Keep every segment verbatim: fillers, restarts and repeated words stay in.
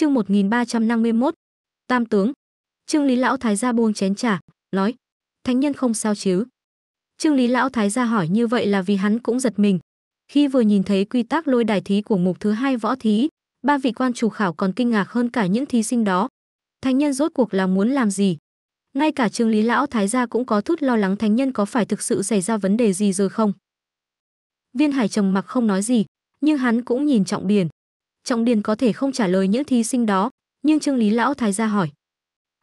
Chương một nghìn ba trăm năm mươi mốt, Tam tướng. Trương Lý Lão Thái Gia buông chén trà, nói: "Thánh nhân không sao chứ?" Trương Lý Lão Thái Gia hỏi như vậy là vì hắn cũng giật mình. Khi vừa nhìn thấy quy tắc lôi đài thí của mục thứ hai võ thí, ba vị quan chủ khảo còn kinh ngạc hơn cả những thí sinh đó. Thánh nhân rốt cuộc là muốn làm gì? Ngay cả Trương Lý Lão Thái Gia cũng có chút lo lắng thánh nhân có phải thực sự xảy ra vấn đề gì rồi không? Viên Hải trầm mặc không nói gì, nhưng hắn cũng nhìn Trọng Biền. Trọng Biền có thể không trả lời những thí sinh đó, nhưng Trương Lý Lão Thái Gia hỏi,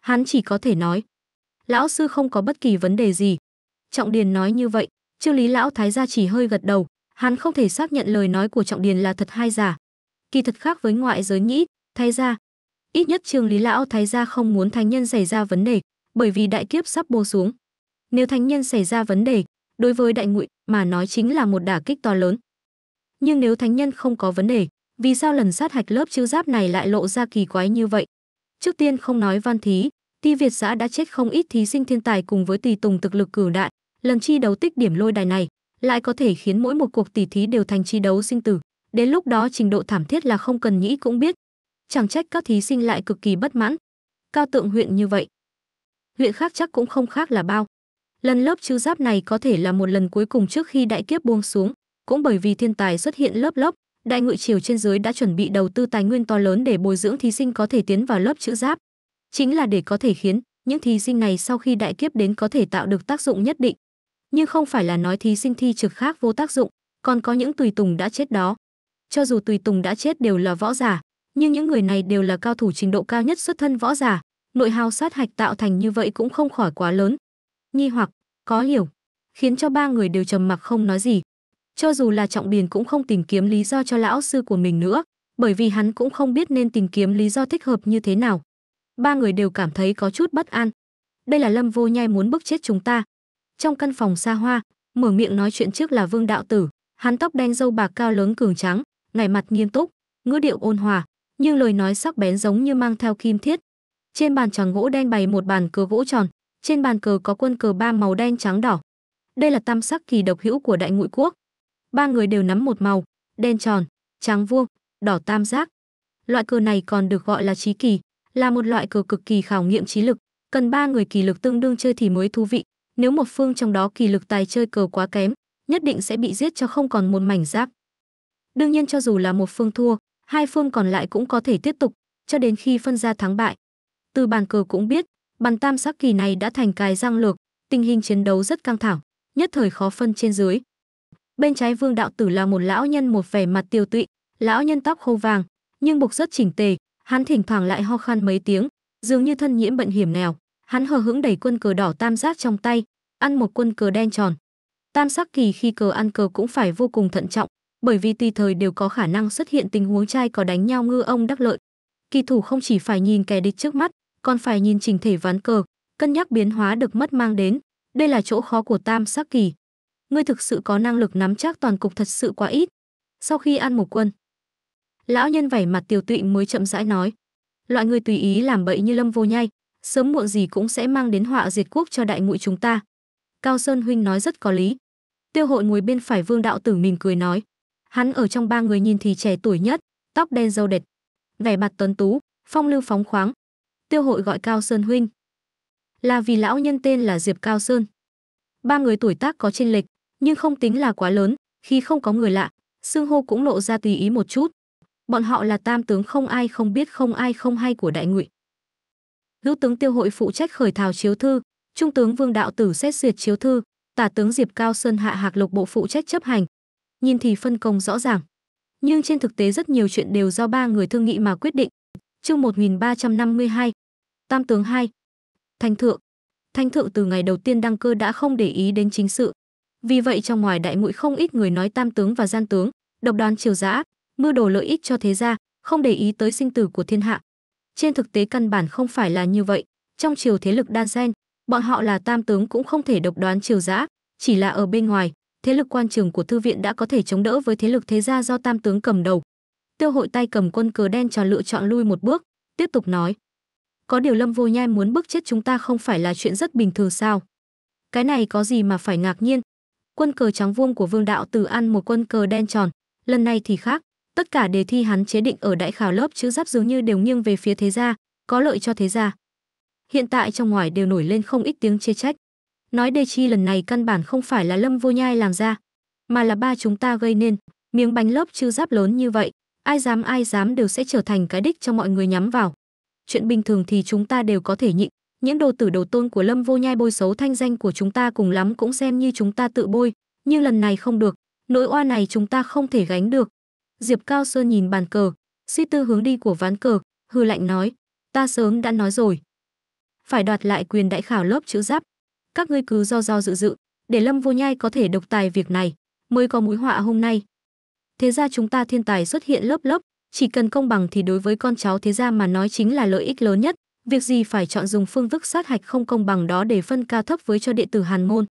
hắn chỉ có thể nói: "Lão sư không có bất kỳ vấn đề gì." Trọng Biền nói như vậy, Trương Lý Lão Thái Gia chỉ hơi gật đầu, hắn không thể xác nhận lời nói của Trọng Biền là thật hay giả. Kỳ thật khác với ngoại giới nghĩ, Thái Gia, ít nhất Trương Lý Lão Thái Gia không muốn thánh nhân xảy ra vấn đề, bởi vì đại kiếp sắp buông xuống. Nếu thánh nhân xảy ra vấn đề, đối với đại ngụy mà nói chính là một đả kích to lớn. Nhưng nếu thánh nhân không có vấn đề, vì sao lần sát hạch lớp chữ giáp này lại lộ ra kỳ quái như vậy? Trước tiên không nói văn thí, Ti Việt xã đã chết không ít thí sinh thiên tài cùng với tùy tùng thực lực cửu đại, lần chi đấu tích điểm lôi đài này lại có thể khiến mỗi một cuộc tỷ thí đều thành chi đấu sinh tử, đến lúc đó trình độ thảm thiết là không cần nghĩ cũng biết. Chẳng trách các thí sinh lại cực kỳ bất mãn. Cao Tượng huyện như vậy, huyện khác chắc cũng không khác là bao. Lần lớp chư giáp này có thể là một lần cuối cùng trước khi đại kiếp buông xuống, cũng bởi vì thiên tài xuất hiện lớp lớp, đại ngụy triều trên dưới đã chuẩn bị đầu tư tài nguyên to lớn để bồi dưỡng thí sinh có thể tiến vào lớp chữ giáp, chính là để có thể khiến những thí sinh này sau khi đại kiếp đến có thể tạo được tác dụng nhất định. Nhưng không phải là nói thí sinh thi trực khác vô tác dụng, còn có những tùy tùng đã chết đó. Cho dù tùy tùng đã chết đều là võ giả, nhưng những người này đều là cao thủ trình độ cao nhất xuất thân võ giả, nội hao sát hạch tạo thành như vậy cũng không khỏi quá lớn. Nghi hoặc, khó hiểu, khiến cho ba người đều trầm mặc không nói gì. Cho dù là Trọng Biền cũng không tìm kiếm lý do cho lão sư của mình nữa, bởi vì hắn cũng không biết nên tìm kiếm lý do thích hợp như thế nào. Ba người đều cảm thấy có chút bất an. Đây là Lâm Vô Nhai muốn bức chết chúng ta. Trong căn phòng xa hoa, mở miệng nói chuyện trước là Vương Đạo Tử, hắn tóc đen râu bạc cao lớn cường trắng, ngẩng mặt nghiêm túc, ngữ điệu ôn hòa, nhưng lời nói sắc bén giống như mang theo kim thiết. Trên bàn tròn gỗ đen bày một bàn cờ gỗ tròn, trên bàn cờ có quân cờ ba màu đen trắng đỏ. Đây là tam sắc kỳ độc hữu của Đại Ngụy quốc. Ba người đều nắm một màu, đen tròn, trắng vuông, đỏ tam giác. Loại cờ này còn được gọi là trí kỳ, là một loại cờ cực kỳ khảo nghiệm trí lực, cần ba người kỳ lực tương đương chơi thì mới thú vị, nếu một phương trong đó kỳ lực tài chơi cờ quá kém, nhất định sẽ bị giết cho không còn một mảnh giáp. Đương nhiên cho dù là một phương thua, hai phương còn lại cũng có thể tiếp tục, cho đến khi phân ra thắng bại. Từ bàn cờ cũng biết, bàn tam sắc kỳ này đã thành cài răng lược, tình hình chiến đấu rất căng thẳng, nhất thời khó phân trên dưới. Bên trái Vương Đạo Tử là một lão nhân một vẻ mặt tiêu tụy, lão nhân tóc khô vàng, nhưng buộc rất chỉnh tề, hắn thỉnh thoảng lại ho khan mấy tiếng, dường như thân nhiễm bệnh hiểm nào. Hắn hờ hững đẩy quân cờ đỏ tam giác trong tay, ăn một quân cờ đen tròn. Tam sắc kỳ khi cờ ăn cờ cũng phải vô cùng thận trọng, bởi vì tùy thời đều có khả năng xuất hiện tình huống trai có đánh nhau ngư ông đắc lợi. Kỳ thủ không chỉ phải nhìn kẻ địch trước mắt, còn phải nhìn chỉnh thể ván cờ, cân nhắc biến hóa được mất mang đến, đây là chỗ khó của tam sắc kỳ. Ngươi thực sự có năng lực nắm chắc toàn cục thật sự quá ít. Sau khi ăn một quân, lão nhân vẻ mặt tiều tụy mới chậm rãi nói, loại người tùy ý làm bậy như Lâm Vô Nhai, sớm muộn gì cũng sẽ mang đến họa diệt quốc cho Đại Ngụy chúng ta. Cao Sơn huynh nói rất có lý. Tiêu Hội ngồi bên phải Vương Đạo Tử mỉm cười nói, hắn ở trong ba người nhìn thì trẻ tuổi nhất, tóc đen râu đệt, vẻ mặt tuấn tú, phong lưu phóng khoáng. Tiêu Hội gọi Cao Sơn huynh là vì lão nhân tên là Diệp Cao Sơn. Ba người tuổi tác có chênh lệch, nhưng không tính là quá lớn, khi không có người lạ, xưng hô cũng lộ ra tùy ý một chút. Bọn họ là tam tướng không ai không biết không ai không hay của Đại Ngụy. Hữu tướng Tiêu Hội phụ trách khởi thảo chiếu thư, trung tướng Vương Đạo Tử xét duyệt chiếu thư, tả tướng Diệp Cao Sơn hạ hạc lục bộ phụ trách chấp hành. Nhìn thì phân công rõ ràng, nhưng trên thực tế rất nhiều chuyện đều do ba người thương nghị mà quyết định. Chương một nghìn ba trăm năm mươi hai, Tam tướng hai. Thánh thượng. Thánh thượng từ ngày đầu tiên đăng cơ đã không để ý đến chính sự. Vì vậy trong ngoài Đại Ngụy không ít người nói tam tướng và gian tướng, độc đoán triều dã, mưu đồ lợi ích cho thế gia, không để ý tới sinh tử của thiên hạ. Trên thực tế căn bản không phải là như vậy, trong triều thế lực đan xen, bọn họ là tam tướng cũng không thể độc đoán triều dã, chỉ là ở bên ngoài, thế lực quan trường của thư viện đã có thể chống đỡ với thế lực thế gia do tam tướng cầm đầu. Tiêu Hội tay cầm quân cờ đen tròn lựa chọn lui một bước, tiếp tục nói, có điều Lâm Vô Nhai muốn bức chết chúng ta không phải là chuyện rất bình thường sao? Cái này có gì mà phải ngạc nhiên? Quân cờ trắng vuông của Vương Đạo Tử ăn một quân cờ đen tròn, lần này thì khác, tất cả đề thi hắn chế định ở đại khảo lớp chữ giáp dường như đều nghiêng về phía thế gia, có lợi cho thế gia. Hiện tại trong ngoài đều nổi lên không ít tiếng chê trách, nói đề chi lần này căn bản không phải là Lâm Vô Nhai làm ra, mà là ba chúng ta gây nên. Miếng bánh lớp chữ giáp lớn như vậy, ai dám ai dám đều sẽ trở thành cái đích cho mọi người nhắm vào. Chuyện bình thường thì chúng ta đều có thể nhịn, những đồ tử đồ tôn của Lâm Vô Nhai bôi xấu thanh danh của chúng ta cùng lắm cũng xem như chúng ta tự bôi, nhưng lần này không được, nỗi oa này chúng ta không thể gánh được. Diệp Cao Sơn nhìn bàn cờ, suy tư hướng đi của ván cờ, hư lạnh nói, ta sớm đã nói rồi, phải đoạt lại quyền đại khảo lớp chữ giáp, các ngươi cứ do do dự dự, để Lâm Vô Nhai có thể độc tài việc này, mới có mối họa hôm nay. Thế ra chúng ta thiên tài xuất hiện lớp lớp, chỉ cần công bằng thì đối với con cháu thế gia mà nói chính là lợi ích lớn nhất, việc gì phải chọn dùng phương thức sát hạch không công bằng đó để phân cao thấp với cho đệ tử hàn môn.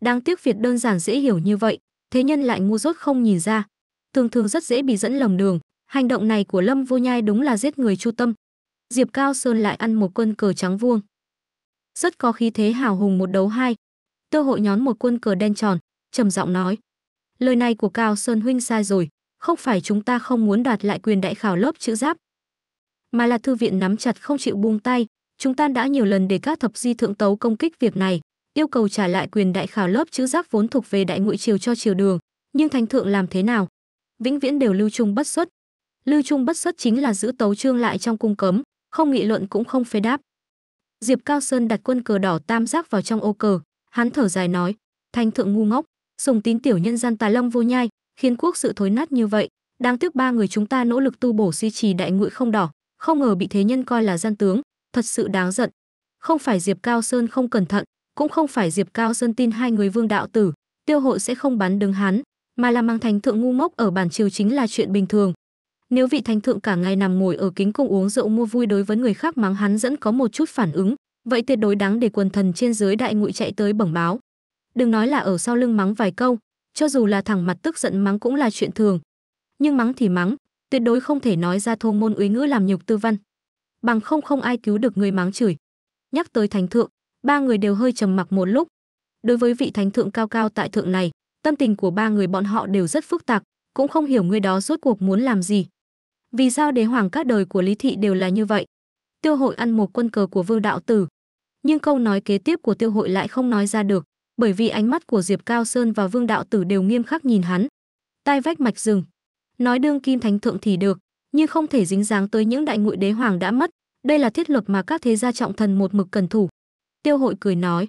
Đáng tiếc việc đơn giản dễ hiểu như vậy, thế nhân lại ngu dốt không nhìn ra, thường thường rất dễ bị dẫn lầm đường. Hành động này của Lâm Vô Nhai đúng là giết người chu tâm. Diệp Cao Sơn lại ăn một quân cờ trắng vuông, rất có khí thế hào hùng. Một đấu hai, Tiêu Hội nhón một quân cờ đen tròn, trầm giọng nói, lời này của Cao Sơn huynh sai rồi, không phải chúng ta không muốn đoạt lại quyền đại khảo lớp chữ giáp, mà là thư viện nắm chặt không chịu buông tay. Chúng ta đã nhiều lần để các thập di thượng tấu công kích việc này, yêu cầu trả lại quyền đại khảo lớp chữ giáp vốn thuộc về đại ngụy triều cho triều đường, nhưng thánh thượng làm thế nào? Vĩnh viễn đều lưu trung bất xuất. Lưu trung bất xuất chính là giữ tấu chương lại trong cung cấm, không nghị luận cũng không phê đáp. Diệp Cao Sơn đặt quân cờ đỏ tam giác vào trong ô cờ, hắn thở dài nói, thánh thượng ngu ngốc, sùng tín tiểu nhân gian tà Lâm Vô Nhai, khiến quốc sự thối nát như vậy. Đáng tiếc ba người chúng ta nỗ lực tu bổ duy trì đại ngụy không đỏ, không ngờ bị thế nhân coi là gian tướng, thật sự đáng giận. Không phải Diệp Cao Sơn không cẩn thận, cũng không phải Diệp Cao Sơn tin hai người Vương Đạo Tử, Tiêu Hội sẽ không bắn đứng hắn, mà là mang thánh thượng ngu ngốc ở bản triều chính là chuyện bình thường. Nếu vị thánh thượng cả ngày nằm ngồi ở kính cung uống rượu mua vui, đối với người khác mắng hắn vẫn có một chút phản ứng, vậy tuyệt đối đáng để quần thần trên dưới đại ngụy chạy tới bẩm báo. Đừng nói là ở sau lưng mắng vài câu, cho dù là thẳng mặt tức giận mắng cũng là chuyện thường. Nhưng mắng thì mắng, tuyệt đối không thể nói ra thô ngôn uế ngữ làm nhục tư văn, bằng không không ai cứu được người mắng chửi. Nhắc tới thánh thượng, ba người đều hơi trầm mặc một lúc. Đối với vị thánh thượng cao cao tại thượng này, tâm tình của ba người bọn họ đều rất phức tạp, cũng không hiểu người đó rốt cuộc muốn làm gì. Vì sao đế hoàng các đời của Lý thị đều là như vậy? Tiêu Hội ăn một quân cờ của Vương Đạo Tử, nhưng câu nói kế tiếp của Tiêu Hội lại không nói ra được, bởi vì ánh mắt của Diệp Cao Sơn và Vương Đạo Tử đều nghiêm khắc nhìn hắn. Tai vách mạch rừng, nói đương kim thánh thượng thì được, nhưng không thể dính dáng tới những đại ngụy đế hoàng đã mất, đây là thiết luật mà các thế gia trọng thần một mực cần thủ. Tiêu Hội cười nói,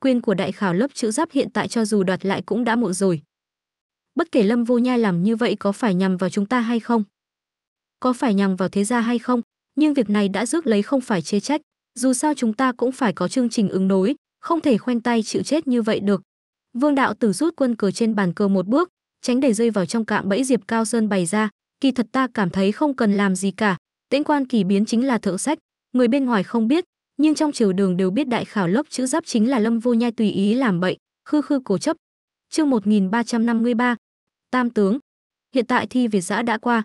quyền của đại khảo lớp chữ giáp hiện tại cho dù đoạt lại cũng đã muộn rồi. Bất kể Lâm Vô Nhai làm như vậy có phải nhằm vào chúng ta hay không, có phải nhằm vào thế gia hay không, nhưng việc này đã rước lấy không phải chê trách, dù sao chúng ta cũng phải có chương trình ứng đối, không thể khoanh tay chịu chết như vậy được. Vương Đạo Tử rút quân cờ trên bàn cờ một bước, tránh để rơi vào trong cạm bẫy Diệp Cao Sơn bày ra. Kỳ thật ta cảm thấy không cần làm gì cả, tĩnh quan kỳ biến chính là thượng sách, người bên ngoài không biết, nhưng trong triều đường đều biết đại khảo lớp chữ giáp chính là Lâm Vô Nhai tùy ý làm bậy, khư khư cố chấp. Chương một nghìn ba trăm năm mươi ba, Tam Tướng. Hiện tại thi Việt giã đã qua,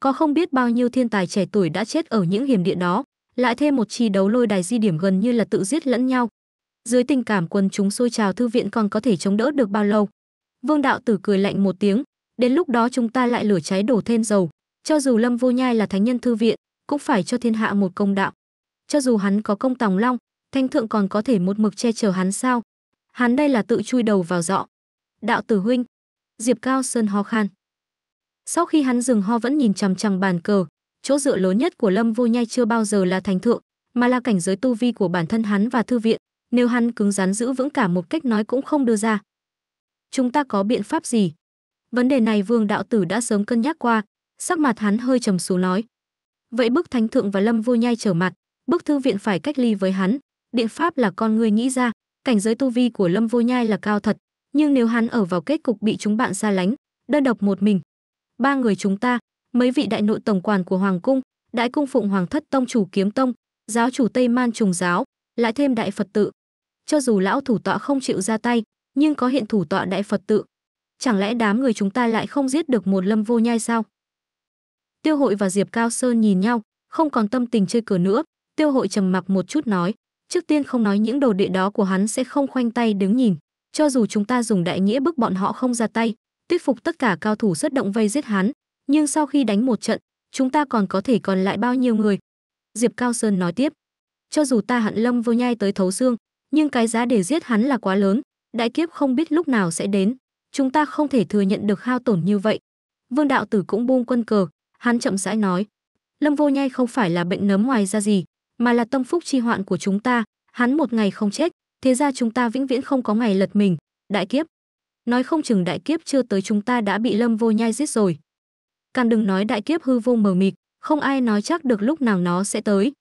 có không biết bao nhiêu thiên tài trẻ tuổi đã chết ở những hiểm địa đó, lại thêm một chi đấu lôi đài di điểm gần như là tự giết lẫn nhau. Dưới tình cảm quần chúng sôi trào, thư viện còn có thể chống đỡ được bao lâu? Vương Đạo Tử cười lạnh một tiếng, đến lúc đó chúng ta lại lửa cháy đổ thêm dầu, cho dù Lâm Vô Nhai là thánh nhân thư viện, cũng phải cho thiên hạ một công đạo. Cho dù hắn có công tòng long, thánh thượng còn có thể một mực che chở hắn sao? Hắn đây là tự chui đầu vào giọ. Đạo Tử huynh, Diệp Cao Sơn ho khan. Sau khi hắn dừng ho vẫn nhìn chằm chằm bàn cờ, chỗ dựa lớn nhất của Lâm Vô Nhai chưa bao giờ là thánh thượng, mà là cảnh giới tu vi của bản thân hắn và thư viện. Nếu hắn cứng rắn giữ vững cả một cách nói cũng không đưa ra, chúng ta có biện pháp gì? Vấn đề này Vương Đạo Tử đã sớm cân nhắc qua, sắc mặt hắn hơi trầm xuống nói, vậy bức thánh thượng và Lâm Vô Nhai trở mặt, bức thư viện phải cách ly với hắn. Biện pháp là con người nghĩ ra. Cảnh giới tu vi của Lâm Vô Nhai là cao thật, nhưng nếu hắn ở vào kết cục bị chúng bạn xa lánh, đơn độc một mình, ba người chúng ta, mấy vị đại nội tổng quản của hoàng cung, đại cung phụng hoàng thất tông chủ Kiếm Tông, giáo chủ Tây Man Trùng giáo, lại thêm đại Phật tự, cho dù lão thủ tọa không chịu ra tay, nhưng có hiện thủ tọa đại Phật tự, chẳng lẽ đám người chúng ta lại không giết được một Lâm Vô Nhai sao? Tiêu Hội và Diệp Cao Sơn nhìn nhau, không còn tâm tình chơi cờ nữa. Tiêu Hội trầm mặc một chút nói, trước tiên không nói những đồ đệ đó của hắn sẽ không khoanh tay đứng nhìn, cho dù chúng ta dùng đại nghĩa bức bọn họ không ra tay, thuyết phục tất cả cao thủ xuất động vây giết hắn, nhưng sau khi đánh một trận, chúng ta còn có thể còn lại bao nhiêu người? Diệp Cao Sơn nói tiếp, cho dù ta hận Lâm Vô Nhai tới thấu xương, nhưng cái giá để giết hắn là quá lớn, đại kiếp không biết lúc nào sẽ đến, chúng ta không thể thừa nhận được hao tổn như vậy. Vương Đạo Tử cũng buông quân cờ, hắn chậm rãi nói, Lâm Vô Nhai không phải là bệnh nấm ngoài da gì, mà là tâm phúc chi hoạn của chúng ta, hắn một ngày không chết, thế ra chúng ta vĩnh viễn không có ngày lật mình, đại kiếp. Nói không chừng đại kiếp chưa tới chúng ta đã bị Lâm Vô Nhai giết rồi. Càng đừng nói đại kiếp hư vô mờ mịt, không ai nói chắc được lúc nào nó sẽ tới.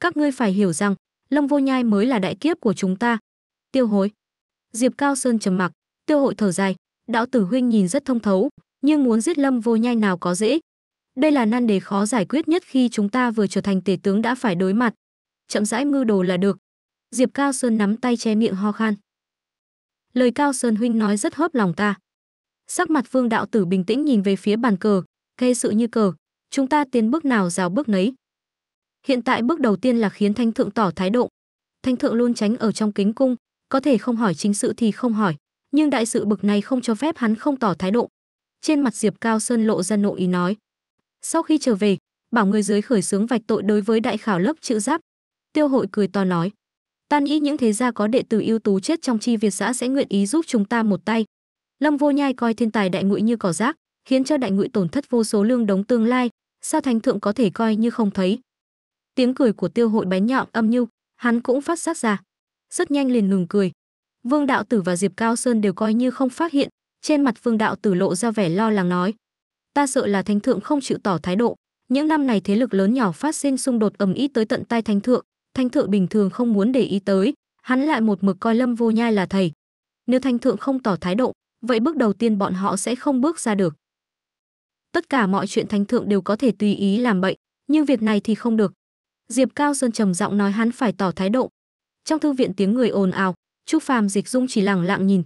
Các ngươi phải hiểu rằng, Lâm Vô Nhai mới là đại kiếp của chúng ta. Tiêu Hội. Diệp Cao Sơn trầm mặc, Tiêu Hội thở dài, Đạo Tử huynh nhìn rất thông thấu, nhưng muốn giết Lâm Vô Nhai nào có dễ. Đây là nan đề khó giải quyết nhất khi chúng ta vừa trở thành tể tướng đã phải đối mặt. Chậm rãi mưu đồ là được. Diệp Cao Sơn nắm tay che miệng ho khan. Lời Cao Sơn huynh nói rất hớp lòng ta. Sắc mặt Vương Đạo Tử bình tĩnh nhìn về phía bàn cờ, kê sự như cờ, chúng ta tiến bước nào rào bước nấy. Hiện tại bước đầu tiên là khiến Thánh Thượng tỏ thái độ. Thánh Thượng luôn tránh ở trong kính cung, có thể không hỏi chính sự thì không hỏi, nhưng đại sự bực này không cho phép hắn không tỏ thái độ. Trên mặt Diệp Cao Sơn lộ ra nộ ý nói. Sau khi trở về, bảo người dưới khởi xướng vạch tội đối với đại khảo lớp chữ giáp. Tiêu Hội cười to nói. Ta nghĩ những thế gia có đệ tử ưu tú chết trong chi Việt xã sẽ nguyện ý giúp chúng ta một tay. Lâm Vô Nhai coi thiên tài đại ngụy như cỏ rác, khiến cho đại ngụy tổn thất vô số lương đống tương lai, sao Thánh Thượng có thể coi như không thấy. Tiếng cười của Tiêu Hội bén nhọn âm nhu, hắn cũng phát giác ra. Rất nhanh liền ngừng cười. Vương Đạo Tử và Diệp Cao Sơn đều coi như không phát hiện, trên mặt Vương Đạo Tử lộ ra vẻ lo lắng nói. Ta sợ là Thánh Thượng không chịu tỏ thái độ, những năm này thế lực lớn nhỏ phát sinh xung đột ầm ĩ tới tận tai Thánh Thượng. Thánh Thượng bình thường không muốn để ý tới, hắn lại một mực coi Lâm Vô Nhai là thầy. Nếu Thánh Thượng không tỏ thái độ, vậy bước đầu tiên bọn họ sẽ không bước ra được. Tất cả mọi chuyện Thánh Thượng đều có thể tùy ý làm bậy, nhưng việc này thì không được. Diệp Cao Sơn trầm giọng nói hắn phải tỏ thái độ. Trong thư viện tiếng người ồn ào, Chu Phàm Dịch Dung chỉ lẳng lặng nhìn.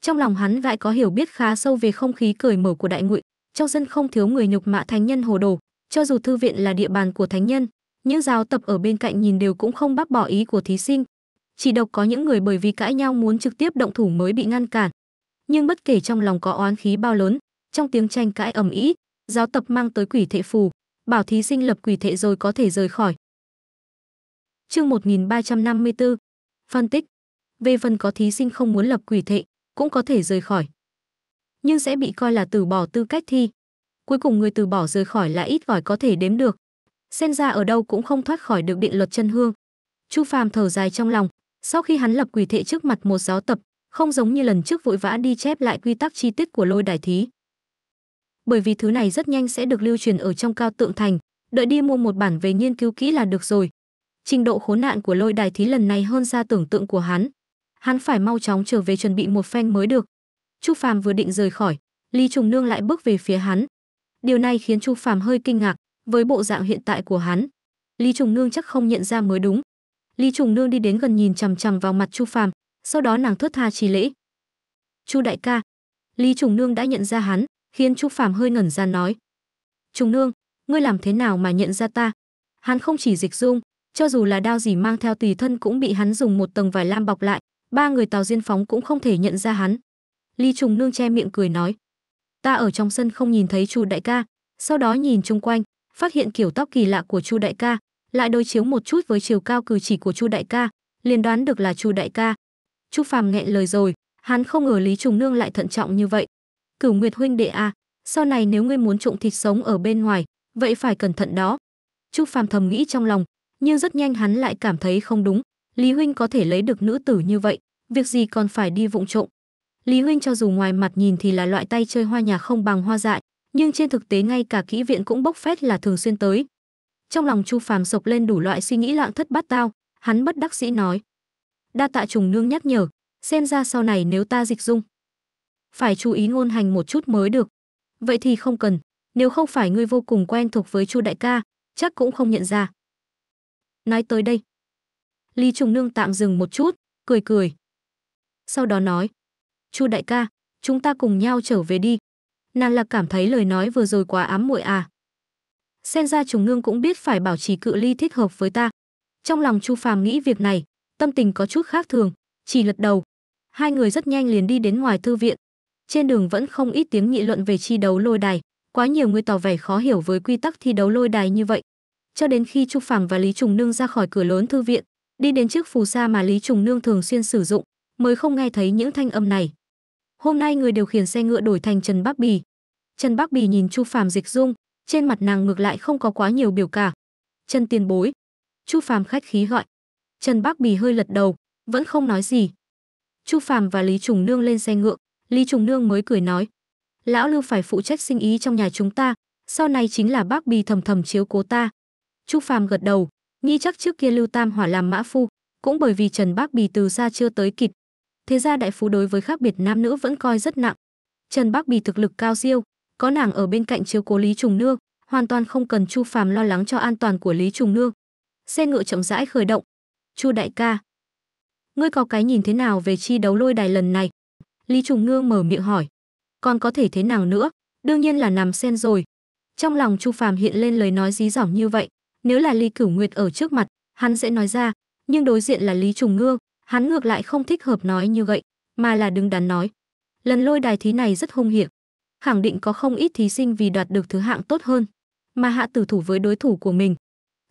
Trong lòng hắn lại có hiểu biết khá sâu về không khí cởi mở của đại ngụy, trong dân không thiếu người nhục mạ thánh nhân hồ đồ, cho dù thư viện là địa bàn của thánh nhân. Những giáo tập ở bên cạnh nhìn đều cũng không bác bỏ ý của thí sinh. Chỉ độc có những người bởi vì cãi nhau muốn trực tiếp động thủ mới bị ngăn cản. Nhưng bất kể trong lòng có oán khí bao lớn, trong tiếng tranh cãi ầm ĩ, giáo tập mang tới quỷ thệ phù, bảo thí sinh lập quỷ thệ rồi có thể rời khỏi. Chương một nghìn ba trăm năm mươi tư. Phân tích. Về phần có thí sinh không muốn lập quỷ thệ, cũng có thể rời khỏi. Nhưng sẽ bị coi là từ bỏ tư cách thi. Cuối cùng người từ bỏ rời khỏi là ít ỏi có thể đếm được. Xem ra ở đâu cũng không thoát khỏi được định luật chân hương. Chu Phàm thở dài trong lòng, sau khi hắn lập quỷ thệ trước mặt một giáo tập, không giống như lần trước vội vã đi chép lại quy tắc chi tiết của lôi đài thí. Bởi vì thứ này rất nhanh sẽ được lưu truyền ở trong Cao Tượng Thành, đợi đi mua một bản về nghiên cứu kỹ là được rồi. Trình độ khốn nạn của lôi đài thí lần này hơn xa tưởng tượng của hắn. Hắn phải mau chóng trở về chuẩn bị một phen mới được. Chu Phàm vừa định rời khỏi, Lý Trùng Nương lại bước về phía hắn. Điều này khiến Chu Phàm hơi kinh ngạc. Với bộ dạng hiện tại của hắn, Lý Trùng Nương chắc không nhận ra mới đúng. Lý Trùng Nương đi đến gần nhìn chằm chằm vào mặt Chu Phàm, sau đó nàng thướt tha trì lễ. Chu đại ca. Lý Trùng Nương đã nhận ra hắn, khiến Chu Phàm hơi ngẩn ra nói. Trùng Nương, ngươi làm thế nào mà nhận ra ta? Hắn không chỉ Dịch Dung, cho dù là đao gì mang theo tùy thân cũng bị hắn dùng một tầng vải lam bọc lại, ba người Tào Diên Phóng cũng không thể nhận ra hắn. Lý Trùng Nương che miệng cười nói. Ta ở trong sân không nhìn thấy Chu đại ca, sau đó nhìn chung quanh. Phát hiện kiểu tóc kỳ lạ của Chu đại ca, lại đối chiếu một chút với chiều cao cử chỉ của Chu đại ca, liền đoán được là Chu đại ca. Chu Phàm nghẹn lời rồi, hắn không ngờ Lý Trùng Nương lại thận trọng như vậy. Cửu Nguyệt huynh đệ à, sau này nếu ngươi muốn trộm thịt sống ở bên ngoài, vậy phải cẩn thận đó. Chu Phàm thầm nghĩ trong lòng, nhưng rất nhanh hắn lại cảm thấy không đúng. Lý huynh có thể lấy được nữ tử như vậy, việc gì còn phải đi vụng trộm. Lý huynh cho dù ngoài mặt nhìn thì là loại tay chơi hoa nhà không bằng hoa dại, nhưng trên thực tế ngay cả kỹ viện cũng bốc phét là thường xuyên tới. Trong lòng Chu Phàm sộc lên đủ loại suy nghĩ loạn thất bát tao, hắn bất đắc dĩ nói. Đa tạ Trùng Nương nhắc nhở, xem ra sau này nếu ta Dịch Dung, phải chú ý ngôn hành một chút mới được. Vậy thì không cần, nếu không phải ngươi vô cùng quen thuộc với Chu đại ca, chắc cũng không nhận ra. Nói tới đây, Lý Trùng Nương tạm dừng một chút, cười cười. Sau đó nói, Chu đại ca, chúng ta cùng nhau trở về đi. Nàng là cảm thấy lời nói vừa rồi quá ám muội à? Xem ra Trùng Nương cũng biết phải bảo trì cự ly thích hợp với ta. Trong lòng Chu Phàm nghĩ việc này, tâm tình có chút khác thường, chỉ lật đầu. Hai người rất nhanh liền đi đến ngoài thư viện. Trên đường vẫn không ít tiếng nghị luận về chi đấu lôi đài, Quá nhiều người tỏ vẻ khó hiểu với quy tắc thi đấu lôi đài như vậy. Cho đến khi Chu Phàm và Lý Trùng Nương ra khỏi cửa lớn thư viện, đi đến chiếc phù sa mà Lý Trùng Nương thường xuyên sử dụng, mới không nghe thấy những thanh âm này. Hôm nay người điều khiển xe ngựa đổi thành Trần Bác Bì. Trần Bác Bì nhìn Chu Phàm dịch dung, trên mặt nàng ngược lại không có quá nhiều biểu cảm. Trần tiền bối. Chu Phàm khách khí gọi. Trần Bác Bì hơi lật đầu, vẫn không nói gì. Chu Phàm và Lý Trùng Nương lên xe ngựa, Lý Trùng Nương mới cười nói: "Lão Lưu phải phụ trách sinh ý trong nhà chúng ta, sau này chính là Bác Bì thầm thầm chiếu cố ta." Chu Phàm gật đầu, nhi chắc trước kia Lưu Tam Hỏa làm mã phu, cũng bởi vì Trần Bác Bì từ xa chưa tới kịp. Thế ra đại phú đối với khác biệt nam nữ vẫn coi rất nặng. Trần Bác Bì thực lực cao siêu, có nàng ở bên cạnh chiếu cố Lý Trùng Nương, hoàn toàn không cần Chu Phàm lo lắng cho an toàn của Lý Trùng Nương. Xe ngựa chậm rãi khởi động. "Chu đại ca, ngươi có cái nhìn thế nào về chi đấu lôi đài lần này?" Lý Trùng Nương mở miệng hỏi. "Còn có thể thế nào nữa, đương nhiên là nằm sen rồi." Trong lòng Chu Phàm hiện lên lời nói dí dỏm như vậy, nếu là Lý Cửu Nguyệt ở trước mặt, hắn sẽ nói ra, nhưng đối diện là Lý Trùng Nương, hắn ngược lại không thích hợp nói như vậy, mà là đứng đắn nói. "Lần lôi đài thí này rất hung hiểm, khẳng định có không ít thí sinh vì đoạt được thứ hạng tốt hơn mà hạ tử thủ với đối thủ của mình.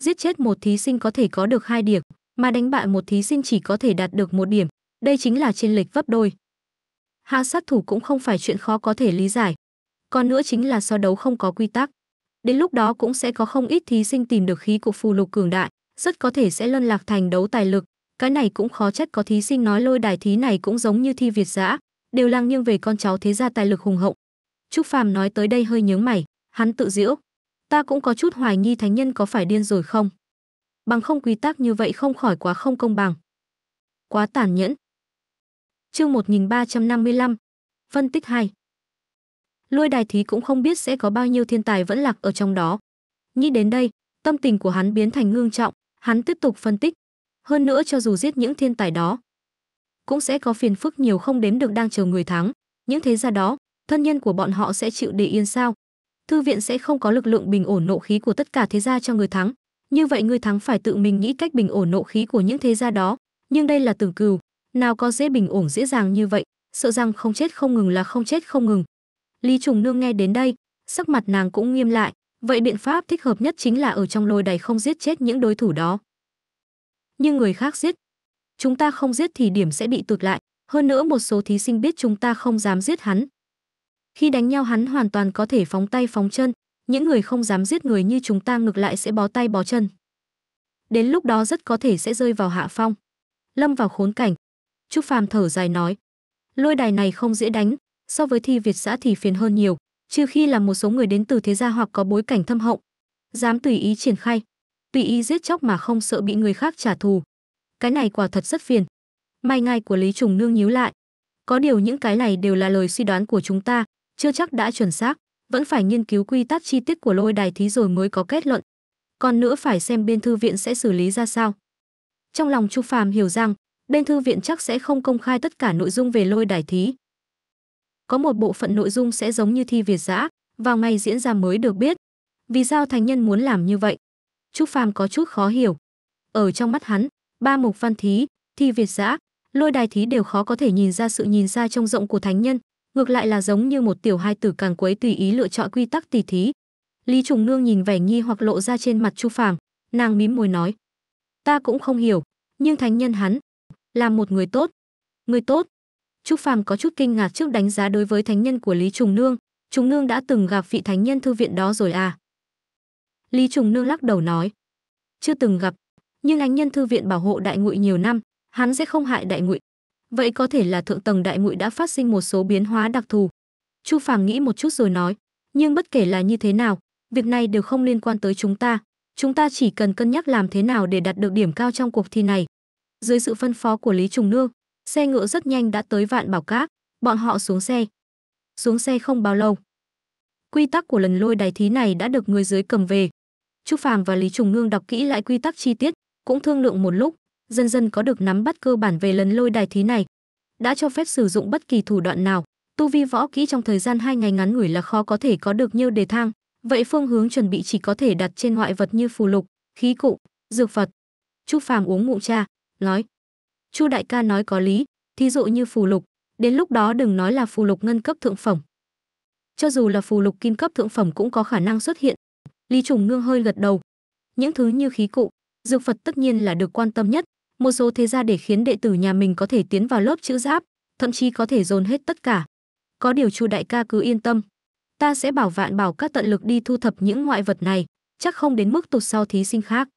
Giết chết một thí sinh có thể có được hai điểm, mà đánh bại một thí sinh chỉ có thể đạt được một điểm, đây chính là chênh lệch gấp đôi. Hạ sát thủ cũng không phải chuyện khó có thể lý giải. Còn nữa chính là so đấu không có quy tắc. Đến lúc đó cũng sẽ có không ít thí sinh tìm được khí cụ phù lục cường đại, rất có thể sẽ luân lạc thành đấu tài lực. Cái này cũng khó trách có thí sinh nói lôi đài thí này cũng giống như thi Việt giã, đều lang nghiêng về con cháu thế gia tài lực hùng hậu." Chu Phàm nói tới đây hơi nhướng mày, hắn tự giễu. "Ta cũng có chút hoài nghi thánh nhân có phải điên rồi không? Bằng không quy tắc như vậy không khỏi quá không công bằng. Quá tàn nhẫn." Chương một nghìn ba trăm năm mươi lăm, phân tích hai. Lôi đài thí cũng không biết sẽ có bao nhiêu thiên tài vẫn lạc ở trong đó. Nghĩ đến đây, tâm tình của hắn biến thành ngưng trọng, hắn tiếp tục phân tích. "Hơn nữa cho dù giết những thiên tài đó, cũng sẽ có phiền phức nhiều không đếm được đang chờ người thắng. Những thế gia đó, thân nhân của bọn họ sẽ chịu để yên sao? Thư viện sẽ không có lực lượng bình ổn nộ khí của tất cả thế gia cho người thắng. Như vậy người thắng phải tự mình nghĩ cách bình ổn nộ khí của những thế gia đó. Nhưng đây là tử cừu, nào có dễ bình ổn dễ dàng như vậy, sợ rằng không chết không ngừng là không chết không ngừng." Lý Trùng Nương nghe đến đây, sắc mặt nàng cũng nghiêm lại. "Vậy biện pháp thích hợp nhất chính là ở trong lôi đài không giết chết những đối thủ đó. Nhưng người khác giết, chúng ta không giết thì điểm sẽ bị tụt lại. Hơn nữa một số thí sinh biết chúng ta không dám giết hắn, khi đánh nhau hắn hoàn toàn có thể phóng tay phóng chân. Những người không dám giết người như chúng ta ngược lại sẽ bó tay bó chân. Đến lúc đó rất có thể sẽ rơi vào hạ phong, lâm vào khốn cảnh." Chu Phàm thở dài nói. "Lôi đài này không dễ đánh, so với thi Việt xã thì phiền hơn nhiều, trừ khi là một số người đến từ thế gia hoặc có bối cảnh thâm hậu, dám tùy ý triển khai, tùy ý giết chóc mà không sợ bị người khác trả thù. Cái này quả thật rất phiền." Mày ngài của Lý Trùng Nương nhíu lại. "Có điều những cái này đều là lời suy đoán của chúng ta, chưa chắc đã chuẩn xác, vẫn phải nghiên cứu quy tắc chi tiết của lôi đài thí rồi mới có kết luận. Còn nữa phải xem bên thư viện sẽ xử lý ra sao." Trong lòng Chu Phàm hiểu rằng bên thư viện chắc sẽ không công khai tất cả nội dung về lôi đài thí. Có một bộ phận nội dung sẽ giống như thi Việt giã, vào ngày diễn ra mới được biết. Vì sao thánh nhân muốn làm như vậy? Chu Phàm có chút khó hiểu. Ở trong mắt hắn, ba mục văn thí, thi Việt giã, lôi đài thí đều khó có thể nhìn ra sự nhìn xa trông rộng của thánh nhân, ngược lại là giống như một tiểu hài tử càng quấy tùy ý lựa chọn quy tắc tỷ thí. Lý Trùng Nương nhìn vẻ nghi hoặc lộ ra trên mặt Chu Phàm, nàng mím môi nói: "Ta cũng không hiểu, nhưng thánh nhân hắn là một người tốt." "Người tốt?" Chu Phàm có chút kinh ngạc trước đánh giá đối với thánh nhân của Lý Trùng Nương. "Trùng Nương đã từng gặp vị thánh nhân thư viện đó rồi à?" Lý Trùng Nương lắc đầu nói: "Chưa từng gặp, nhưng thánh nhân thư viện bảo hộ đại ngụy nhiều năm, hắn sẽ không hại đại ngụy. Vậy có thể là thượng tầng đại ngụy đã phát sinh một số biến hóa đặc thù." Chu Phàm nghĩ một chút rồi nói: "Nhưng bất kể là như thế nào, việc này đều không liên quan tới chúng ta. Chúng ta chỉ cần cân nhắc làm thế nào để đạt được điểm cao trong cuộc thi này." Dưới sự phân phó của Lý Trùng Nương, xe ngựa rất nhanh đã tới Vạn Bảo Các, bọn họ xuống xe. Xuống xe không bao lâu, quy tắc của lần lôi đài thí này đã được người dưới cầm về. Chu Phàm và Lý Trùng Nương đọc kỹ lại quy tắc chi tiết, cũng thương lượng một lúc, dần dần có được nắm bắt cơ bản về lần lôi đài thí này. Đã cho phép sử dụng bất kỳ thủ đoạn nào, tu vi võ kỹ trong thời gian hai ngày ngắn ngủi là khó có thể có được nhiều đề thang, vậy phương hướng chuẩn bị chỉ có thể đặt trên ngoại vật như phù lục, khí cụ, dược vật. Chu Phàm uống ngụm trà, nói: "Chu đại ca nói có lý, thí dụ như phù lục, đến lúc đó đừng nói là phù lục ngân cấp thượng phẩm, cho dù là phù lục kim cấp thượng phẩm cũng có khả năng xuất hiện. Lý Trùng Nương hơi gật đầu. Những thứ như khí cụ, dược Phật tất nhiên là được quan tâm nhất. Một số thế gia để khiến đệ tử nhà mình có thể tiến vào lớp chữ giáp, thậm chí có thể dồn hết tất cả. Có điều Chu đại ca cứ yên tâm, ta sẽ bảo Vạn Bảo Các tận lực đi thu thập những ngoại vật này, chắc không đến mức tụt sau thí sinh khác.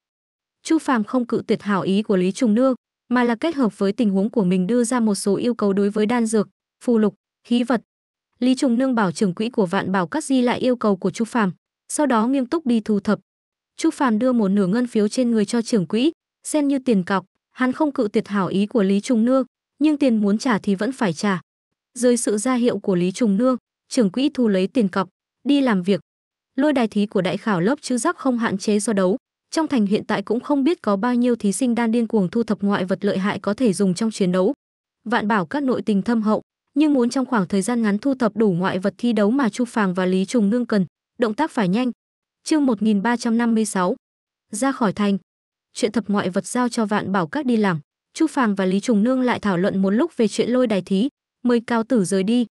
Chu Phàm không cự tuyệt hảo ý của Lý Trùng Nương, mà là kết hợp với tình huống của mình đưa ra một số yêu cầu đối với đan dược, phù lục, khí vật. Lý Trùng Nương bảo trưởng quỹ của Vạn Bảo Các ghi lại yêu cầu của Chu Phàm, sau đó nghiêm túc đi thu thập. Chu Phàm đưa một nửa ngân phiếu trên người cho trưởng quỹ, xem như tiền cọc. Hắn không cự tuyệt hảo ý của Lý Trùng Nương, nhưng tiền muốn trả thì vẫn phải trả. Dưới sự ra hiệu của Lý Trùng Nương, trưởng quỹ thu lấy tiền cọc, đi làm việc. Lôi đài thí của đại khảo lớp chữ giáp không hạn chế do đấu, trong thành hiện tại cũng không biết có bao nhiêu thí sinh đang điên cuồng thu thập ngoại vật lợi hại có thể dùng trong chiến đấu. Vạn Bảo Các nội tình thâm hậu, nhưng muốn trong khoảng thời gian ngắn thu thập đủ ngoại vật thi đấu mà Chu Phàm và Lý Trùng Nương cần, động tác phải nhanh. Chương một nghìn ba trăm năm mươi sáu. Ra khỏi thành. Chuyện thập ngoại vật giao cho Vạn Bảo Các đi làm. Chu Phàm và Lý Trùng Nương lại thảo luận một lúc về chuyện lôi đài thí, mời Cao Tử rời đi.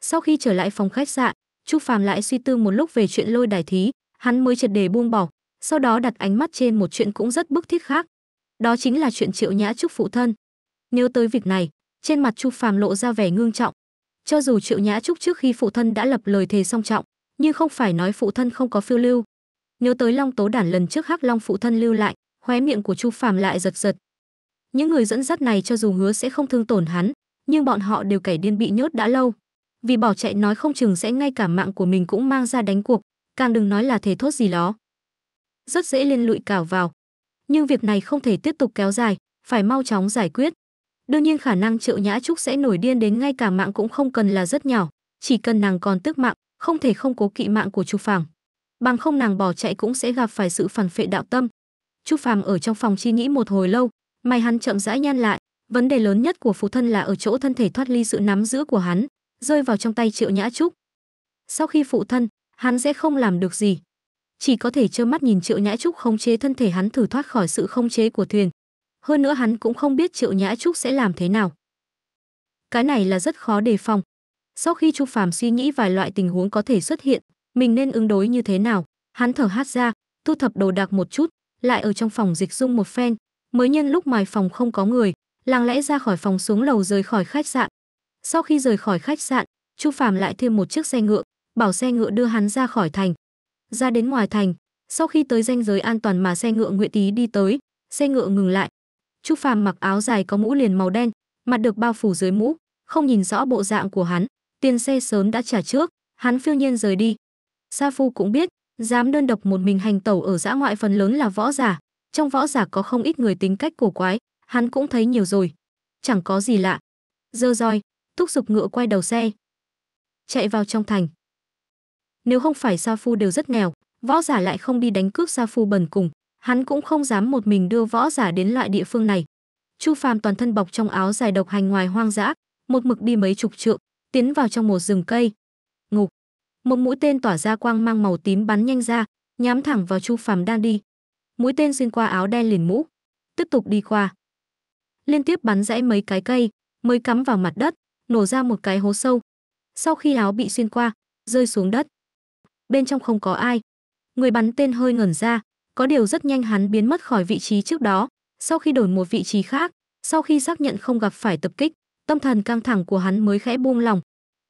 Sau khi trở lại phòng khách sạn, Chu Phàm lại suy tư một lúc về chuyện lôi đài thí, hắn mới triệt để buông bỏ, sau đó đặt ánh mắt trên một chuyện cũng rất bức thiết khác. Đó chính là chuyện Triệu Nhã Trúc phụ thân. Nếu tới việc này, trên mặt Chu Phàm lộ ra vẻ ngưng trọng. Cho dù Triệu Nhã Trúc trước khi phụ thân đã lập lời thề song trọng, nhưng không phải nói phụ thân không có phiêu lưu. Nhớ tới Long Tố Đản lần trước Hắc Long phụ thân lưu lại, khóe miệng của Chu Phàm lại giật giật. Những người dẫn dắt này cho dù hứa sẽ không thương tổn hắn, nhưng bọn họ đều kẻ điên bị nhốt đã lâu, vì bỏ chạy nói không chừng sẽ ngay cả mạng của mình cũng mang ra đánh cuộc, càng đừng nói là thề thốt gì đó, rất dễ liên lụy cào vào. Nhưng việc này không thể tiếp tục kéo dài, phải mau chóng giải quyết. Đương nhiên khả năng Triệu Nhã Trúc sẽ nổi điên đến ngay cả mạng cũng không cần là rất nhỏ, chỉ cần nàng còn tức mạng, không thể không cố kỵ mạng của Chu Phàm, bằng không nàng bỏ chạy cũng sẽ gặp phải sự phản phệ đạo tâm. Chu Phàm ở trong phòng suy nghĩ một hồi lâu, mày hắn chậm rãi nhăn lại. Vấn đề lớn nhất của phụ thân là ở chỗ thân thể thoát ly sự nắm giữ của hắn, rơi vào trong tay Triệu Nhã Trúc. Sau khi phụ thân, hắn sẽ không làm được gì, chỉ có thể trơ mắt nhìn Triệu Nhã Trúc khống chế thân thể hắn thử thoát khỏi sự khống chế của thuyền. Hơn nữa hắn cũng không biết Triệu Nhã Trúc sẽ làm thế nào. Cái này là rất khó đề phòng. Sau khi Chu Phàm suy nghĩ vài loại tình huống có thể xuất hiện, mình nên ứng đối như thế nào, hắn thở hắt ra, thu thập đồ đạc một chút, lại ở trong phòng dịch dung một phen, mới nhân lúc ngoài phòng không có người, lặng lẽ ra khỏi phòng xuống lầu rời khỏi khách sạn. Sau khi rời khỏi khách sạn, Chu Phàm lại thêm một chiếc xe ngựa, bảo xe ngựa đưa hắn ra khỏi thành. Ra đến ngoài thành, sau khi tới ranh giới an toàn mà xe ngựa Nguyệt Tí đi tới, xe ngựa ngừng lại. Chu Phàm mặc áo dài có mũ liền màu đen, mặt được bao phủ dưới mũ, không nhìn rõ bộ dạng của hắn, tiền xe sớm đã trả trước, hắn phiêu nhiên rời đi. Sa Phu cũng biết, dám đơn độc một mình hành tẩu ở dã ngoại phần lớn là võ giả, trong võ giả có không ít người tính cách cổ quái, hắn cũng thấy nhiều rồi, chẳng có gì lạ. Giơ roi, thúc giục ngựa quay đầu xe, chạy vào trong thành. Nếu không phải Sa Phu đều rất nghèo, võ giả lại không đi đánh cướp Sa Phu bần cùng, hắn cũng không dám một mình đưa võ giả đến loại địa phương này. Chu Phàm toàn thân bọc trong áo dài độc hành ngoài hoang dã, một mực đi mấy chục trượng, tiến vào trong một rừng cây. Ngục, một mũi tên tỏa ra quang mang màu tím bắn nhanh ra, nhắm thẳng vào Chu Phàm đang đi. Mũi tên xuyên qua áo đen liền mũ, tiếp tục đi qua, liên tiếp bắn rẽ mấy cái cây, mới cắm vào mặt đất, nổ ra một cái hố sâu. Sau khi áo bị xuyên qua, rơi xuống đất. Bên trong không có ai. Người bắn tên hơi ngẩn ra, có điều rất nhanh hắn biến mất khỏi vị trí trước đó, sau khi đổi một vị trí khác, sau khi xác nhận không gặp phải tập kích, tâm thần căng thẳng của hắn mới khẽ buông lòng.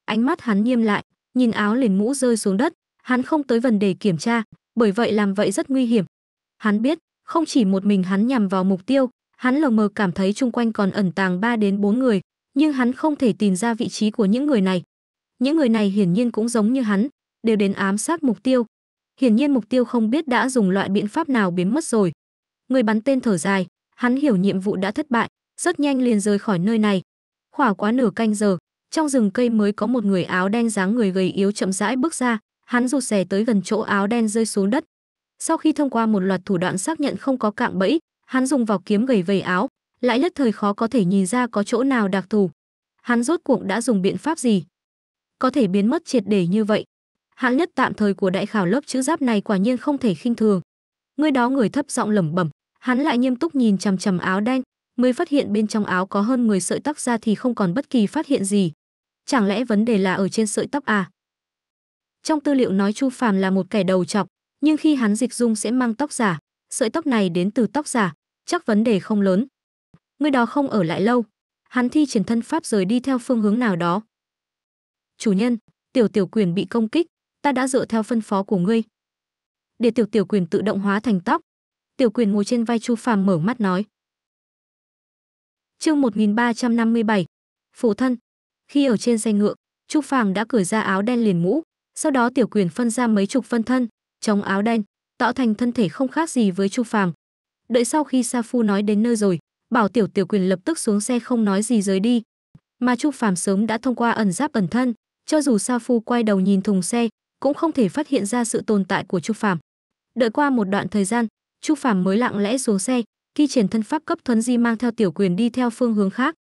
Ánh mắt hắn nghiêm lại, nhìn áo liền mũ rơi xuống đất, hắn không tới vấn đề kiểm tra, bởi vậy làm vậy rất nguy hiểm. Hắn biết, không chỉ một mình hắn nhằm vào mục tiêu, hắn lờ mờ cảm thấy chung quanh còn ẩn tàng ba đến bốn người, nhưng hắn không thể tìm ra vị trí của những người này. Những người này hiển nhiên cũng giống như hắn, đều đến ám sát mục tiêu. Hiển nhiên mục tiêu không biết đã dùng loại biện pháp nào biến mất rồi. Người bắn tên thở dài, hắn hiểu nhiệm vụ đã thất bại, rất nhanh liền rời khỏi nơi này. Khoảng quá nửa canh giờ, trong rừng cây mới có một người áo đen dáng người gầy yếu chậm rãi bước ra, hắn rụt rè tới gần chỗ áo đen rơi xuống đất. Sau khi thông qua một loạt thủ đoạn xác nhận không có cạm bẫy, hắn dùng vào kiếm gầy vầy áo, lại nhất thời khó có thể nhìn ra có chỗ nào đặc thù. Hắn rốt cuộc đã dùng biện pháp gì, có thể biến mất triệt để như vậy. Hạng nhất tạm thời của đại khảo lớp chữ giáp này quả nhiên không thể khinh thường. Người đó người thấp giọng lẩm bẩm, hắn lại nghiêm túc nhìn chằm chằm áo đen, mới phát hiện bên trong áo có hơn mười sợi tóc ra thì không còn bất kỳ phát hiện gì. Chẳng lẽ vấn đề là ở trên sợi tóc à? Trong tư liệu nói Chu Phàm là một kẻ đầu trọc, nhưng khi hắn dịch dung sẽ mang tóc giả, sợi tóc này đến từ tóc giả, chắc vấn đề không lớn. Người đó không ở lại lâu, hắn thi triển thân pháp rời đi theo phương hướng nào đó. Chủ nhân, tiểu tiểu quyền bị công kích, ta đã dựa theo phân phó của ngươi. Để tiểu tiểu quyền tự động hóa thành tóc, tiểu quyền ngồi trên vai Chu Phàm mở mắt nói. Chương một nghìn ba trăm năm mươi bảy, phụ thân. Khi ở trên xe ngựa, Chu Phàm đã cởi ra áo đen liền mũ, sau đó tiểu quyền phân ra mấy chục phân thân, trong áo đen, tạo thành thân thể không khác gì với Chu Phàm. Đợi sau khi Sa Phu nói đến nơi rồi, bảo tiểu tiểu quyền lập tức xuống xe không nói gì rời đi, mà Chu Phàm sớm đã thông qua ẩn giáp ẩn thân, cho dù Sa Phu quay đầu nhìn thùng xe, cũng không thể phát hiện ra sự tồn tại của Chu Phàm. Đợi qua một đoạn thời gian, Chu Phàm mới lặng lẽ xuống xe, thi triển thân pháp cấp thuấn di mang theo tiểu quyền đi theo phương hướng khác.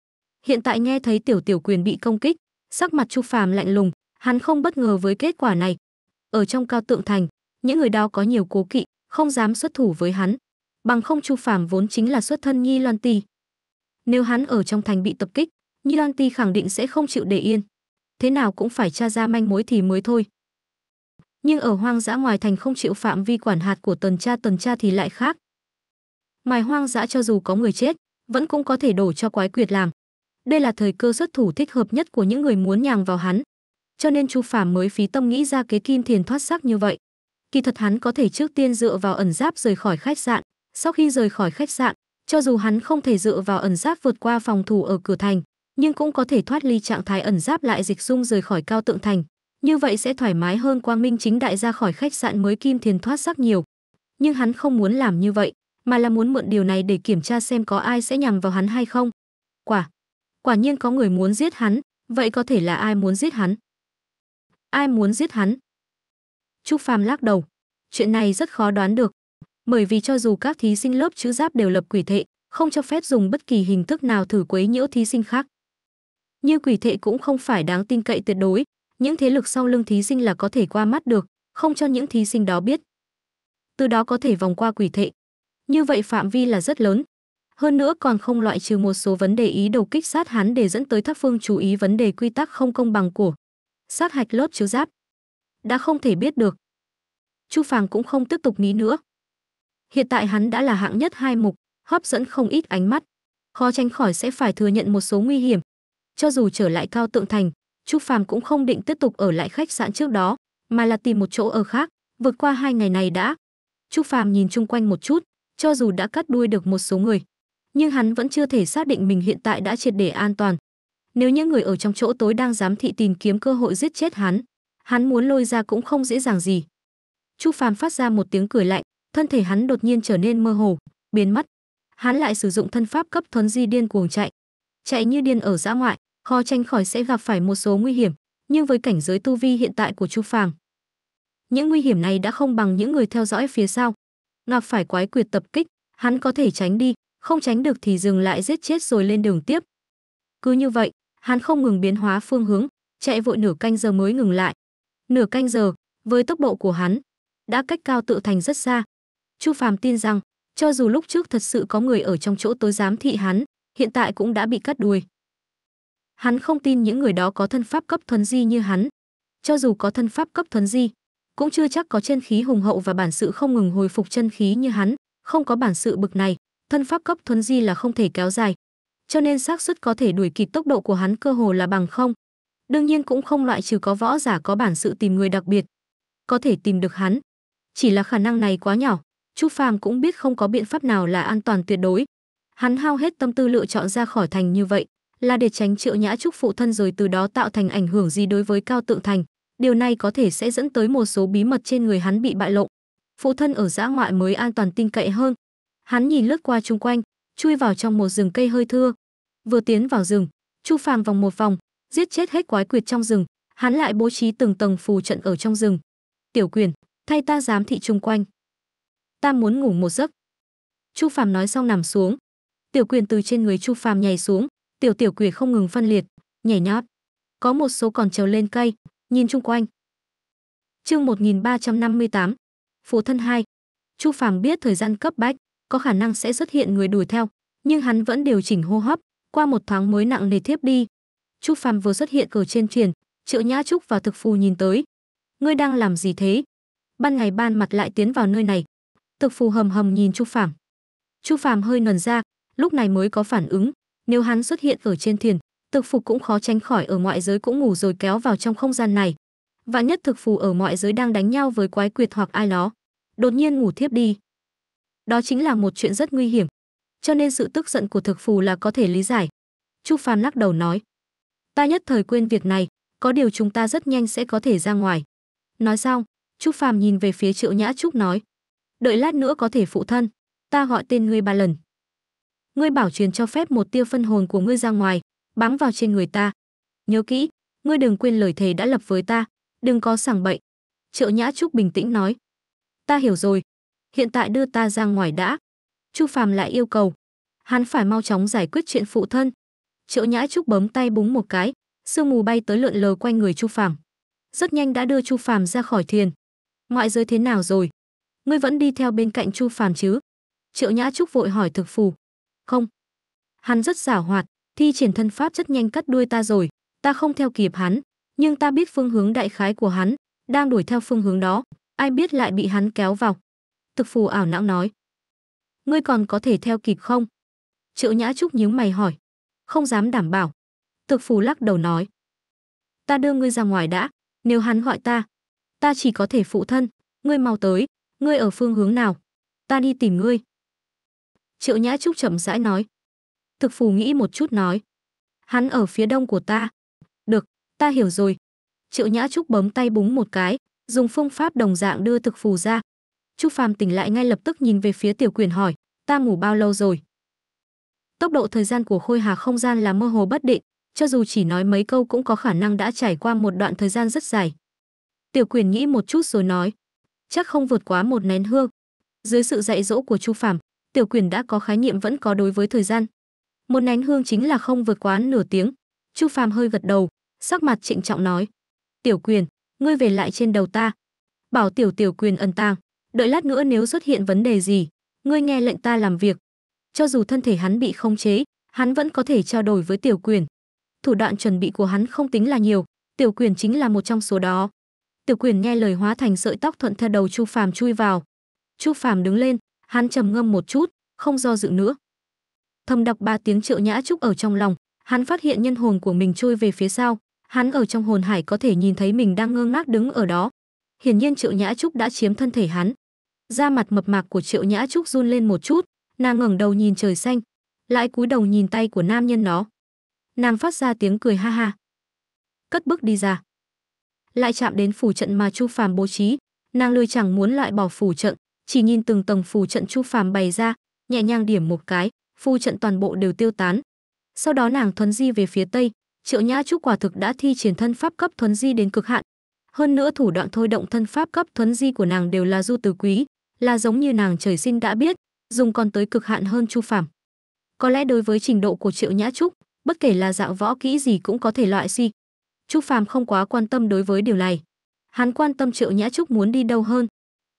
Hiện tại nghe thấy tiểu tiểu quyền bị công kích, sắc mặt Chu Phàm lạnh lùng, hắn không bất ngờ với kết quả này. Ở trong Cao Tượng Thành, những người đó có nhiều cố kỵ, không dám xuất thủ với hắn. Bằng không Chu Phàm vốn chính là xuất thân Nhi Loan Ti. Nếu hắn ở trong thành bị tập kích, Nhi Loan Ti khẳng định sẽ không chịu để yên. Thế nào cũng phải tra ra manh mối thì mới thôi. Nhưng ở hoang dã ngoài thành không chịu phạm vi quản hạt của tuần tra tuần tra thì lại khác. Ngoài hoang dã cho dù có người chết, vẫn cũng có thể đổ cho quái quyệt làm. Đây là thời cơ xuất thủ thích hợp nhất của những người muốn nhàng vào hắn. Cho nên Chu Phàm mới phí tâm nghĩ ra kế kim thiền thoát xác như vậy. Kỳ thật hắn có thể trước tiên dựa vào ẩn giáp rời khỏi khách sạn. Sau khi rời khỏi khách sạn, cho dù hắn không thể dựa vào ẩn giáp vượt qua phòng thủ ở cửa thành, nhưng cũng có thể thoát ly trạng thái ẩn giáp lại dịch dung rời khỏi Cao Tượng Thành. Như vậy sẽ thoải mái hơn quang minh chính đại ra khỏi khách sạn mới kim thiền thoát xác nhiều. Nhưng hắn không muốn làm như vậy, mà là muốn mượn điều này để kiểm tra xem có ai sẽ nhằm vào hắn hay không. Quả, quả nhiên có người muốn giết hắn, vậy có thể là ai muốn giết hắn? Ai muốn giết hắn? Chu Phàm lắc đầu, chuyện này rất khó đoán được, bởi vì cho dù các thí sinh lớp chữ giáp đều lập quỷ thệ, không cho phép dùng bất kỳ hình thức nào thử quấy nhiễu thí sinh khác. Nhưng quỷ thệ cũng không phải đáng tin cậy tuyệt đối, những thế lực sau lưng thí sinh là có thể qua mắt được, không cho những thí sinh đó biết. Từ đó có thể vòng qua quỷ thệ. Như vậy phạm vi là rất lớn. Hơn nữa còn không loại trừ một số vấn đề ý đồ kích sát hắn để dẫn tới Thác Phương chú ý vấn đề quy tắc không công bằng của sát hạch lớp chứa giáp. Đã không thể biết được. Chu Phàm cũng không tiếp tục nghĩ nữa. Hiện tại hắn đã là hạng nhất hai mục, hấp dẫn không ít ánh mắt. Khó tránh khỏi sẽ phải thừa nhận một số nguy hiểm. Cho dù trở lại Cao Tượng Thành, Chu Phàm cũng không định tiếp tục ở lại khách sạn trước đó, mà là tìm một chỗ ở khác, vượt qua hai ngày này đã. Chu Phàm nhìn chung quanh một chút, cho dù đã cắt đuôi được một số người, nhưng hắn vẫn chưa thể xác định mình hiện tại đã triệt để an toàn. Nếu những người ở trong chỗ tối đang giám thị tìm kiếm cơ hội giết chết hắn, hắn muốn lôi ra cũng không dễ dàng gì. Chu Phàm phát ra một tiếng cười lạnh, thân thể hắn đột nhiên trở nên mơ hồ, biến mất. Hắn lại sử dụng thân pháp cấp thuấn di điên cuồng chạy, chạy như điên ở dã ngoại, khó tránh khỏi sẽ gặp phải một số nguy hiểm, nhưng với cảnh giới tu vi hiện tại của Chu Phàm, những nguy hiểm này đã không bằng những người theo dõi phía sau. Gặp phải quái quyệt tập kích, hắn có thể tránh đi, không tránh được thì dừng lại giết chết rồi lên đường tiếp. Cứ như vậy, hắn không ngừng biến hóa phương hướng, chạy vội nửa canh giờ mới ngừng lại. Nửa canh giờ, với tốc độ của hắn, đã cách Cao Tự Thành rất xa. Chu Phàm tin rằng, cho dù lúc trước thật sự có người ở trong chỗ tối giám thị hắn, hiện tại cũng đã bị cắt đuôi. Hắn không tin những người đó có thân pháp cấp thuần di như hắn. Cho dù có thân pháp cấp thuần di, cũng chưa chắc có chân khí hùng hậu và bản sự không ngừng hồi phục chân khí như hắn, không có bản sự bực này, thân pháp cấp thuần di là không thể kéo dài, cho nên xác suất có thể đuổi kịp tốc độ của hắn cơ hồ là bằng không. Đương nhiên cũng không loại trừ có võ giả có bản sự tìm người đặc biệt, có thể tìm được hắn, chỉ là khả năng này quá nhỏ, Chu Phàm cũng biết không có biện pháp nào là an toàn tuyệt đối. Hắn hao hết tâm tư lựa chọn ra khỏi thành như vậy, là để tránh Triệu Nhã Trúc phụ thân rồi từ đó tạo thành ảnh hưởng gì đối với Cao Tượng Thành. Điều này có thể sẽ dẫn tới một số bí mật trên người hắn bị bại lộ. Phụ thân ở dã ngoại mới an toàn tin cậy hơn. Hắn nhìn lướt qua chung quanh, chui vào trong một rừng cây hơi thưa. Vừa tiến vào rừng, Chu Phàm vòng một vòng, giết chết hết quái quyệt trong rừng. Hắn lại bố trí từng tầng phù trận ở trong rừng. Tiểu Quyền, thay ta giám thị chung quanh. Ta muốn ngủ một giấc. Chu Phàm nói xong nằm xuống. Tiểu Quyền từ trên người Chu Phàm nhảy xuống. Tiểu Tiểu Quyền không ngừng phân liệt, nhảy nhót. Có một số còn trèo lên cây. Nhìn chung quanh. Chương một nghìn ba trăm năm mươi tám, Phụ thân hai. Chu Phàm biết thời gian cấp bách, có khả năng sẽ xuất hiện người đuổi theo, nhưng hắn vẫn điều chỉnh hô hấp, qua một thoáng mới nặng nề thiếp đi. Chu Phàm vừa xuất hiện ở trên thuyền, Triệu Nhã Trúc và Thực Phù nhìn tới. ngươi đang làm gì thế? Ban ngày ban mặt lại tiến vào nơi này. Thực Phù hầm hầm nhìn Chu Phàm. Chu Phàm hơi ngẩn ra, lúc này mới có phản ứng. Nếu hắn xuất hiện ở trên thiền, Thực Phù cũng khó tránh khỏi ở ngoại giới cũng ngủ rồi kéo vào trong không gian này. Vạn nhất Thực Phù ở ngoại giới đang đánh nhau với quái quyệt hoặc ai đó, đột nhiên ngủ thiếp đi, đó chính là một chuyện rất nguy hiểm. Cho nên sự tức giận của Thực Phù là có thể lý giải. Chu Phàm lắc đầu nói, ta nhất thời quên việc này, có điều chúng ta rất nhanh sẽ có thể ra ngoài. Nói xong, Chu Phàm nhìn về phía Triệu Nhã Trúc nói, đợi lát nữa có thể phụ thân, ta gọi tên ngươi ba lần. Ngươi bảo truyền cho phép một tia phân hồn của ngươi ra ngoài, bám vào trên người ta. Nhớ kỹ, ngươi đừng quên lời thề đã lập với ta, đừng có sảng bậy. Triệu Nhã Trúc bình tĩnh nói, ta hiểu rồi, hiện tại đưa ta ra ngoài đã. Chu Phàm lại yêu cầu, hắn phải mau chóng giải quyết chuyện phụ thân. Triệu Nhã Trúc bấm tay búng một cái, sương mù bay tới lượn lờ quanh người Chu Phàm, rất nhanh đã đưa Chu Phàm ra khỏi thiền. Ngoại giới thế nào rồi? Ngươi vẫn đi theo bên cạnh Chu Phàm chứ? Triệu Nhã Trúc vội hỏi Thực Phù. Không. Hắn rất giảo hoạt, thi triển thân pháp rất nhanh cắt đuôi ta rồi, ta không theo kịp hắn, nhưng ta biết phương hướng đại khái của hắn, đang đuổi theo phương hướng đó, ai biết lại bị hắn kéo vào. Thực Phù ảo não nói. Ngươi còn có thể theo kịp không? Triệu Nhã Trúc nhíu mày hỏi. Không dám đảm bảo. Thực Phù lắc đầu nói. Ta đưa ngươi ra ngoài đã, nếu hắn gọi ta, ta chỉ có thể phụ thân, ngươi mau tới, ngươi ở phương hướng nào? Ta đi tìm ngươi. Triệu Nhã Trúc chậm rãi nói. Thực Phù nghĩ một chút nói. Hắn ở phía đông của ta. Được, ta hiểu rồi. Triệu Nhã Trúc bấm tay búng một cái, dùng phương pháp đồng dạng đưa Thực Phù ra. Chu Phàm tỉnh lại ngay lập tức nhìn về phía Tiểu Quyền hỏi, ta ngủ bao lâu rồi? Tốc độ thời gian của Khôi Hà không gian là mơ hồ bất định, cho dù chỉ nói mấy câu cũng có khả năng đã trải qua một đoạn thời gian rất dài. Tiểu Quyền nghĩ một chút rồi nói, chắc không vượt quá một nén hương. Dưới sự dạy dỗ của Chu Phàm, Tiểu Quyền đã có khái niệm vẫn có đối với thời gian. Một nén hương chính là không vượt quá nửa tiếng. Chu Phàm hơi gật đầu, sắc mặt trịnh trọng nói, Tiểu Quyền, ngươi về lại trên đầu ta, bảo tiểu Tiểu Quyền ẩn tàng. Đợi lát nữa nếu xuất hiện vấn đề gì, ngươi nghe lệnh ta làm việc. Cho dù thân thể hắn bị khống chế, hắn vẫn có thể trao đổi với Tiểu Quyền. Thủ đoạn chuẩn bị của hắn không tính là nhiều, Tiểu Quyền chính là một trong số đó. Tiểu Quyền nghe lời hóa thành sợi tóc thuận theo đầu Chu Phàm chui vào. Chu Phàm đứng lên, hắn trầm ngâm một chút, không do dự nữa. Thầm đọc ba tiếng Triệu Nhã Trúc ở trong lòng, hắn phát hiện nhân hồn của mình trôi về phía sau, hắn ở trong hồn hải có thể nhìn thấy mình đang ngơ ngác đứng ở đó. Hiển nhiên Triệu Nhã Trúc đã chiếm thân thể hắn. Da mặt mập mạp của Triệu Nhã Trúc run lên một chút, nàng ngẩng đầu nhìn trời xanh, lại cúi đầu nhìn tay của nam nhân đó. Nàng phát ra tiếng cười ha ha, cất bước đi ra. Lại chạm đến phù trận mà Chu Phàm bố trí, nàng lười chẳng muốn loại bỏ phù trận, chỉ nhìn từng tầng phù trận Chu Phàm bày ra, nhẹ nhàng điểm một cái, phù trận toàn bộ đều tiêu tán. Sau đó nàng thuấn di về phía tây. Triệu Nhã Trúc quả thực đã thi triển thân pháp cấp thuấn di đến cực hạn. Hơn nữa thủ đoạn thôi động thân pháp cấp thuấn di của nàng đều là du từ quý, là giống như nàng trời sinh đã biết, dùng còn tới cực hạn hơn Chu Phàm. Có lẽ đối với trình độ của Triệu Nhã Trúc, bất kể là dạng võ kỹ gì cũng có thể loại suy. Chu Phàm không quá quan tâm đối với điều này, hắn quan tâm Triệu Nhã Trúc muốn đi đâu hơn.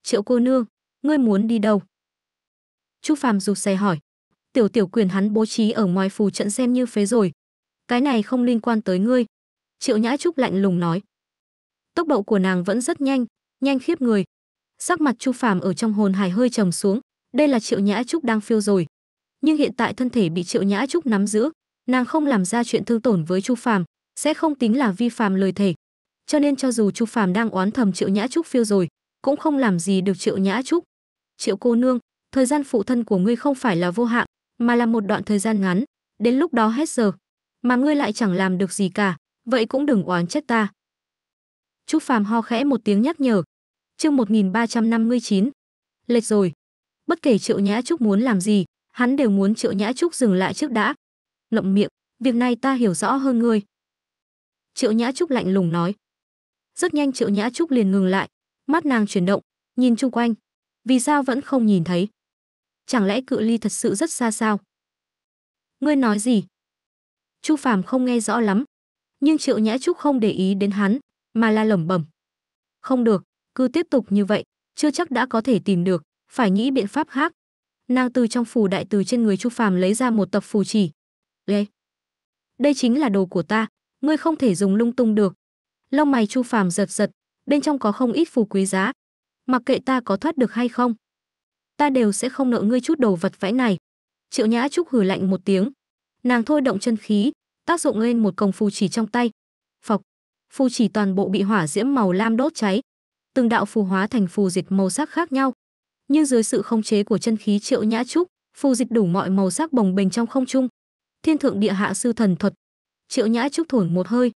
Triệu cô nương, ngươi muốn đi đâu? Chu Phàm rụt rè hỏi. Tiểu Tiểu Quyền hắn bố trí ở ngoài phù trận xem như phế rồi, cái này không liên quan tới ngươi. Triệu Nhã Trúc lạnh lùng nói. Tốc độ của nàng vẫn rất nhanh, nhanh khiếp người. Sắc mặt Chu Phàm ở trong hồn hải hơi trầm xuống, đây là Triệu Nhã Trúc đang phiêu rồi. Nhưng hiện tại thân thể bị Triệu Nhã Trúc nắm giữ, nàng không làm ra chuyện thương tổn với Chu Phàm, sẽ không tính là vi phạm lời thề. Cho nên cho dù Chu Phàm đang oán thầm Triệu Nhã Trúc phiêu rồi, cũng không làm gì được Triệu Nhã Trúc. Triệu cô nương, thời gian phụ thân của ngươi không phải là vô hạn, mà là một đoạn thời gian ngắn, đến lúc đó hết giờ, mà ngươi lại chẳng làm được gì cả, vậy cũng đừng oán trách ta. Chu Phàm ho khẽ một tiếng nhắc nhở. Chương một nghìn ba trăm năm mươi chín. Lệch rồi. Bất kể Triệu Nhã Trúc muốn làm gì, hắn đều muốn Triệu Nhã Trúc dừng lại trước đã. Ngậm miệng, việc này ta hiểu rõ hơn ngươi. Triệu Nhã Trúc lạnh lùng nói. Rất nhanh Triệu Nhã Trúc liền ngừng lại, mắt nàng chuyển động, nhìn chung quanh, vì sao vẫn không nhìn thấy? Chẳng lẽ cự ly thật sự rất xa sao? Ngươi nói gì? Chu Phàm không nghe rõ lắm, nhưng Triệu Nhã Trúc không để ý đến hắn, mà là lẩm bẩm. Không được, cứ tiếp tục như vậy, chưa chắc đã có thể tìm được, phải nghĩ biện pháp khác. Nàng từ trong phù đại từ trên người Chu Phàm lấy ra một tập phù chỉ. Đây, đây chính là đồ của ta, ngươi không thể dùng lung tung được. Lông mày Chu Phàm giật giật, bên trong có không ít phù quý giá, mặc kệ ta có thoát được hay không, ta đều sẽ không nợ ngươi chút đồ vật vãi này. Triệu Nhã Trúc hừ lạnh một tiếng, nàng thôi động chân khí, tác dụng lên một cồng phù chỉ trong tay. Phọc, phù chỉ toàn bộ bị hỏa diễm màu lam đốt cháy, từng đạo phù hóa thành phù dịch màu sắc khác nhau. Nhưng dưới sự khống chế của chân khí Triệu Nhã Trúc, phù dịch đủ mọi màu sắc bồng bềnh trong không trung. Thiên thượng địa hạ sư thần thuật. Triệu Nhã Trúc thổn một hơi,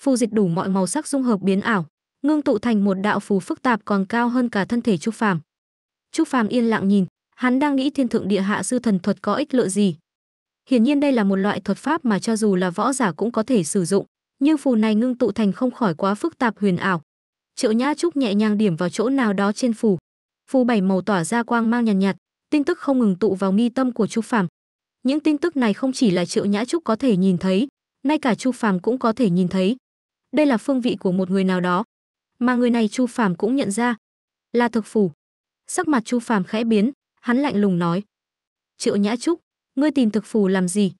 phù dịch đủ mọi màu sắc dung hợp biến ảo, ngưng tụ thành một đạo phù phức tạp còn cao hơn cả thân thể Chu Phàm. Chu Phàm yên lặng nhìn, hắn đang nghĩ thiên thượng địa hạ sư thần thuật có ích lợi gì. Hiển nhiên đây là một loại thuật pháp mà cho dù là võ giả cũng có thể sử dụng, nhưng phù này ngưng tụ thành không khỏi quá phức tạp huyền ảo. Triệu Nhã Trúc nhẹ nhàng điểm vào chỗ nào đó trên phù, phù bảy màu tỏa ra quang mang nhàn nhạt, nhạt, tin tức không ngừng tụ vào mi tâm của Chu Phàm. Những tin tức này không chỉ là Triệu Nhã Trúc có thể nhìn thấy, ngay cả Chu Phàm cũng có thể nhìn thấy. Đây là phương vị của một người nào đó, mà người này Chu Phàm cũng nhận ra là Thực Phù. Sắc mặt Chu Phàm khẽ biến, hắn lạnh lùng nói: Triệu Nhã Trúc, ngươi tìm Thực Phù làm gì?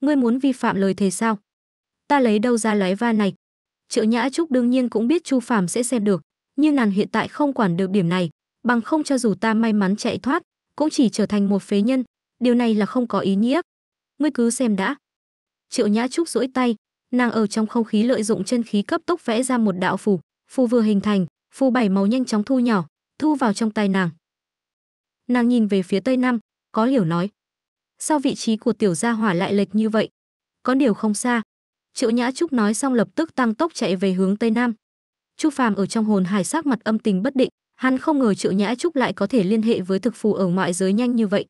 Ngươi muốn vi phạm lời thề sao? Ta lấy đâu ra lóe va này? Triệu Nhã Trúc đương nhiên cũng biết Chu Phàm sẽ xem được, nhưng nàng hiện tại không quản được điểm này, bằng không cho dù ta may mắn chạy thoát, cũng chỉ trở thành một phế nhân, điều này là không có ý nghĩa. Ngươi cứ xem đã. Triệu Nhã Trúc duỗi tay, nàng ở trong không khí lợi dụng chân khí cấp tốc vẽ ra một đạo phù, phù vừa hình thành, phù bảy màu nhanh chóng thu nhỏ, thu vào trong tay nàng. Nàng nhìn về phía Tây Nam, có hiểu nói: Sao vị trí của tiểu gia hỏa lại lệch như vậy? Có điều không xa. Triệu Nhã Trúc nói xong lập tức tăng tốc chạy về hướng Tây Nam. Chu Phàm ở trong hồn hải sắc mặt âm tình bất định, hắn không ngờ Triệu Nhã Trúc lại có thể liên hệ với Thực Phù ở ngoại giới nhanh như vậy,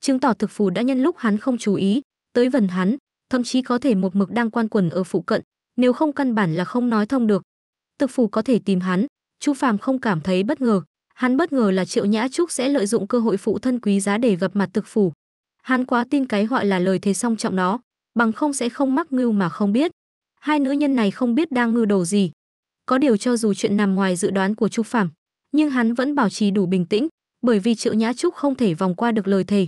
chứng tỏ Thực Phù đã nhân lúc hắn không chú ý tới gần hắn, thậm chí có thể một mực đang quan quần ở phụ cận, nếu không căn bản là không nói thông được. Thực Phù có thể tìm hắn, Chu Phàm không cảm thấy bất ngờ, hắn bất ngờ là Triệu Nhã Trúc sẽ lợi dụng cơ hội phụ thân quý giá để gặp mặt Thực Phù. Hắn quá tin cái gọi là lời thề song trọng đó, bằng không sẽ không mắc mưu mà không biết. Hai nữ nhân này không biết đang ngư đồ gì. Có điều cho dù chuyện nằm ngoài dự đoán của Chu Phàm, nhưng hắn vẫn bảo trì đủ bình tĩnh, bởi vì Triệu Nhã Trúc không thể vòng qua được lời thề.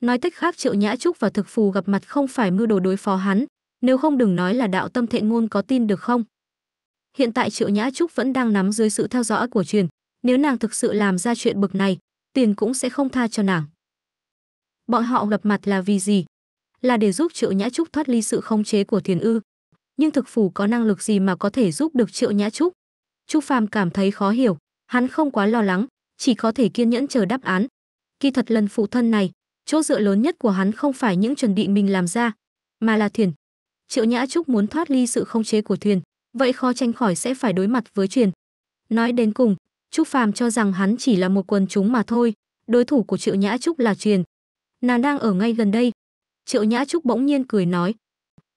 Nói cách khác, Triệu Nhã Trúc và Thực Phù gặp mặt không phải mưu đồ đối phó hắn, nếu không đừng nói là đạo tâm thện ngôn, có tin được không? Hiện tại Triệu Nhã Trúc vẫn đang nắm dưới sự theo dõi của truyền, nếu nàng thực sự làm ra chuyện bực này, tiền cũng sẽ không tha cho nàng. Bọn họ gặp mặt là vì gì? Là để giúp Triệu Nhã Trúc thoát ly sự khống chế của Thiền Ư? Nhưng Thực Phù có năng lực gì mà có thể giúp được Triệu Nhã Trúc? Chu Phàm cảm thấy khó hiểu, hắn không quá lo lắng, chỉ có thể kiên nhẫn chờ đáp án. Kỳ thật lần phụ thân này, chỗ dựa lớn nhất của hắn không phải những chuẩn bị mình làm ra, mà là Thiền. Triệu Nhã Trúc muốn thoát ly sự khống chế của Thiền, vậy khó tránh khỏi sẽ phải đối mặt với Truyền. Nói đến cùng, Chu Phàm cho rằng hắn chỉ là một quần chúng mà thôi, đối thủ của Triệu Nhã Trúc là Truyền. Nàng đang ở ngay gần đây. Triệu Nhã Trúc bỗng nhiên cười nói.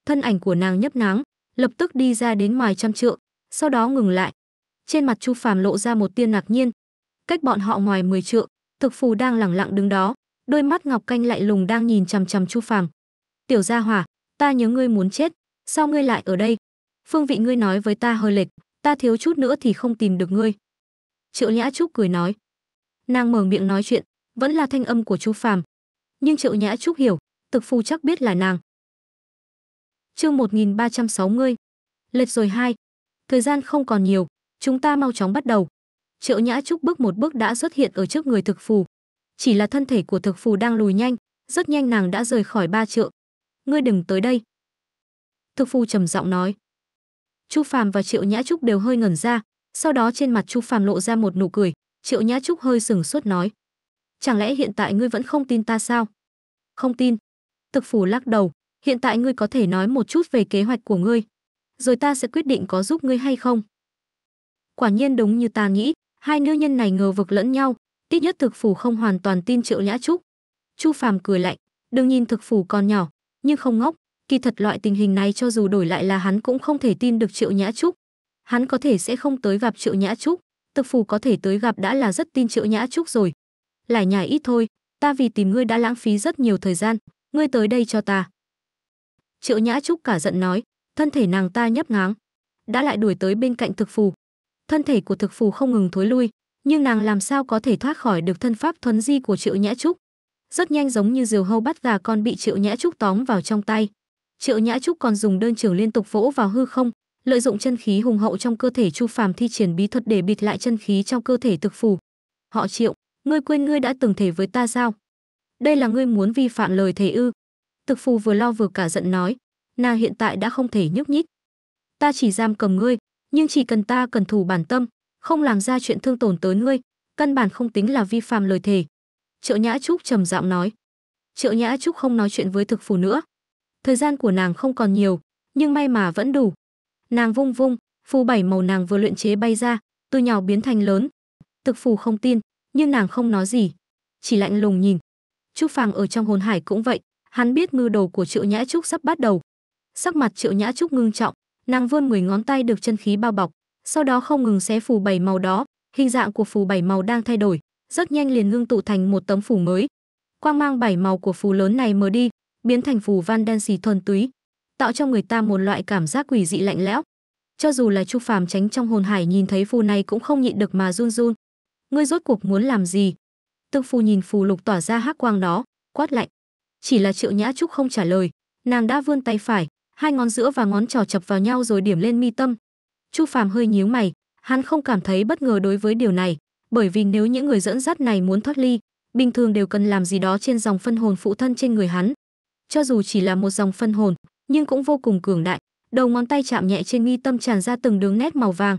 Thân ảnh của nàng nhấp nhoáng, lập tức đi ra đến ngoài trăm trượng, sau đó ngừng lại. Trên mặt Chu Phàm lộ ra một tia ngạc nhiên. Cách bọn họ ngoài mười trượng, Thực Phù đang lẳng lặng đứng đó, đôi mắt ngọc canh lạnh lùng đang nhìn chằm chằm Chu Phàm. Tiểu gia hỏa, ta nhớ ngươi muốn chết, sao ngươi lại ở đây? Phương vị ngươi nói với ta hơi lệch, ta thiếu chút nữa thì không tìm được ngươi. Triệu Nhã Trúc cười nói. Nàng mở miệng nói chuyện, vẫn là thanh âm của Chu Phàm. Nhưng Triệu Nhã Trúc hiểu, Thực Phù chắc biết là nàng. Chương một nghìn ba trăm sáu mươi. Lệch rồi hai. Thời gian không còn nhiều, chúng ta mau chóng bắt đầu. Triệu Nhã Trúc bước một bước đã xuất hiện ở trước người Thực Phù. Chỉ là thân thể của Thực Phù đang lùi nhanh, rất nhanh nàng đã rời khỏi ba trượng. Ngươi đừng tới đây. Thực Phù trầm giọng nói. Chu Phàm và Triệu Nhã Trúc đều hơi ngẩn ra, sau đó trên mặt Chu Phàm lộ ra một nụ cười. Triệu Nhã Trúc hơi sửng sốt nói. Chẳng lẽ hiện tại ngươi vẫn không tin ta sao? Không tin. Thực Phù lắc đầu. Hiện tại ngươi có thể nói một chút về kế hoạch của ngươi, rồi ta sẽ quyết định có giúp ngươi hay không. Quả nhiên đúng như ta nghĩ, hai nữ nhân này ngờ vực lẫn nhau, ít nhất Thực Phù không hoàn toàn tin Triệu Nhã Trúc. Chu Phàm cười lạnh, đừng nhìn Thực Phù còn nhỏ, nhưng không ngốc, kỳ thật loại tình hình này cho dù đổi lại là hắn cũng không thể tin được Triệu Nhã Trúc. Hắn có thể sẽ không tới gặp Triệu Nhã Trúc, Thực Phù có thể tới gặp đã là rất tin Triệu Nhã Trúc rồi. Lải nhải ít thôi, ta vì tìm ngươi đã lãng phí rất nhiều thời gian, ngươi tới đây cho ta. Triệu Nhã Trúc cả giận nói, thân thể nàng ta nhấp nhoáng, đã lại đuổi tới bên cạnh Thực Phù. Thân thể của Thực Phù không ngừng thối lui, nhưng nàng làm sao có thể thoát khỏi được thân pháp thuấn di của Triệu Nhã Trúc. Rất nhanh giống như diều hâu bắt gà con bị Triệu Nhã Trúc tóm vào trong tay. Triệu Nhã Trúc còn dùng đơn trưởng liên tục vỗ vào hư không, lợi dụng chân khí hùng hậu trong cơ thể Chu Phàm thi triển bí thuật để bịt lại chân khí trong cơ thể Thực Phù. Họ Triệu, ngươi quên ngươi đã từng thề với ta sao? Đây là ngươi muốn vi phạm lời thề ư? Thực Phù vừa lo vừa cả giận nói, nàng hiện tại đã không thể nhúc nhích. Ta chỉ giam cầm ngươi, nhưng chỉ cần ta cần thủ bản tâm, không làm ra chuyện thương tổn tới ngươi, căn bản không tính là vi phạm lời thề. Triệu Nhã Trúc trầm giọng nói. Triệu Nhã Trúc không nói chuyện với Thực Phù nữa. Thời gian của nàng không còn nhiều, nhưng may mà vẫn đủ. Nàng vung vung, phù bảy màu nàng vừa luyện chế bay ra, từ nhỏ biến thành lớn. Thực Phù không tin, nhưng nàng không nói gì, chỉ lạnh lùng nhìn. Chu Phàm ở trong hồn hải cũng vậy, hắn biết mưu đồ của Triệu Nhã Trúc sắp bắt đầu. Sắc mặt Triệu Nhã Trúc ngưng trọng, nàng vươn mười ngón tay được chân khí bao bọc, sau đó không ngừng xé phù bảy màu đó. Hình dạng của phù bảy màu đang thay đổi, rất nhanh liền ngưng tụ thành một tấm phù mới. Quang mang bảy màu của phù lớn này mờ đi, biến thành phù văn đen xì thuần túy, tạo cho người ta một loại cảm giác quỷ dị lạnh lẽo. Cho dù là Chu Phàm tránh trong hồn hải nhìn thấy phù này cũng không nhịn được mà run run. Ngươi rốt cuộc muốn làm gì? Tương Phù nhìn phù lục tỏa ra hắc quang đó, quát lạnh. Chỉ là Triệu Nhã Trúc không trả lời, nàng đã vươn tay phải, hai ngón giữa và ngón trỏ chập vào nhau rồi điểm lên mi tâm. Chu Phàm hơi nhíu mày, hắn không cảm thấy bất ngờ đối với điều này, bởi vì nếu những người dẫn dắt này muốn thoát ly, bình thường đều cần làm gì đó trên dòng phân hồn phụ thân trên người hắn. Cho dù chỉ là một dòng phân hồn, nhưng cũng vô cùng cường đại. Đầu ngón tay chạm nhẹ trên mi tâm tràn ra từng đường nét màu vàng.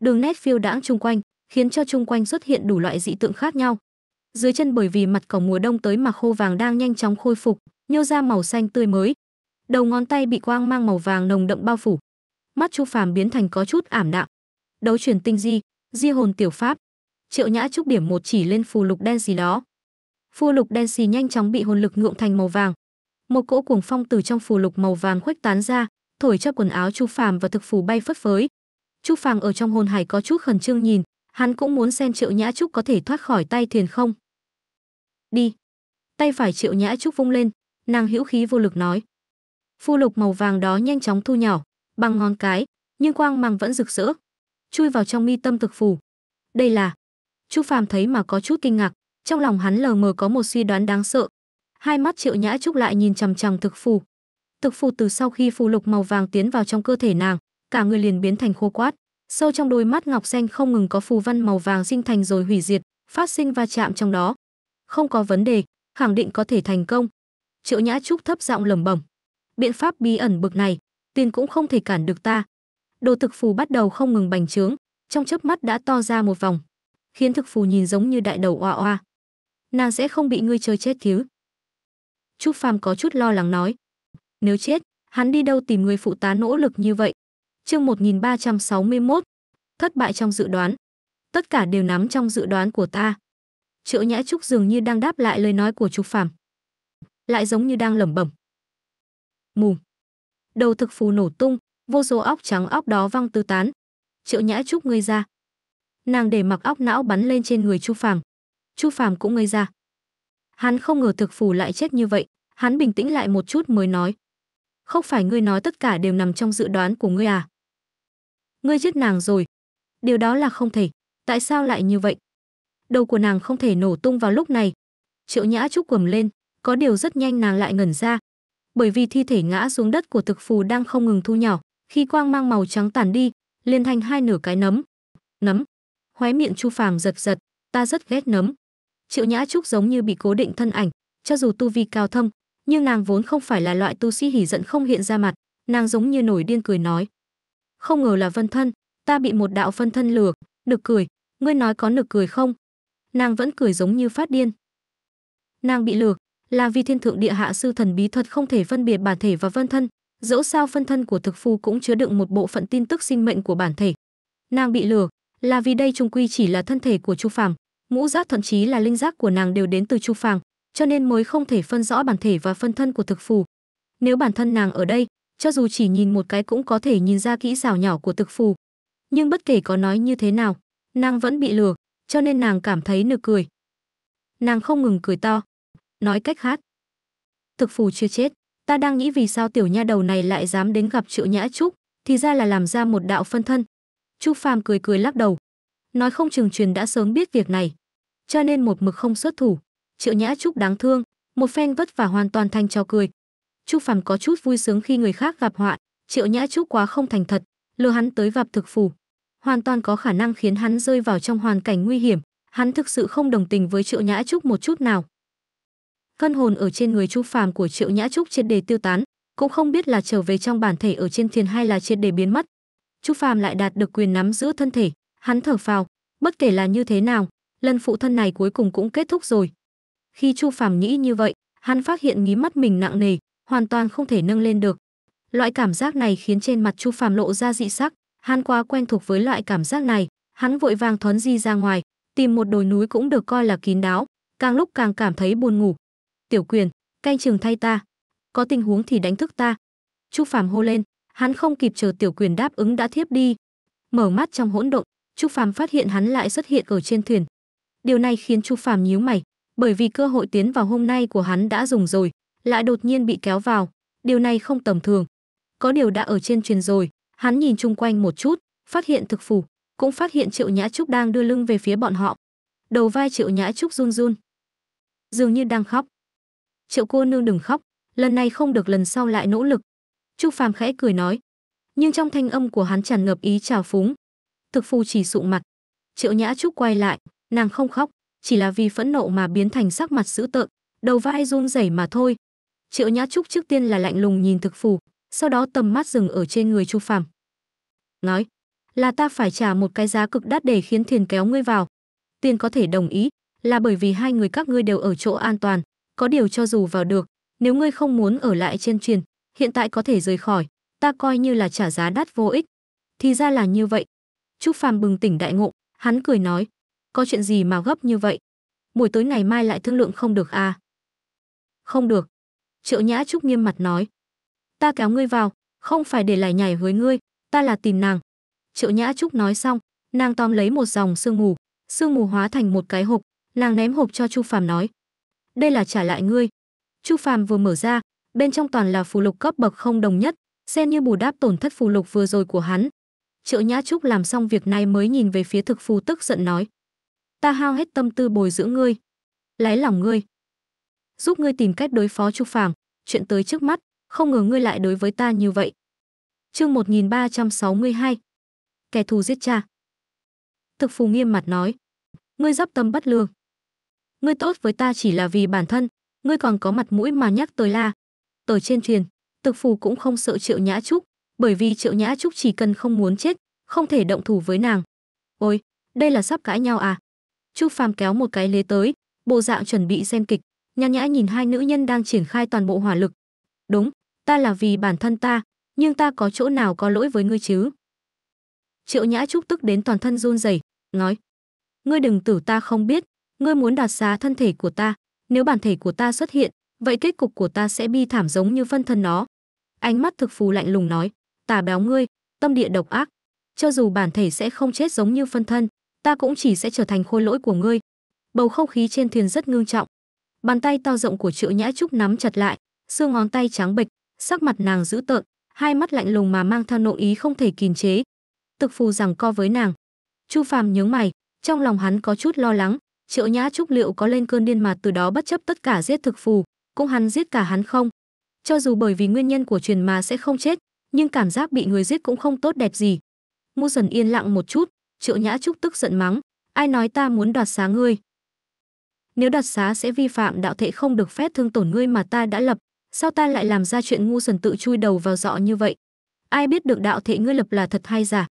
Đường nét phiêu đãng chung quanh, khiến cho chung quanh xuất hiện đủ loại dị tượng khác nhau. Dưới chân bởi vì mặt cỏ mùa đông tới mà khô vàng đang nhanh chóng khôi phục, nhô ra màu xanh tươi mới. Đầu ngón tay bị quang mang màu vàng nồng đậm bao phủ. Mắt Chu Phàm biến thành có chút ảm đạm. Đấu truyền tinh di, di hồn tiểu pháp. Triệu Nhã Trúc điểm một chỉ lên phù lục đen gì đó. Phù lục đen xì nhanh chóng bị hồn lực nhuộm thành màu vàng. Một cỗ cuồng phong từ trong phù lục màu vàng khuếch tán ra, thổi cho quần áo Chu Phàm và Thực Phù bay phất phới. Chu Phàm ở trong hồn hải có chút khẩn trương nhìn, hắn cũng muốn xem Triệu Nhã Trúc có thể thoát khỏi tay thiền không. Đi. Tay phải Triệu Nhã Trúc vung lên, nàng hữu khí vô lực nói. Phù lục màu vàng đó nhanh chóng thu nhỏ, bằng ngón cái, nhưng quang mang vẫn rực rỡ, chui vào trong mi tâm Thực Phù. Đây là. Chu Phàm thấy mà có chút kinh ngạc, trong lòng hắn lờ mờ có một suy đoán đáng sợ. Hai mắt Triệu Nhã Trúc lại nhìn chằm chằm Thực Phù. Thực Phù từ sau khi phù lục màu vàng tiến vào trong cơ thể nàng, cả người liền biến thành khô quát, sâu trong đôi mắt ngọc xanh không ngừng có phù văn màu vàng sinh thành rồi hủy diệt, phát sinh va chạm trong đó. Không có vấn đề, khẳng định có thể thành công. Triệu Nhã Trúc thấp giọng lẩm bẩm, biện pháp bí ẩn bực này, tiền cũng không thể cản được ta. Đồ Thực Phù bắt đầu không ngừng bành trướng, trong chớp mắt đã to ra một vòng, khiến Thực Phù nhìn giống như đại đầu oa oa. Nàng sẽ không bị ngươi chơi chết thiếu. Chu Phàm có chút lo lắng nói. Nếu chết, hắn đi đâu tìm người phụ tá nỗ lực như vậy? Chương một nghìn ba trăm sáu mươi mốt. Thất bại trong dự đoán. Tất cả đều nắm trong dự đoán của ta. Triệu Nhã Trúc dường như đang đáp lại lời nói của Chu Phàm, lại giống như đang lẩm bẩm. Mù. Đầu Thực Phù nổ tung, vô số óc trắng óc đó văng tứ tán. Triệu Nhã Trúc ngây ra. Nàng để mặc óc não bắn lên trên người Chu Phàm. Chu Phàm cũng ngây ra. Hắn không ngờ Thực Phù lại chết như vậy, hắn bình tĩnh lại một chút mới nói. Không phải ngươi nói tất cả đều nằm trong dự đoán của ngươi à? Ngươi giết nàng rồi. Điều đó là không thể, tại sao lại như vậy? Đầu của nàng không thể nổ tung vào lúc này. Triệu Nhã Trúc quầm lên, có điều rất nhanh nàng lại ngẩn ra. Bởi vì thi thể ngã xuống đất của Thực Phù đang không ngừng thu nhỏ, khi quang mang màu trắng tản đi, liền thành hai nửa cái nấm. Nấm. Khóe miệng Chu Phàm giật giật, ta rất ghét nấm. Triệu Nhã Trúc giống như bị cố định thân ảnh, cho dù tu vi cao thâm, nhưng nàng vốn không phải là loại tu sĩ hỉ giận không hiện ra mặt, nàng giống như nổi điên cười nói. Không ngờ là vân thân, ta bị một đạo phân thân lừa, nực cười, ngươi nói có nực cười không? Nàng vẫn cười giống như phát điên. Nàng bị lừa, là vì thiên thượng địa hạ sư thần bí thuật không thể phân biệt bản thể và vân thân, dẫu sao phân thân của Thực Phù cũng chứa đựng một bộ phận tin tức sinh mệnh của bản thể. Nàng bị lừa, là vì đây chung quy chỉ là thân thể của Chu Phàm. Ngũ giác thậm chí là linh giác của nàng đều đến từ Chu Phàm, cho nên mới không thể phân rõ bản thể và phân thân của Thực Phù. Nếu bản thân nàng ở đây, cho dù chỉ nhìn một cái cũng có thể nhìn ra kỹ xảo nhỏ của Thực Phù. Nhưng bất kể có nói như thế nào, nàng vẫn bị lừa, cho nên nàng cảm thấy nực cười. Nàng không ngừng cười to, nói cách khác, Thực Phù chưa chết. Ta đang nghĩ vì sao tiểu nha đầu này lại dám đến gặp Triệu Nhã Trúc, thì ra là làm ra một đạo phân thân. Chu Phàm cười cười lắc đầu, nói không chừng truyền đã sớm biết việc này, cho nên một mực không xuất thủ. Triệu Nhã Trúc đáng thương, một phen vất vả hoàn toàn thành trò cười. Chu Phàm có chút vui sướng khi người khác gặp họa, Triệu Nhã Trúc quá không thành thật, lừa hắn tới vạp thực phù, hoàn toàn có khả năng khiến hắn rơi vào trong hoàn cảnh nguy hiểm. Hắn thực sự không đồng tình với Triệu Nhã Trúc một chút nào. Cơn hồn ở trên người Chu Phàm của Triệu Nhã Trúc triệt để tiêu tán, cũng không biết là trở về trong bản thể ở trên thiền hay là triệt để biến mất. Chu Phàm lại đạt được quyền nắm giữ thân thể, hắn thở phào, bất kể là như thế nào, lần phụ thân này cuối cùng cũng kết thúc rồi. Khi Chu Phàm nghĩ như vậy, hắn phát hiện mí mắt mình nặng nề, hoàn toàn không thể nâng lên được. Loại cảm giác này khiến trên mặt Chu Phàm lộ ra dị sắc, hắn quá quen thuộc với loại cảm giác này, hắn vội vàng thoán di ra ngoài, tìm một đồi núi cũng được coi là kín đáo, càng lúc càng cảm thấy buồn ngủ. Tiểu Quyền, canh chừng thay ta, có tình huống thì đánh thức ta. Chu Phàm hô lên, hắn không kịp chờ Tiểu Quyền đáp ứng đã thiếp đi. Mở mắt trong hỗn độn, Chu Phàm phát hiện hắn lại xuất hiện ở trên thuyền. Điều này khiến Chu Phàm nhíu mày, bởi vì cơ hội tiến vào hôm nay của hắn đã dùng rồi, lại đột nhiên bị kéo vào, điều này không tầm thường. Có điều đã ở trên thuyền rồi, hắn nhìn chung quanh một chút, phát hiện thực phù, cũng phát hiện Triệu Nhã Trúc đang đưa lưng về phía bọn họ. Đầu vai Triệu Nhã Trúc run run, dường như đang khóc. Triệu cô nương đừng khóc, lần này không được lần sau lại nỗ lực. Chu Phàm khẽ cười nói, nhưng trong thanh âm của hắn tràn ngập ý trào phúng. Thực phù chỉ sụ mặt. Triệu Nhã Trúc quay lại, nàng không khóc, chỉ là vì phẫn nộ mà biến thành sắc mặt dữ tợn, đầu vai run rẩy mà thôi. Triệu Nhã Trúc trước tiên là lạnh lùng nhìn thực phù, sau đó tầm mắt dừng ở trên người Chu Phàm. Nói, là ta phải trả một cái giá cực đắt để khiến thiền kéo ngươi vào. Tiền có thể đồng ý, là bởi vì hai người các ngươi đều ở chỗ an toàn. Có điều cho dù vào được, nếu ngươi không muốn ở lại trên thuyền, hiện tại có thể rời khỏi, ta coi như là trả giá đắt vô ích. Thì ra là như vậy. Chu Phàm bừng tỉnh đại ngộ, hắn cười nói, có chuyện gì mà gấp như vậy? Buổi tối ngày mai lại thương lượng không được à? Không được. Triệu Nhã Trúc nghiêm mặt nói, ta kéo ngươi vào, không phải để lải nhải với ngươi, ta là tìm nàng. Triệu Nhã Trúc nói xong, nàng tóm lấy một dòng sương mù, sương mù hóa thành một cái hộp, nàng ném hộp cho Chu Phàm nói, đây là trả lại ngươi. Chu Phàm vừa mở ra, bên trong toàn là phù lục cấp bậc không đồng nhất, xem như bù đáp tổn thất phù lục vừa rồi của hắn. Triệu Nhã Trúc làm xong việc này mới nhìn về phía thực phù tức giận nói, ta hao hết tâm tư bồi dưỡng ngươi, lấy lòng ngươi, giúp ngươi tìm cách đối phó Chu Phàm, chuyện tới trước mắt, không ngờ ngươi lại đối với ta như vậy. Chương một nghìn ba trăm sáu mươi hai, kẻ thù giết cha. Thực phù nghiêm mặt nói, ngươi dắp tâm bất lương, ngươi tốt với ta chỉ là vì bản thân, ngươi còn có mặt mũi mà nhắc tới la. Ở trên thuyền, thực phù cũng không sợ Triệu Nhã Trúc, bởi vì Triệu Nhã Trúc chỉ cần không muốn chết, không thể động thủ với nàng. Ôi, đây là sắp cãi nhau à? Chu Phàm kéo một cái lế tới, bộ dạng chuẩn bị xem kịch, nhàn nhã nhìn hai nữ nhân đang triển khai toàn bộ hỏa lực. Đúng, ta là vì bản thân ta, nhưng ta có chỗ nào có lỗi với ngươi chứ? Triệu Nhã Trúc tức đến toàn thân run rẩy, nói, ngươi đừng tưởng ta không biết, ngươi muốn đoạt xá thân thể của ta, nếu bản thể của ta xuất hiện, vậy kết cục của ta sẽ bi thảm giống như phân thân nó. Ánh mắt thực phù lạnh lùng nói, tà béo ngươi, tâm địa độc ác, cho dù bản thể sẽ không chết giống như phân thân, ta cũng chỉ sẽ trở thành khôi lỗi của ngươi. Bầu không khí trên thuyền rất ngưng trọng. Bàn tay to rộng của Triệu Nhã Trúc nắm chặt lại, xương ngón tay trắng bệch, sắc mặt nàng dữ tợn, hai mắt lạnh lùng mà mang theo nội ý không thể kìm chế. Thực phù giằng co với nàng. Chu Phàm nhướng mày, trong lòng hắn có chút lo lắng, Triệu Nhã Trúc liệu có lên cơn điên mà từ đó bất chấp tất cả giết thực phù, cũng hắn giết cả hắn không? Cho dù bởi vì nguyên nhân của truyền mà sẽ không chết, nhưng cảm giác bị người giết cũng không tốt đẹp gì. Mu dần yên lặng một chút, Triệu Nhã Trúc tức giận mắng, ai nói ta muốn đoạt xá ngươi? Nếu đoạt xá sẽ vi phạm đạo thể không được phép thương tổn ngươi mà ta đã lập, sao ta lại làm ra chuyện ngu xuẩn tự chui đầu vào giọ như vậy? Ai biết được đạo thể ngươi lập là thật hay giả?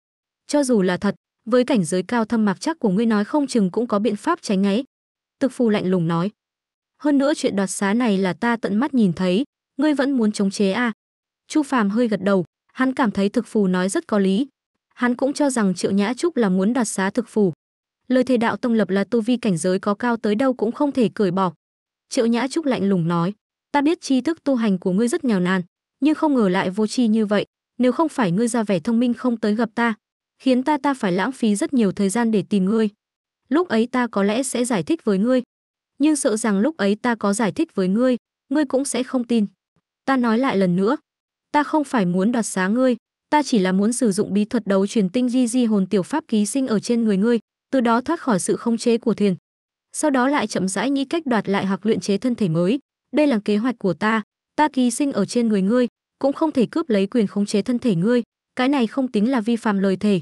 Cho dù là thật, với cảnh giới cao thâm mạc chắc của ngươi nói không chừng cũng có biện pháp tránh ấy. Thực phù lạnh lùng nói. Hơn nữa chuyện đoạt xá này là ta tận mắt nhìn thấy, ngươi vẫn muốn chống chế à? Chu Phàm hơi gật đầu, hắn cảm thấy thực phù nói rất có lý. Hắn cũng cho rằng Triệu Nhã Trúc là muốn đoạt xá thực phù. Lời thề đạo tông lập là tu vi cảnh giới có cao tới đâu cũng không thể cởi bỏ. Triệu Nhã Trúc lạnh lùng nói, ta biết tri thức tu hành của ngươi rất nghèo nàn, nhưng không ngờ lại vô tri như vậy, nếu không phải ngươi ra vẻ thông minh không tới gặp ta, khiến ta ta phải lãng phí rất nhiều thời gian để tìm ngươi. Lúc ấy ta có lẽ sẽ giải thích với ngươi, nhưng sợ rằng lúc ấy ta có giải thích với ngươi, ngươi cũng sẽ không tin. Ta nói lại lần nữa, ta không phải muốn đoạt xá ngươi, ta chỉ là muốn sử dụng bí thuật đấu truyền tinh di di hồn tiểu pháp ký sinh ở trên người ngươi, từ đó thoát khỏi sự khống chế của thiền. Sau đó lại chậm rãi nghĩ cách đoạt lại hoặc luyện chế thân thể mới. Đây là kế hoạch của ta, ta ký sinh ở trên người ngươi, cũng không thể cướp lấy quyền khống chế thân thể ngươi, cái này không tính là vi phạm lời thề.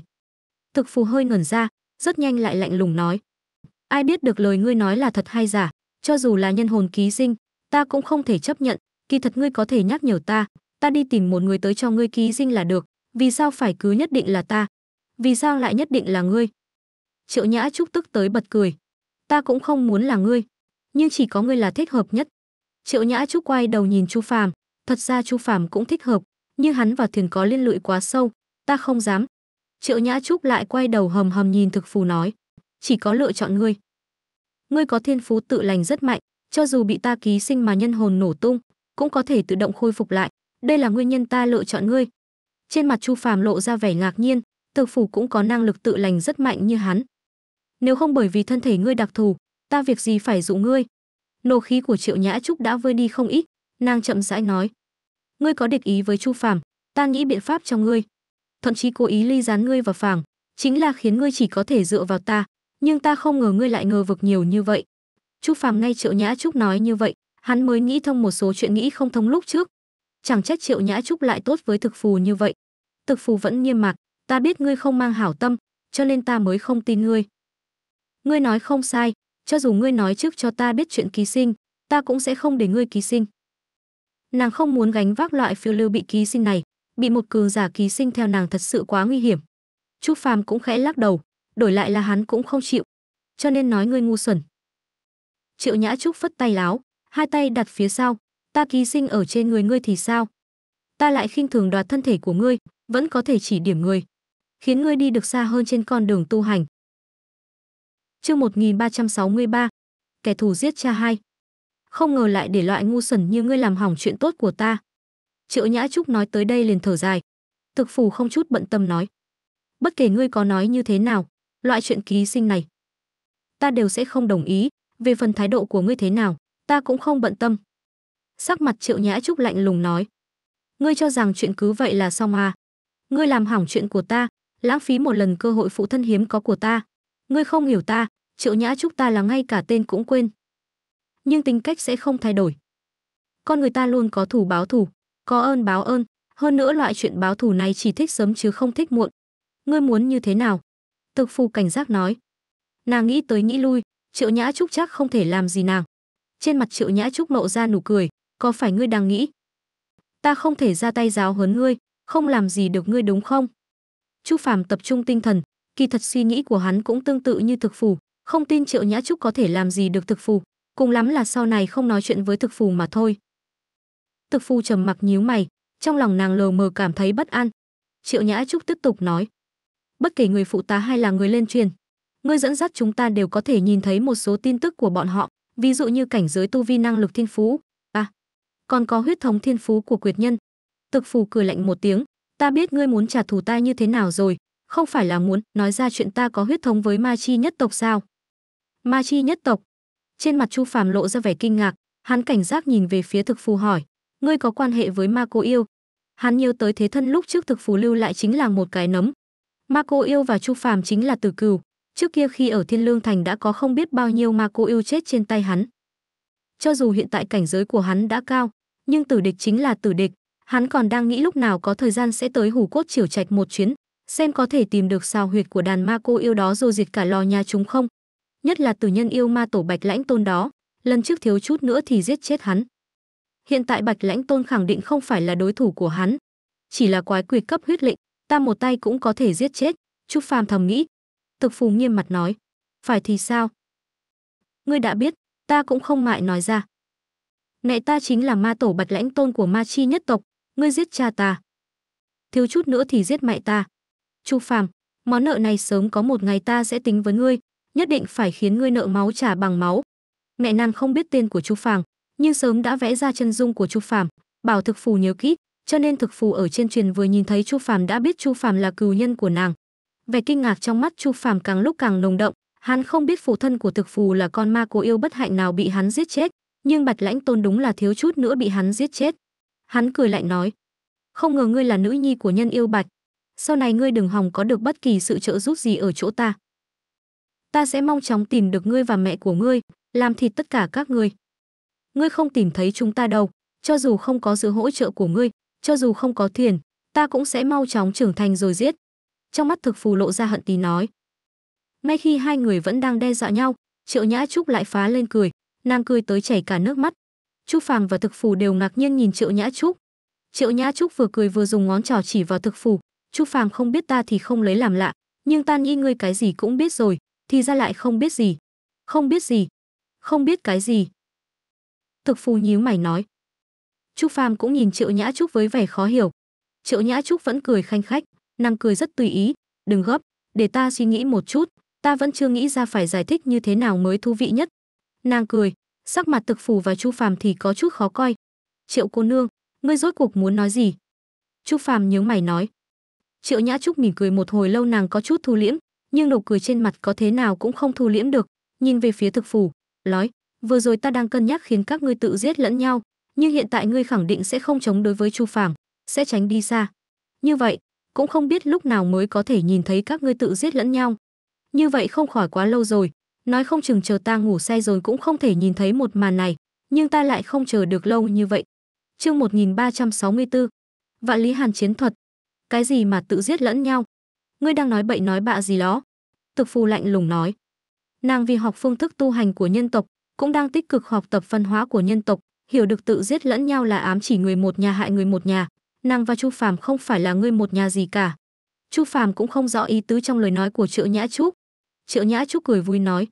Thực Phù hơi ngẩn ra, rất nhanh lại lạnh lùng nói: ai biết được lời ngươi nói là thật hay giả, cho dù là nhân hồn ký sinh, ta cũng không thể chấp nhận. Kỳ thật ngươi có thể nhắc nhở ta, ta đi tìm một người tới cho ngươi ký sinh là được, vì sao phải cứ nhất định là ta? Vì sao lại nhất định là ngươi? Triệu Nhã Trúc tức tới bật cười. Ta cũng không muốn là ngươi, nhưng chỉ có ngươi là thích hợp nhất. Triệu Nhã Trúc quay đầu nhìn Chu Phàm, thật ra Chu Phàm cũng thích hợp, nhưng hắn và Thiền có liên lụy quá sâu, ta không dám. Triệu Nhã Trúc lại quay đầu hầm hầm nhìn Thực Phù nói, chỉ có lựa chọn ngươi. Ngươi có thiên phú tự lành rất mạnh, cho dù bị ta ký sinh mà nhân hồn nổ tung, cũng có thể tự động khôi phục lại, đây là nguyên nhân ta lựa chọn ngươi. Trên mặt Chu Phàm lộ ra vẻ ngạc nhiên, Thực Phù cũng có năng lực tự lành rất mạnh như hắn. Nếu không bởi vì thân thể ngươi đặc thù, ta việc gì phải dụ ngươi? Nộ khí của Triệu Nhã Trúc đã vơi đi không ít, nàng chậm rãi nói: ngươi có địch ý với Chu Phàm, ta nghĩ biện pháp cho ngươi, thậm chí cố ý ly gián ngươi vào phàng, chính là khiến ngươi chỉ có thể dựa vào ta, nhưng ta không ngờ ngươi lại ngờ vực nhiều như vậy. Chu Phàm nghe Triệu Nhã Trúc nói như vậy, hắn mới nghĩ thông một số chuyện nghĩ không thông lúc trước. Chẳng trách Triệu Nhã Trúc lại tốt với Thực Phù như vậy. Thực Phù vẫn nghiêm mặt, ta biết ngươi không mang hảo tâm, cho nên ta mới không tin ngươi. Ngươi nói không sai, cho dù ngươi nói trước cho ta biết chuyện ký sinh, ta cũng sẽ không để ngươi ký sinh. Nàng không muốn gánh vác loại phiêu lưu bị ký sinh này, bị một cường giả ký sinh theo nàng thật sự quá nguy hiểm. Chu Phàm cũng khẽ lắc đầu, đổi lại là hắn cũng không chịu, cho nên nói ngươi ngu xuẩn. Triệu Nhã Trúc phất tay láo, hai tay đặt phía sau, ta ký sinh ở trên người ngươi thì sao? Ta lại khinh thường đoạt thân thể của ngươi, vẫn có thể chỉ điểm ngươi, khiến ngươi đi được xa hơn trên con đường tu hành. Chương một nghìn ba trăm sáu mươi ba, kẻ thù giết cha hai. Không ngờ lại để loại ngu xuẩn như ngươi làm hỏng chuyện tốt của ta. Triệu Nhã Trúc nói tới đây liền thở dài. Thực Phù không chút bận tâm nói, bất kể ngươi có nói như thế nào, loại chuyện ký sinh này ta đều sẽ không đồng ý. Về phần thái độ của ngươi thế nào, ta cũng không bận tâm. Sắc mặt Triệu Nhã Trúc lạnh lùng nói, ngươi cho rằng chuyện cứ vậy là xong à? Ngươi làm hỏng chuyện của ta, lãng phí một lần cơ hội phụ thân hiếm có của ta. Ngươi không hiểu ta, Triệu Nhã Trúc, ta là ngay cả tên cũng quên. Nhưng tính cách sẽ không thay đổi. Con người ta luôn có thù báo thù, có ơn báo ơn. Hơn nữa loại chuyện báo thù này chỉ thích sớm chứ không thích muộn. Ngươi muốn như thế nào? Thực Phù cảnh giác nói. Nàng nghĩ tới nghĩ lui, Triệu Nhã Trúc chắc không thể làm gì nàng. Trên mặt Triệu Nhã Trúc lộ ra nụ cười, có phải ngươi đang nghĩ ta không thể ra tay giáo huấn ngươi, không làm gì được ngươi đúng không? Chu Phàm tập trung tinh thần, kỳ thật suy nghĩ của hắn cũng tương tự như Thực Phù, không tin Triệu Nhã Trúc có thể làm gì được Thực Phù, cùng lắm là sau này không nói chuyện với Thực Phù mà thôi. Thực Phù trầm mặc nhíu mày, trong lòng nàng lờ mờ cảm thấy bất an. Triệu Nhã Trúc tiếp tục nói, bất kể người phụ tá hay là người lên truyền, ngươi dẫn dắt chúng ta đều có thể nhìn thấy một số tin tức của bọn họ, ví dụ như cảnh giới tu vi, năng lực thiên phú, à, còn có huyết thống thiên phú của quyệt nhân. Thực Phù cười lạnh một tiếng, ta biết ngươi muốn trả thù ta như thế nào rồi, không phải là muốn nói ra chuyện ta có huyết thống với ma chi nhất tộc sao? Ma chi nhất tộc? Trên mặt Chu Phàm lộ ra vẻ kinh ngạc, hắn cảnh giác nhìn về phía Thực Phù hỏi, ngươi có quan hệ với ma cô yêu? Hắn nhớ tới thế thân lúc trước Thực Phù lưu lại chính là một cái nấm. Ma cô yêu và Chu Phàm chính là tử cừu, trước kia khi ở Thiên Lương Thành đã có không biết bao nhiêu ma cô yêu chết trên tay hắn. Cho dù hiện tại cảnh giới của hắn đã cao, nhưng tử địch chính là tử địch, hắn còn đang nghĩ lúc nào có thời gian sẽ tới Hủ Cốt Triều Trạch một chuyến, xem có thể tìm được sao huyệt của đàn ma cô yêu đó rồi diệt cả lò nhà chúng không. Nhất là tử nhân yêu ma tổ Bạch Lãnh Tôn đó, lần trước thiếu chút nữa thì giết chết hắn. Hiện tại Bạch Lãnh Tôn khẳng định không phải là đối thủ của hắn, chỉ là quái quỷ cấp huyết lệnh, ta một tay cũng có thể giết chết. Chu Phàm thầm nghĩ. Thực Phù nghiêm mặt nói, phải thì sao? Ngươi đã biết, ta cũng không ngại nói ra. Mẹ ta chính là ma tổ Bạch Lãnh Tôn của ma chi nhất tộc, ngươi giết cha ta, thiếu chút nữa thì giết mẹ ta. Chu Phàm, món nợ này sớm có một ngày ta sẽ tính với ngươi, nhất định phải khiến ngươi nợ máu trả bằng máu. Mẹ nàng không biết tên của Chu Phàm, nhưng sớm đã vẽ ra chân dung của Chu Phàm, bảo Thực Phù nhớ kỹ, cho nên Thực Phù ở trên truyền vừa nhìn thấy Chu Phàm đã biết Chu Phàm là cừu nhân của nàng. Vẻ kinh ngạc trong mắt Chu Phàm càng lúc càng nồng đậm, hắn không biết phụ thân của Thực Phù là con ma cô yêu bất hạnh nào bị hắn giết chết, nhưng Bạch Lãnh Tôn đúng là thiếu chút nữa bị hắn giết chết. Hắn cười lạnh nói, không ngờ ngươi là nữ nhi của nhân yêu Bạch, sau này ngươi đừng hòng có được bất kỳ sự trợ giúp gì ở chỗ ta. Ta sẽ mau chóng tìm được ngươi và mẹ của ngươi, làm thịt tất cả các ngươi. Ngươi không tìm thấy chúng ta đâu, cho dù không có sự hỗ trợ của ngươi, cho dù không có Thiền, ta cũng sẽ mau chóng trưởng thành rồi giết. Trong mắt Thực Phù lộ ra hận tí nói. Ngay khi hai người vẫn đang đe dọa nhau, Triệu Nhã Trúc lại phá lên cười, nàng cười tới chảy cả nước mắt. Chu Phàm và Thực Phù đều ngạc nhiên nhìn Triệu Nhã Trúc. Triệu Nhã Trúc vừa cười vừa dùng ngón trỏ chỉ vào Thực Phù. Chu Phàm không biết ta thì không lấy làm lạ, nhưng ta nghĩ ngươi cái gì cũng biết rồi, thì ra lại không biết gì. Không biết gì. Không biết cái gì. Thực Phù nhíu mày nói. Chu Phàm cũng nhìn Triệu Nhã Trúc với vẻ khó hiểu. Triệu Nhã Trúc vẫn cười khanh khách, nàng cười rất tùy ý. Đừng gấp, để ta suy nghĩ một chút, ta vẫn chưa nghĩ ra phải giải thích như thế nào mới thú vị nhất. Nàng cười, sắc mặt Thực Phù và Chu Phàm thì có chút khó coi. Triệu cô nương, ngươi rốt cuộc muốn nói gì? Chu Phàm nhướng mày nói. Triệu Nhã Trúc mỉm cười một hồi lâu, nàng có chút thu liễm, nhưng nụ cười trên mặt có thế nào cũng không thu liễm được, nhìn về phía Thực Phù, nói, vừa rồi ta đang cân nhắc khiến các ngươi tự giết lẫn nhau, nhưng hiện tại ngươi khẳng định sẽ không chống đối với Chu Phàm, sẽ tránh đi xa. Như vậy, cũng không biết lúc nào mới có thể nhìn thấy các ngươi tự giết lẫn nhau. Như vậy không khỏi quá lâu rồi, nói không chừng chờ ta ngủ say rồi cũng không thể nhìn thấy một màn này, nhưng ta lại không chờ được lâu như vậy. Chương một nghìn ba trăm sáu mươi tư, Vạn Lý Hàn Chiến Thuật. Cái gì mà tự giết lẫn nhau? Ngươi đang nói bậy nói bạ gì đó? Thực Phù lạnh lùng nói. Nàng vì học phương thức tu hành của nhân tộc, cũng đang tích cực học tập văn hóa của nhân tộc, hiểu được tự giết lẫn nhau là ám chỉ người một nhà hại người một nhà. Nàng và Chu Phàm không phải là người một nhà gì cả. Chu Phàm cũng không rõ ý tứ trong lời nói của Triệu Nhã Trúc. Triệu Nhã Trúc cười vui nói.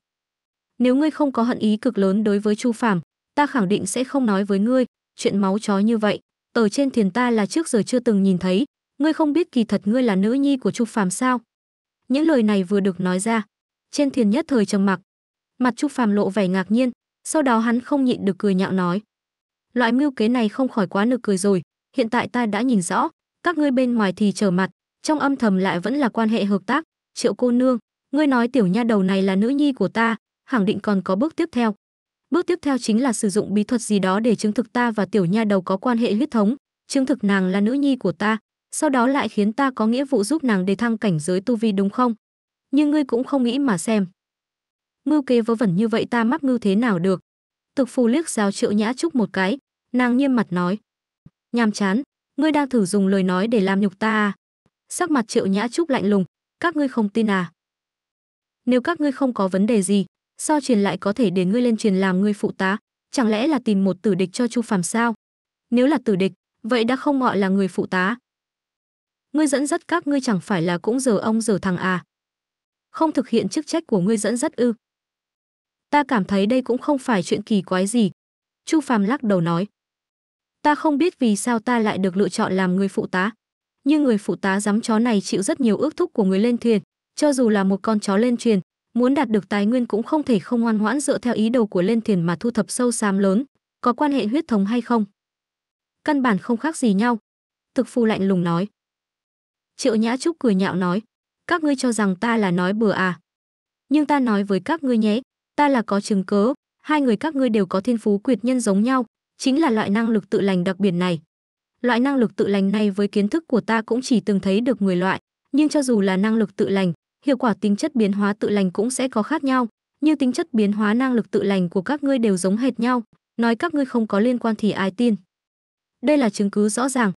Nếu ngươi không có hận ý cực lớn đối với Chu Phàm, ta khẳng định sẽ không nói với ngươi chuyện máu chó như vậy. Ở trên thiền ta là trước giờ chưa từng nhìn thấy. Ngươi không biết kỳ thật ngươi là nữ nhi của Chu Phàm sao? Những lời này vừa được nói ra, trên thiền nhất thời trầm mặc. Mặt Chu Phàm lộ vẻ ngạc nhiên, sau đó hắn không nhịn được cười nhạo nói. Loại mưu kế này không khỏi quá nực cười rồi, hiện tại ta đã nhìn rõ, các ngươi bên ngoài thì trở mặt, trong âm thầm lại vẫn là quan hệ hợp tác. Triệu cô nương, ngươi nói tiểu nha đầu này là nữ nhi của ta, khẳng định còn có bước tiếp theo. Bước tiếp theo chính là sử dụng bí thuật gì đó để chứng thực ta và tiểu nha đầu có quan hệ huyết thống, chứng thực nàng là nữ nhi của ta. Sau đó lại khiến ta có nghĩa vụ giúp nàng đề thăng cảnh giới tu vi đúng không? Nhưng ngươi cũng không nghĩ mà xem. Mưu kế vớ vẩn như vậy ta mắc mưu thế nào được? Thực Phù liếc giáo Triệu Nhã Trúc một cái, nàng nghiêm mặt nói. Nhàm chán, ngươi đang thử dùng lời nói để làm nhục ta à? Sắc mặt Triệu Nhã Trúc lạnh lùng, các ngươi không tin à? Nếu các ngươi không có vấn đề gì, sao truyền lại có thể để ngươi lên truyền làm ngươi phụ tá? Chẳng lẽ là tìm một tử địch cho Chu Phàm sao? Nếu là tử địch, vậy đã không gọi là người phụ tá. Ngươi dẫn dắt các ngươi chẳng phải là cũng giở ông giở thằng à? Không thực hiện chức trách của ngươi dẫn dắt ư? Ta cảm thấy đây cũng không phải chuyện kỳ quái gì. Chu Phàm lắc đầu nói. Ta không biết vì sao ta lại được lựa chọn làm người phụ tá. Nhưng người phụ tá dám chó này chịu rất nhiều ước thúc của người lên thuyền. Cho dù là một con chó lên thuyền, muốn đạt được tài nguyên cũng không thể không ngoan ngoãn dựa theo ý đồ của lên thuyền mà thu thập sâu xám lớn. Có quan hệ huyết thống hay không? Căn bản không khác gì nhau. Thực Phù lạnh lùng nói. Triệu Nhã Trúc cười nhạo nói, các ngươi cho rằng ta là nói bừa à? Nhưng ta nói với các ngươi nhé, ta là có chứng cớ, hai người các ngươi đều có thiên phú quyệt nhân giống nhau, chính là loại năng lực tự lành đặc biệt này. Loại năng lực tự lành này với kiến thức của ta cũng chỉ từng thấy được mười loại, nhưng cho dù là năng lực tự lành, hiệu quả tính chất biến hóa tự lành cũng sẽ có khác nhau, nhưng tính chất biến hóa năng lực tự lành của các ngươi đều giống hệt nhau, nói các ngươi không có liên quan thì ai tin. Đây là chứng cứ rõ ràng.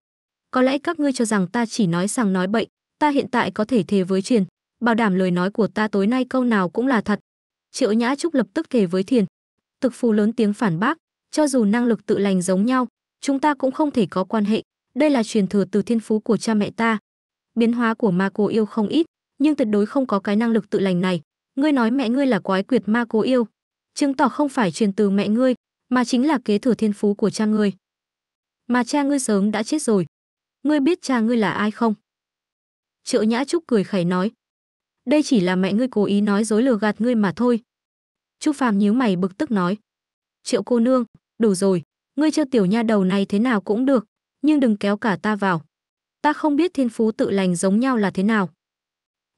Có lẽ các ngươi cho rằng ta chỉ nói sằng nói bậy, ta hiện tại có thể thề với Thiền, bảo đảm lời nói của ta tối nay câu nào cũng là thật. Triệu Nhã Trúc lập tức thề với Thiền. Thực Phù lớn tiếng phản bác, cho dù năng lực tự lành giống nhau, chúng ta cũng không thể có quan hệ, đây là truyền thừa từ thiên phú của cha mẹ ta. Biến hóa của ma cô yêu không ít, nhưng tuyệt đối không có cái năng lực tự lành này. Ngươi nói mẹ ngươi là quái quyệt ma cô yêu, chứng tỏ không phải truyền từ mẹ ngươi, mà chính là kế thừa thiên phú của cha ngươi. Mà cha ngươi sớm đã chết rồi. Ngươi biết cha ngươi là ai không? Triệu Nhã Trúc cười khẩy nói. Đây chỉ là mẹ ngươi cố ý nói dối lừa gạt ngươi mà thôi. Chu Phàm nhíu mày bực tức nói. Triệu cô nương, đủ rồi, ngươi cho tiểu nha đầu này thế nào cũng được, nhưng đừng kéo cả ta vào. Ta không biết thiên phú tự lành giống nhau là thế nào.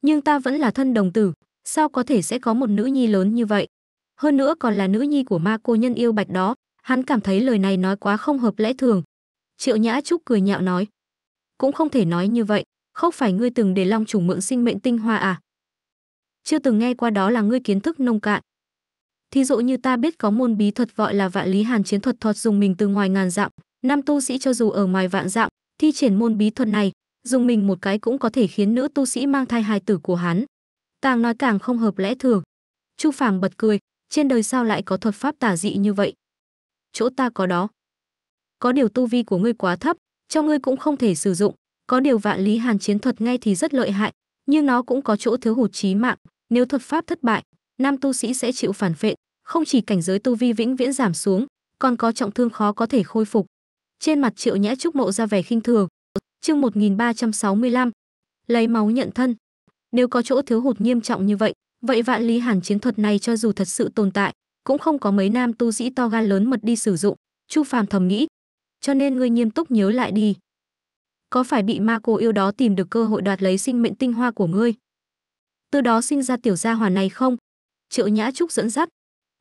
Nhưng ta vẫn là thân đồng tử, sao có thể sẽ có một nữ nhi lớn như vậy? Hơn nữa còn là nữ nhi của ma cô nhân yêu Bạch đó, hắn cảm thấy lời này nói quá không hợp lẽ thường. Triệu Nhã Trúc cười nhạo nói. Cũng không thể nói như vậy, không phải ngươi từng để long trùng mượn sinh mệnh tinh hoa à? Chưa từng nghe qua, đó là ngươi kiến thức nông cạn. Thí dụ như ta biết có môn bí thuật gọi là Vạn Lý Hàn Chiến Thuật, thuật dùng mình từ ngoài ngàn dặm, nam tu sĩ cho dù ở ngoài vạn dặm, thi triển môn bí thuật này, dùng mình một cái cũng có thể khiến nữ tu sĩ mang thai hài tử của hắn. Càng nói càng không hợp lẽ thường. Chu Phàm bật cười, trên đời sao lại có thuật pháp tà dị như vậy? Chỗ ta có đó. Có điều tu vi của ngươi quá thấp, cho ngươi cũng không thể sử dụng. Có điều Vạn Lý Hàn chiến thuật ngay thì rất lợi hại, nhưng nó cũng có chỗ thiếu hụt chí mạng. Nếu thuật pháp thất bại, nam tu sĩ sẽ chịu phản phệ, không chỉ cảnh giới tu vi vĩnh viễn giảm xuống, còn có trọng thương khó có thể khôi phục. Trên mặt Triệu Nhã Trúc mộ ra vẻ khinh thường. Chương một nghìn ba trăm sáu mươi lăm, lấy máu nhận thân. Nếu có chỗ thiếu hụt nghiêm trọng như vậy, vậy Vạn Lý Hàn chiến thuật này cho dù thật sự tồn tại, cũng không có mấy nam tu sĩ to gan lớn mật đi sử dụng. Chu Phàm thầm nghĩ, cho nên ngươi nghiêm túc nhớ lại đi. Có phải bị ma cô yêu đó tìm được cơ hội đoạt lấy sinh mệnh tinh hoa của ngươi, từ đó sinh ra tiểu gia hỏa này không? Triệu Nhã Trúc dẫn dắt.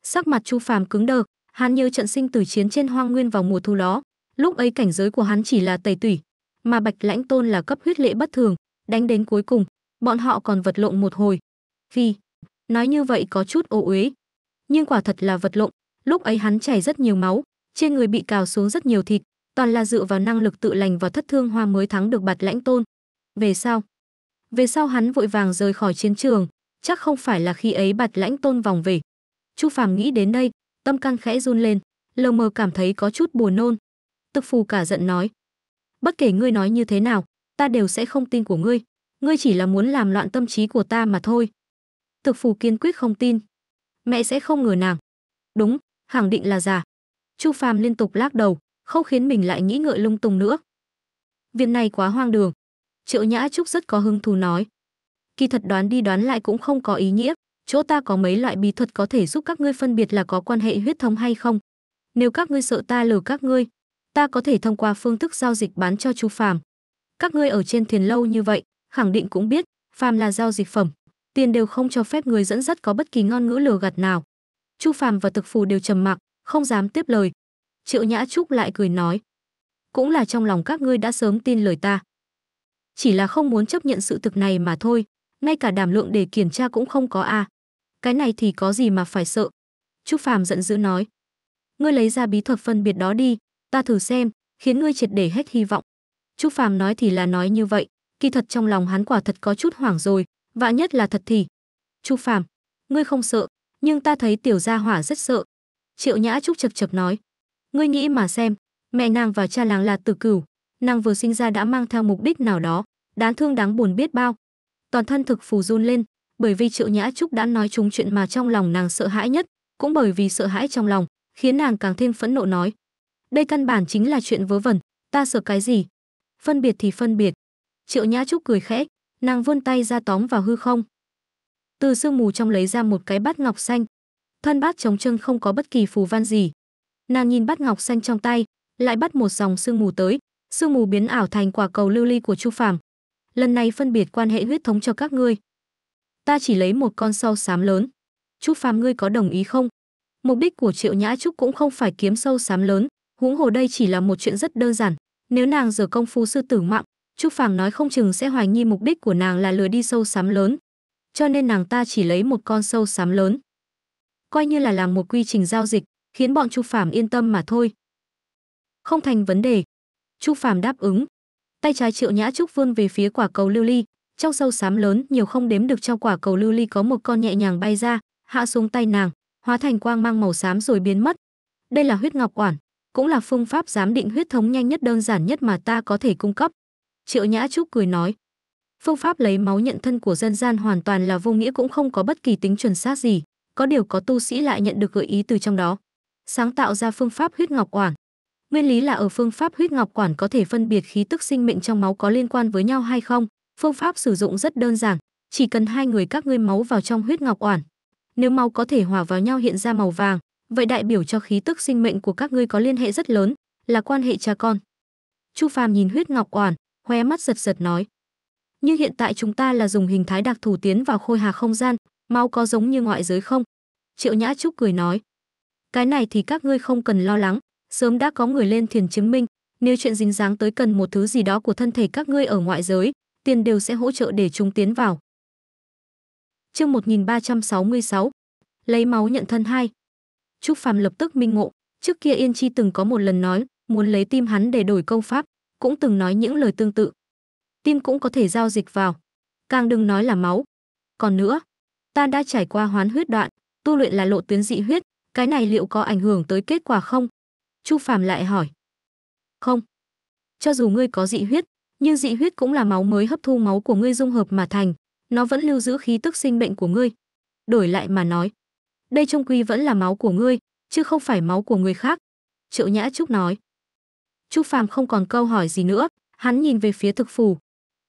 Sắc mặt Chu Phàm cứng đờ, hắn nhớ trận sinh tử chiến trên hoang nguyên vào mùa thu đó, lúc ấy cảnh giới của hắn chỉ là tẩy tủy, mà Bạch Lãnh Tôn là cấp huyết lệ bất thường, đánh đến cuối cùng, bọn họ còn vật lộn một hồi. Vì, nói như vậy có chút ô uế, nhưng quả thật là vật lộn, lúc ấy hắn chảy rất nhiều máu, trên người bị cào xuống rất nhiều thịt, toàn là dựa vào năng lực tự lành và thất thương hoa mới thắng được Bạch Lãnh Tôn. Về sau, về sau hắn vội vàng rời khỏi chiến trường, chắc không phải là khi ấy Bạch Lãnh Tôn vòng về. Chu Phàm nghĩ đến đây, tâm can khẽ run lên, lờ mờ cảm thấy có chút buồn nôn. Thực Phù cả giận nói, bất kể ngươi nói như thế nào, ta đều sẽ không tin của ngươi, ngươi chỉ là muốn làm loạn tâm trí của ta mà thôi. Thực Phù kiên quyết không tin. Mẹ sẽ không ngờ nàng. Đúng, khẳng định là giả. Chu Phàm liên tục lắc đầu, không khiến mình lại nghĩ ngợi lung tung nữa. Việc này quá hoang đường. Triệu Nhã Trúc rất có hứng thú nói. Kỳ thật đoán đi đoán lại cũng không có ý nghĩa. Chỗ ta có mấy loại bí thuật có thể giúp các ngươi phân biệt là có quan hệ huyết thống hay không. Nếu các ngươi sợ ta lừa các ngươi, ta có thể thông qua phương thức giao dịch bán cho Chu Phàm. Các ngươi ở trên thiền lâu như vậy, khẳng định cũng biết, phàm là giao dịch phẩm, tiền đều không cho phép người dẫn dắt có bất kỳ ngôn ngữ lừa gạt nào. Chu Phàm và Thực Phù đều trầm mặc, không dám tiếp lời. Triệu Nhã Trúc lại cười nói, cũng là trong lòng các ngươi đã sớm tin lời ta, chỉ là không muốn chấp nhận sự thực này mà thôi. Ngay cả đảm lượng để kiểm tra cũng không có à? Cái này thì có gì mà phải sợ? Chu Phàm giận dữ nói, ngươi lấy ra bí thuật phân biệt đó đi, ta thử xem, khiến ngươi triệt để hết hy vọng. Chu Phàm nói thì là nói như vậy, kỳ thật trong lòng hắn quả thật có chút hoảng rồi, vạn nhất là thật thì. Chu Phàm, ngươi không sợ, nhưng ta thấy tiểu gia hỏa rất sợ. Triệu Nhã Trúc chập chập nói, ngươi nghĩ mà xem, mẹ nàng và cha nàng là tử cửu, nàng vừa sinh ra đã mang theo mục đích nào đó, đáng thương đáng buồn biết bao. Toàn thân Thực Phù run lên, bởi vì Triệu Nhã Trúc đã nói trúng chuyện mà trong lòng nàng sợ hãi nhất, cũng bởi vì sợ hãi trong lòng, khiến nàng càng thêm phẫn nộ nói. Đây căn bản chính là chuyện vớ vẩn, ta sợ cái gì? Phân biệt thì phân biệt. Triệu Nhã Trúc cười khẽ, nàng vươn tay ra tóm vào hư không. Từ sương mù trong lấy ra một cái bát ngọc xanh. Thân bát trống trơn không có bất kỳ phù văn gì. Nàng nhìn bát ngọc xanh trong tay, lại bắt một dòng sương mù tới, sương mù biến ảo thành quả cầu lưu ly của Chu Phàm. Lần này phân biệt quan hệ huyết thống cho các ngươi. Ta chỉ lấy một con sâu xám lớn. Chu Phàm ngươi có đồng ý không? Mục đích của Triệu Nhã Trúc cũng không phải kiếm sâu xám lớn, huống hồ đây chỉ là một chuyện rất đơn giản, nếu nàng giở công phu sư tử mạng, Chu Phàm nói không chừng sẽ hoài nghi mục đích của nàng là lừa đi sâu xám lớn, cho nên nàng ta chỉ lấy một con sâu xám lớn, coi như là làm một quy trình giao dịch, khiến bọn Chu Phàm yên tâm mà thôi. Không thành vấn đề. Chu Phàm đáp ứng. Tay trái Triệu Nhã Trúc vươn về phía quả cầu lưu ly, trong sâu xám lớn nhiều không đếm được, trong quả cầu lưu ly có một con nhẹ nhàng bay ra, hạ xuống tay nàng, hóa thành quang mang màu xám rồi biến mất. Đây là huyết ngọc quản, cũng là phương pháp giám định huyết thống nhanh nhất, đơn giản nhất mà ta có thể cung cấp. Triệu Nhã Trúc cười nói, phương pháp lấy máu nhận thân của dân gian hoàn toàn là vô nghĩa, cũng không có bất kỳ tính chuẩn xác gì, có điều có tu sĩ lại nhận được gợi ý từ trong đó, sáng tạo ra phương pháp huyết ngọc quản. Nguyên lý là ở phương pháp huyết ngọc quản có thể phân biệt khí tức sinh mệnh trong máu có liên quan với nhau hay không. Phương pháp sử dụng rất đơn giản, chỉ cần hai người các ngươi máu vào trong huyết ngọc quản, nếu máu có thể hòa vào nhau hiện ra màu vàng, vậy đại biểu cho khí tức sinh mệnh của các ngươi có liên hệ rất lớn, là quan hệ cha con. Chu Phàm nhìn huyết ngọc quản, khóe mắt giật giật nói, nhưng hiện tại chúng ta là dùng hình thái đặc thù tiến vào khôi hà không gian, máu có giống như ngoại giới không? Triệu Nhã Trúc cười nói, cái này thì các ngươi không cần lo lắng, sớm đã có người lên thiền chứng minh, nếu chuyện dính dáng tới cần một thứ gì đó của thân thể các ngươi ở ngoại giới, tiền đều sẽ hỗ trợ để chúng tiến vào. Chương một nghìn ba trăm sáu mươi sáu, lấy máu nhận thân hai. Chu Phàm lập tức minh ngộ, trước kia Yên Chi từng có một lần nói muốn lấy tim hắn để đổi công pháp, cũng từng nói những lời tương tự. tim cũng có thể giao dịch vào. Càng đừng nói là máu. Còn nữa, ta đã trải qua hoán huyết đoạn, tu luyện là lộ tuyến dị huyết, cái này liệu có ảnh hưởng tới kết quả không? Chu Phàm lại hỏi. Không. Cho dù ngươi có dị huyết, nhưng dị huyết cũng là máu mới hấp thu máu của ngươi dung hợp mà thành, nó vẫn lưu giữ khí tức sinh bệnh của ngươi. Đổi lại mà nói, đây chung quy vẫn là máu của ngươi, chứ không phải máu của người khác. Triệu Nhã Trúc nói. Chu Phàm không còn câu hỏi gì nữa, hắn nhìn về phía Thực Phù.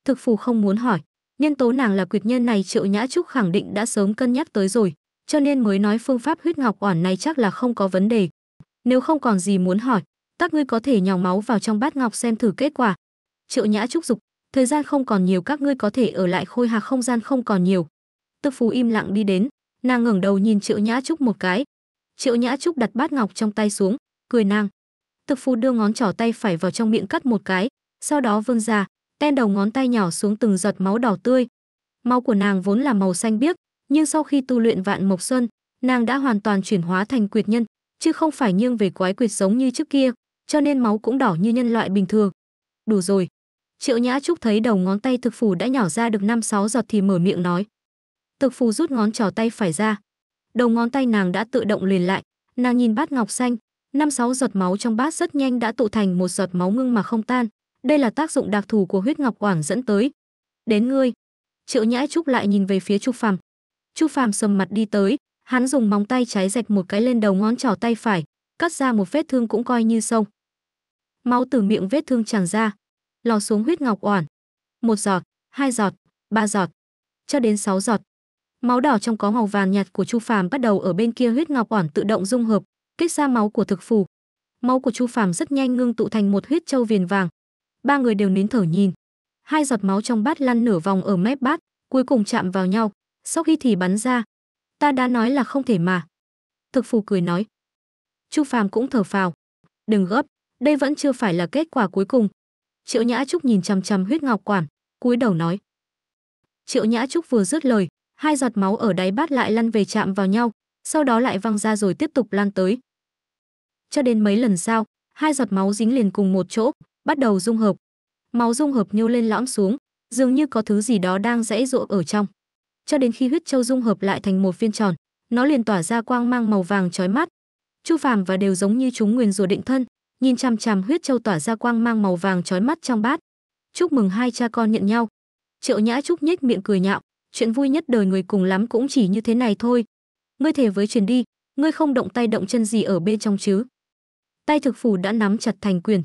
Thực Phù không muốn hỏi, nhân tố nàng là quyệt nhân này Triệu Nhã Trúc khẳng định đã sớm cân nhắc tới rồi, cho nên mới nói phương pháp huyết ngọc oản này chắc là không có vấn đề. Nếu không còn gì muốn hỏi, các ngươi có thể nhòng máu vào trong bát ngọc xem thử kết quả. Triệu Nhã Trúc dục, thời gian không còn nhiều, các ngươi có thể ở lại khôi hà không gian không còn nhiều. Thực Phù im lặng đi đến, nàng ngẩng đầu nhìn Triệu Nhã Trúc một cái. Triệu Nhã Trúc đặt bát ngọc trong tay xuống, cười nàng. Thực Phù đưa ngón trỏ tay phải vào trong miệng cắt một cái, sau đó vươn ra, ten đầu ngón tay nhỏ xuống từng giọt máu đỏ tươi. Máu của nàng vốn là màu xanh biếc, nhưng sau khi tu luyện Vạn Mộc Xuân, nàng đã hoàn toàn chuyển hóa thành quyệt nhân, chứ không phải nghiêng về quái quyệt giống như trước kia, cho nên máu cũng đỏ như nhân loại bình thường. Đủ rồi. Triệu Nhã Trúc thấy đầu ngón tay Thực Phù đã nhỏ ra được năm sáu giọt thì mở miệng nói. Thực Phù rút ngón trỏ tay phải ra, đầu ngón tay nàng đã tự động liền lại. Nàng nhìn bát ngọc xanh, năm sáu giọt máu trong bát rất nhanh đã tụ thành một giọt máu ngưng mà không tan. Đây là tác dụng đặc thù của huyết ngọc oản dẫn tới. Đến ngươi. Triệu Nhã Trúc lại nhìn về phía Chu Phàm. Chu Phàm sầm mặt đi tới, hắn dùng móng tay trái rạch một cái lên đầu ngón trỏ tay phải, cắt ra một vết thương cũng coi như xong. Máu từ miệng vết thương tràn ra, lò xuống huyết ngọc oản. Một giọt, hai giọt, ba giọt, cho đến sáu giọt. Máu đỏ trong có màu vàng nhạt của Chu Phàm bắt đầu ở bên kia huyết ngọc oản tự động dung hợp, kích ra máu của Thực Phù. Máu của Chu Phàm rất nhanh ngưng tụ thành một huyết châu viền vàng. Ba người đều nín thở nhìn. Hai giọt máu trong bát lăn nửa vòng ở mép bát, cuối cùng chạm vào nhau, sau khi thì bắn ra. Ta đã nói là không thể mà. Thực Phù cười nói. Chu Phàm cũng thở phào. Đừng gấp, đây vẫn chưa phải là kết quả cuối cùng. Triệu Nhã Trúc nhìn chằm chằm huyết ngọc quản, cúi đầu nói. Triệu Nhã Trúc vừa dứt lời, hai giọt máu ở đáy bát lại lăn về chạm vào nhau, sau đó lại văng ra rồi tiếp tục lan tới. Cho đến mấy lần sau, hai giọt máu dính liền cùng một chỗ, bắt đầu dung hợp. Máu dung hợp nhô lên lõm xuống, dường như có thứ gì đó đang giãy giụa ở trong. Cho đến khi huyết châu dung hợp lại thành một viên tròn, nó liền tỏa ra quang mang màu vàng chói mắt. Chu Phàm và đều giống như chúng nguyền rủa định thân, nhìn chằm chằm huyết châu tỏa ra quang mang màu vàng chói mắt trong bát. Chúc mừng hai cha con nhận nhau. Triệu Nhã Trúc nhếch miệng cười nhạo, chuyện vui nhất đời người cùng lắm cũng chỉ như thế này thôi. Ngươi thề với truyền đi, ngươi không động tay động chân gì ở bên trong chứ? Tay Thực Phù đã nắm chặt thành quyền,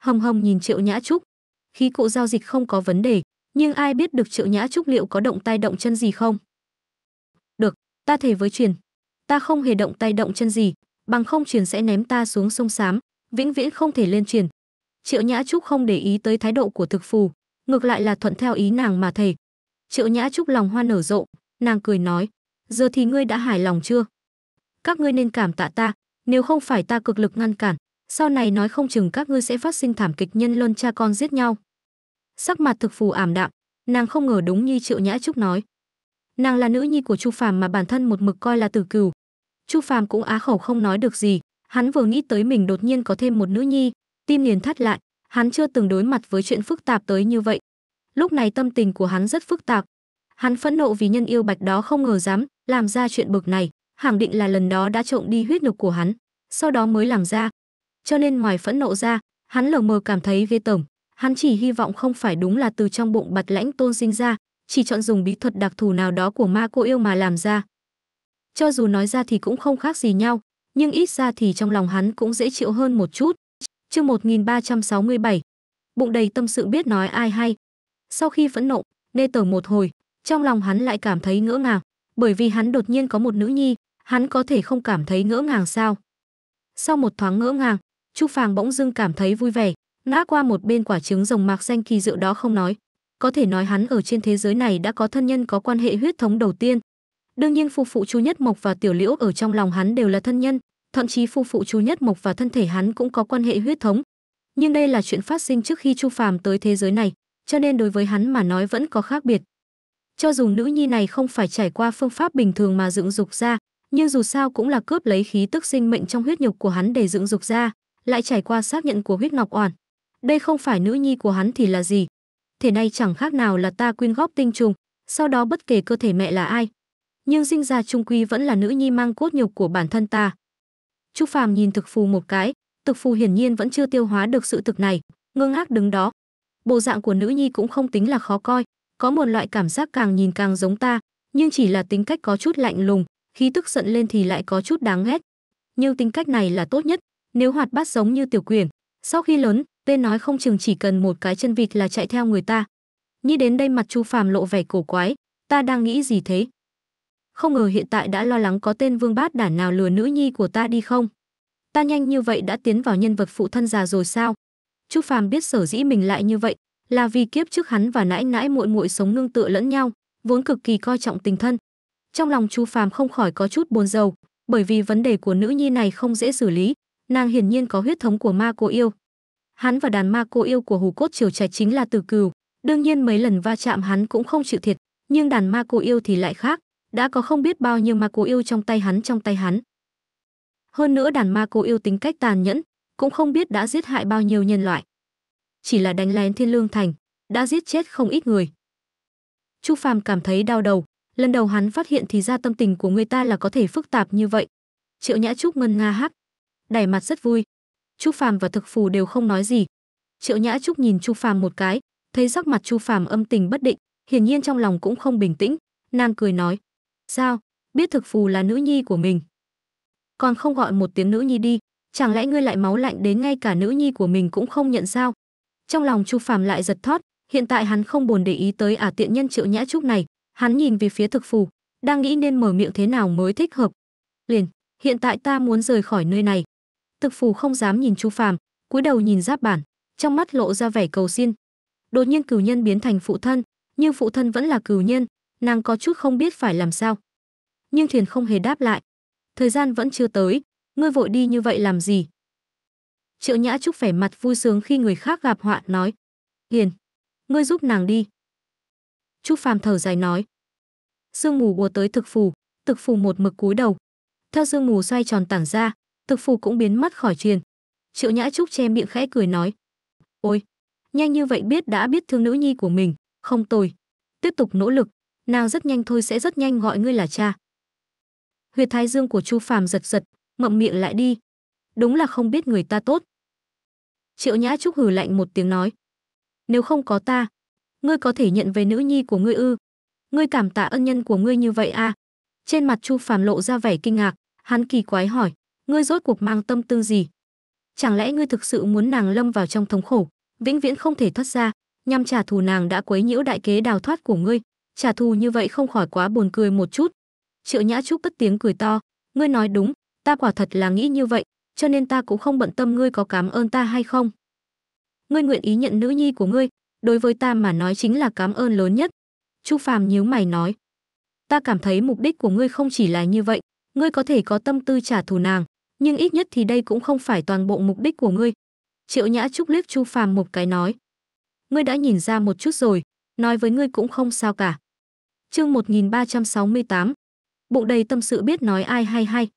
hầm hầm nhìn Triệu Nhã Trúc. Khí cụ giao dịch không có vấn đề, nhưng ai biết được Triệu Nhã Trúc liệu có động tay động chân gì không? Được, ta thề với truyền, ta không hề động tay động chân gì, bằng không truyền sẽ ném ta xuống sông xám, vĩnh viễn không thể lên truyền. Triệu Nhã Trúc không để ý tới thái độ của Thực Phù, ngược lại là thuận theo ý nàng mà thề. Triệu Nhã Trúc lòng hoa nở rộ, nàng cười nói, giờ thì ngươi đã hài lòng chưa? Các ngươi nên cảm tạ ta, nếu không phải ta cực lực ngăn cản, sau này nói không chừng các ngươi sẽ phát sinh thảm kịch nhân luân cha con giết nhau. Sắc mặt Thực Phù ảm đạm, nàng không ngờ đúng như Triệu Nhã Trúc nói. Nàng là nữ nhi của Chu Phàm mà bản thân một mực coi là tử cừu. Chu Phàm cũng á khẩu không nói được gì, hắn vừa nghĩ tới mình đột nhiên có thêm một nữ nhi, tim liền thắt lại, hắn chưa từng đối mặt với chuyện phức tạp tới như vậy. Lúc này tâm tình của hắn rất phức tạp. Hắn phẫn nộ vì nhân yêu Bạch đó không ngờ dám làm ra chuyện bực này, khẳng định là lần đó đã trộm đi huyết nục của hắn, sau đó mới làm ra. Cho nên ngoài phẫn nộ ra, hắn lờ mờ cảm thấy ghê tởm. Hắn chỉ hy vọng không phải đúng là từ trong bụng Bạch Lãnh Tôn sinh ra, chỉ chọn dùng bí thuật đặc thù nào đó của ma cô yêu mà làm ra. Cho dù nói ra thì cũng không khác gì nhau, nhưng ít ra thì trong lòng hắn cũng dễ chịu hơn một chút. Chương một nghìn ba trăm sáu mươi bảy. Bụng đầy tâm sự biết nói ai hay. Sau khi phẫn nộ, nê tở một hồi, trong lòng hắn lại cảm thấy ngỡ ngàng, bởi vì hắn đột nhiên có một nữ nhi, hắn có thể không cảm thấy ngỡ ngàng sao? Sau một thoáng ngỡ ngàng, Chu Phàm bỗng dưng cảm thấy vui vẻ, ngã qua một bên quả trứng rồng mạc xanh kỳ diệu đó không nói, có thể nói hắn ở trên thế giới này đã có thân nhân có quan hệ huyết thống đầu tiên. Đương nhiên phu phụ Chu Nhất Mộc và Tiểu Liễu ở trong lòng hắn đều là thân nhân, thậm chí phu phụ Chu Nhất Mộc và thân thể hắn cũng có quan hệ huyết thống. Nhưng đây là chuyện phát sinh trước khi Chu Phàm tới thế giới này, cho nên đối với hắn mà nói vẫn có khác biệt. Cho dù nữ nhi này không phải trải qua phương pháp bình thường mà dựng dục ra, nhưng dù sao cũng là cướp lấy khí tức sinh mệnh trong huyết nhục của hắn để dựng dục ra, lại trải qua xác nhận của huyết ngọc oản. Đây không phải nữ nhi của hắn thì là gì? thể này chẳng khác nào là ta quyên góp tinh trùng, sau đó bất kể cơ thể mẹ là ai, nhưng sinh ra trung quy vẫn là nữ nhi mang cốt nhục của bản thân ta. Chu Phàm nhìn Thực Phù một cái, Thực Phù hiển nhiên vẫn chưa tiêu hóa được sự thực này, ngơ ngác đứng đó. Bộ dạng của nữ nhi cũng không tính là khó coi, có một loại cảm giác càng nhìn càng giống ta, nhưng chỉ là tính cách có chút lạnh lùng, khí tức giận lên thì lại có chút đáng ghét. Nhưng tính cách này là tốt nhất, nếu hoạt bát giống như Tiểu Quyền, sau khi lớn, tên nói không chừng chỉ cần một cái chân vịt là chạy theo người ta. Nghĩ đến đây mặt Chu Phàm lộ vẻ cổ quái, ta đang nghĩ gì thế? Không ngờ hiện tại đã lo lắng có tên vương bát đản nào lừa nữ nhi của ta đi không? Ta nhanh như vậy đã tiến vào nhân vật phụ thân già rồi sao? Chu Phàm biết sở dĩ mình lại như vậy, là vì kiếp trước hắn và nãi nãi muội muội sống nương tựa lẫn nhau, vốn cực kỳ coi trọng tình thân. Trong lòng Chu Phàm không khỏi có chút buồn rầu, bởi vì vấn đề của nữ nhi này không dễ xử lý, nàng hiển nhiên có huyết thống của ma cô yêu. Hắn và đàn ma cô yêu của Hủ Cốt Triều Trạch chính là tử cừu, đương nhiên mấy lần va chạm hắn cũng không chịu thiệt, nhưng đàn ma cô yêu thì lại khác, đã có không biết bao nhiêu ma cô yêu trong tay hắn trong tay hắn. Hơn nữa đàn ma cô yêu tính cách tàn nhẫn, cũng không biết đã giết hại bao nhiêu nhân loại. Chỉ là đánh lén Thiên Lương Thành, đã giết chết không ít người. Chu Phàm cảm thấy đau đầu, lần đầu hắn phát hiện thì ra tâm tình của người ta là có thể phức tạp như vậy. Triệu Nhã Trúc ngân nga hát, đẩy mặt rất vui. Chu Phàm và Thực Phù đều không nói gì. Triệu Nhã Trúc nhìn Chu Phàm một cái, thấy sắc mặt Chu Phàm âm tình bất định, hiển nhiên trong lòng cũng không bình tĩnh, nàng cười nói: "Sao, biết Thực Phù là nữ nhi của mình, còn không gọi một tiếng nữ nhi đi, chẳng lẽ ngươi lại máu lạnh đến ngay cả nữ nhi của mình cũng không nhận sao?" Trong lòng Chu Phàm lại giật thót, hiện tại hắn không buồn để ý tới ả tiện nhân Triệu Nhã Trúc này, hắn nhìn về phía Thực Phù, đang nghĩ nên mở miệng thế nào mới thích hợp. Liền, hiện tại ta muốn rời khỏi nơi này. Thực Phù không dám nhìn Chu Phàm, cúi đầu nhìn giáp bản, trong mắt lộ ra vẻ cầu xin. Đột nhiên cửu nhân biến thành phụ thân, nhưng phụ thân vẫn là cửu nhân, nàng có chút không biết phải làm sao. Nhưng Thiền không hề đáp lại. Thời gian vẫn chưa tới, ngươi vội đi như vậy làm gì? Triệu Nhã Trúc vẻ mặt vui sướng khi người khác gặp họa nói: "Hiền, ngươi giúp nàng đi." Chu Phàm thở dài nói. Sương mù bùa tới Thực Phù, Thực Phù một mực cúi đầu. Theo sương mù xoay tròn tản ra, Thực Phù cũng biến mất khỏi truyền. Triệu Nhã Trúc che miệng khẽ cười nói: "Ôi, nhanh như vậy biết đã biết thương nữ nhi của mình, không tồi. Tiếp tục nỗ lực, nàng rất nhanh thôi sẽ rất nhanh gọi ngươi là cha." Huyệt thái dương của Chu Phàm giật giật, ngậm miệng lại đi. Đúng là không biết người ta tốt. Triệu Nhã Trúc hừ lạnh một tiếng nói: "Nếu không có ta, ngươi có thể nhận về nữ nhi của ngươi ư? Ngươi cảm tạ ân nhân của ngươi như vậy à?" Trên mặt Chu Phàm lộ ra vẻ kinh ngạc, hắn kỳ quái hỏi: "Ngươi rốt cuộc mang tâm tư gì? Chẳng lẽ ngươi thực sự muốn nàng lâm vào trong thống khổ, vĩnh viễn không thể thoát ra, nhằm trả thù nàng đã quấy nhiễu đại kế đào thoát của ngươi? Trả thù như vậy không khỏi quá buồn cười một chút." Triệu Nhã Trúc cất tiếng cười to: "Ngươi nói đúng, ta quả thật là nghĩ như vậy, cho nên ta cũng không bận tâm ngươi có cảm ơn ta hay không. Ngươi nguyện ý nhận nữ nhi của ngươi, đối với ta mà nói chính là cảm ơn lớn nhất." Chu Phàm nhíu mày nói: "Ta cảm thấy mục đích của ngươi không chỉ là như vậy, ngươi có thể có tâm tư trả thù nàng, nhưng ít nhất thì đây cũng không phải toàn bộ mục đích của ngươi." Triệu Nhã Trúc liếc Chu Phàm một cái nói: "Ngươi đã nhìn ra một chút rồi, nói với ngươi cũng không sao cả." Chương một nghìn ba trăm sáu mươi tám. Bụng đầy tâm sự biết nói ai hay hay.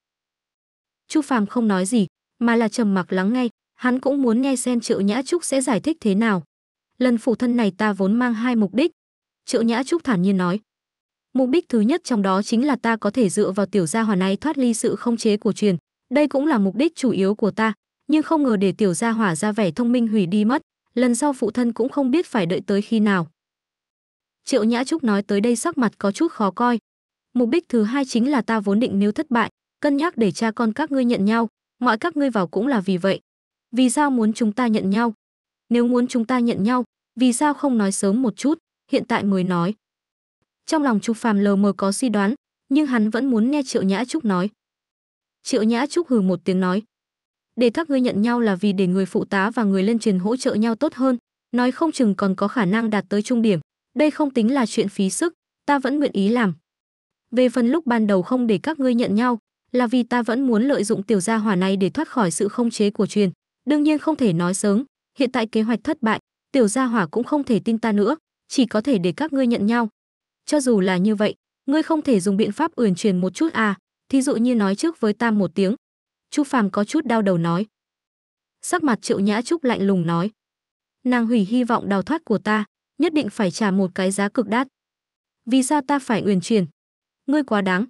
Chu Phàm không nói gì, mà là trầm mặc lắng nghe, hắn cũng muốn nghe xem Triệu Nhã Trúc sẽ giải thích thế nào. "Lần phụ thân này ta vốn mang hai mục đích." Triệu Nhã Trúc thản nhiên nói. "Mục đích thứ nhất trong đó chính là ta có thể dựa vào tiểu gia hỏa này thoát ly sự khống chế của truyền, đây cũng là mục đích chủ yếu của ta, nhưng không ngờ để tiểu gia hỏa ra vẻ thông minh hủy đi mất, lần sau phụ thân cũng không biết phải đợi tới khi nào." Triệu Nhã Trúc nói tới đây sắc mặt có chút khó coi. "Mục đích thứ hai chính là ta vốn định nếu thất bại, cân nhắc để cha con các ngươi nhận nhau, mọi các ngươi vào cũng là vì vậy. Vì sao muốn chúng ta nhận nhau? Nếu muốn chúng ta nhận nhau, vì sao không nói sớm một chút, hiện tại mới nói?" Trong lòng Chu Phàm lờ mờ có suy đoán, nhưng hắn vẫn muốn nghe Triệu Nhã Trúc nói. Triệu Nhã Trúc hừ một tiếng nói: "Để các ngươi nhận nhau là vì để người phụ tá và người lên truyền hỗ trợ nhau tốt hơn, nói không chừng còn có khả năng đạt tới trung điểm, đây không tính là chuyện phí sức, ta vẫn nguyện ý làm. Về phần lúc ban đầu không để các ngươi nhận nhau, là vì ta vẫn muốn lợi dụng tiểu gia hỏa này để thoát khỏi sự khống chế của truyền, đương nhiên không thể nói sớm, hiện tại kế hoạch thất bại, tiểu gia hỏa cũng không thể tin ta nữa, chỉ có thể để các ngươi nhận nhau. Cho dù là như vậy, ngươi không thể dùng biện pháp uyển chuyển một chút à, thí dụ như nói trước với ta một tiếng." Chu Phàm có chút đau đầu nói. Sắc mặt Triệu Nhã Trúc lạnh lùng nói: "Nàng hủy hy vọng đào thoát của ta, nhất định phải trả một cái giá cực đắt. Vì sao ta phải uyển chuyển? Ngươi quá đáng.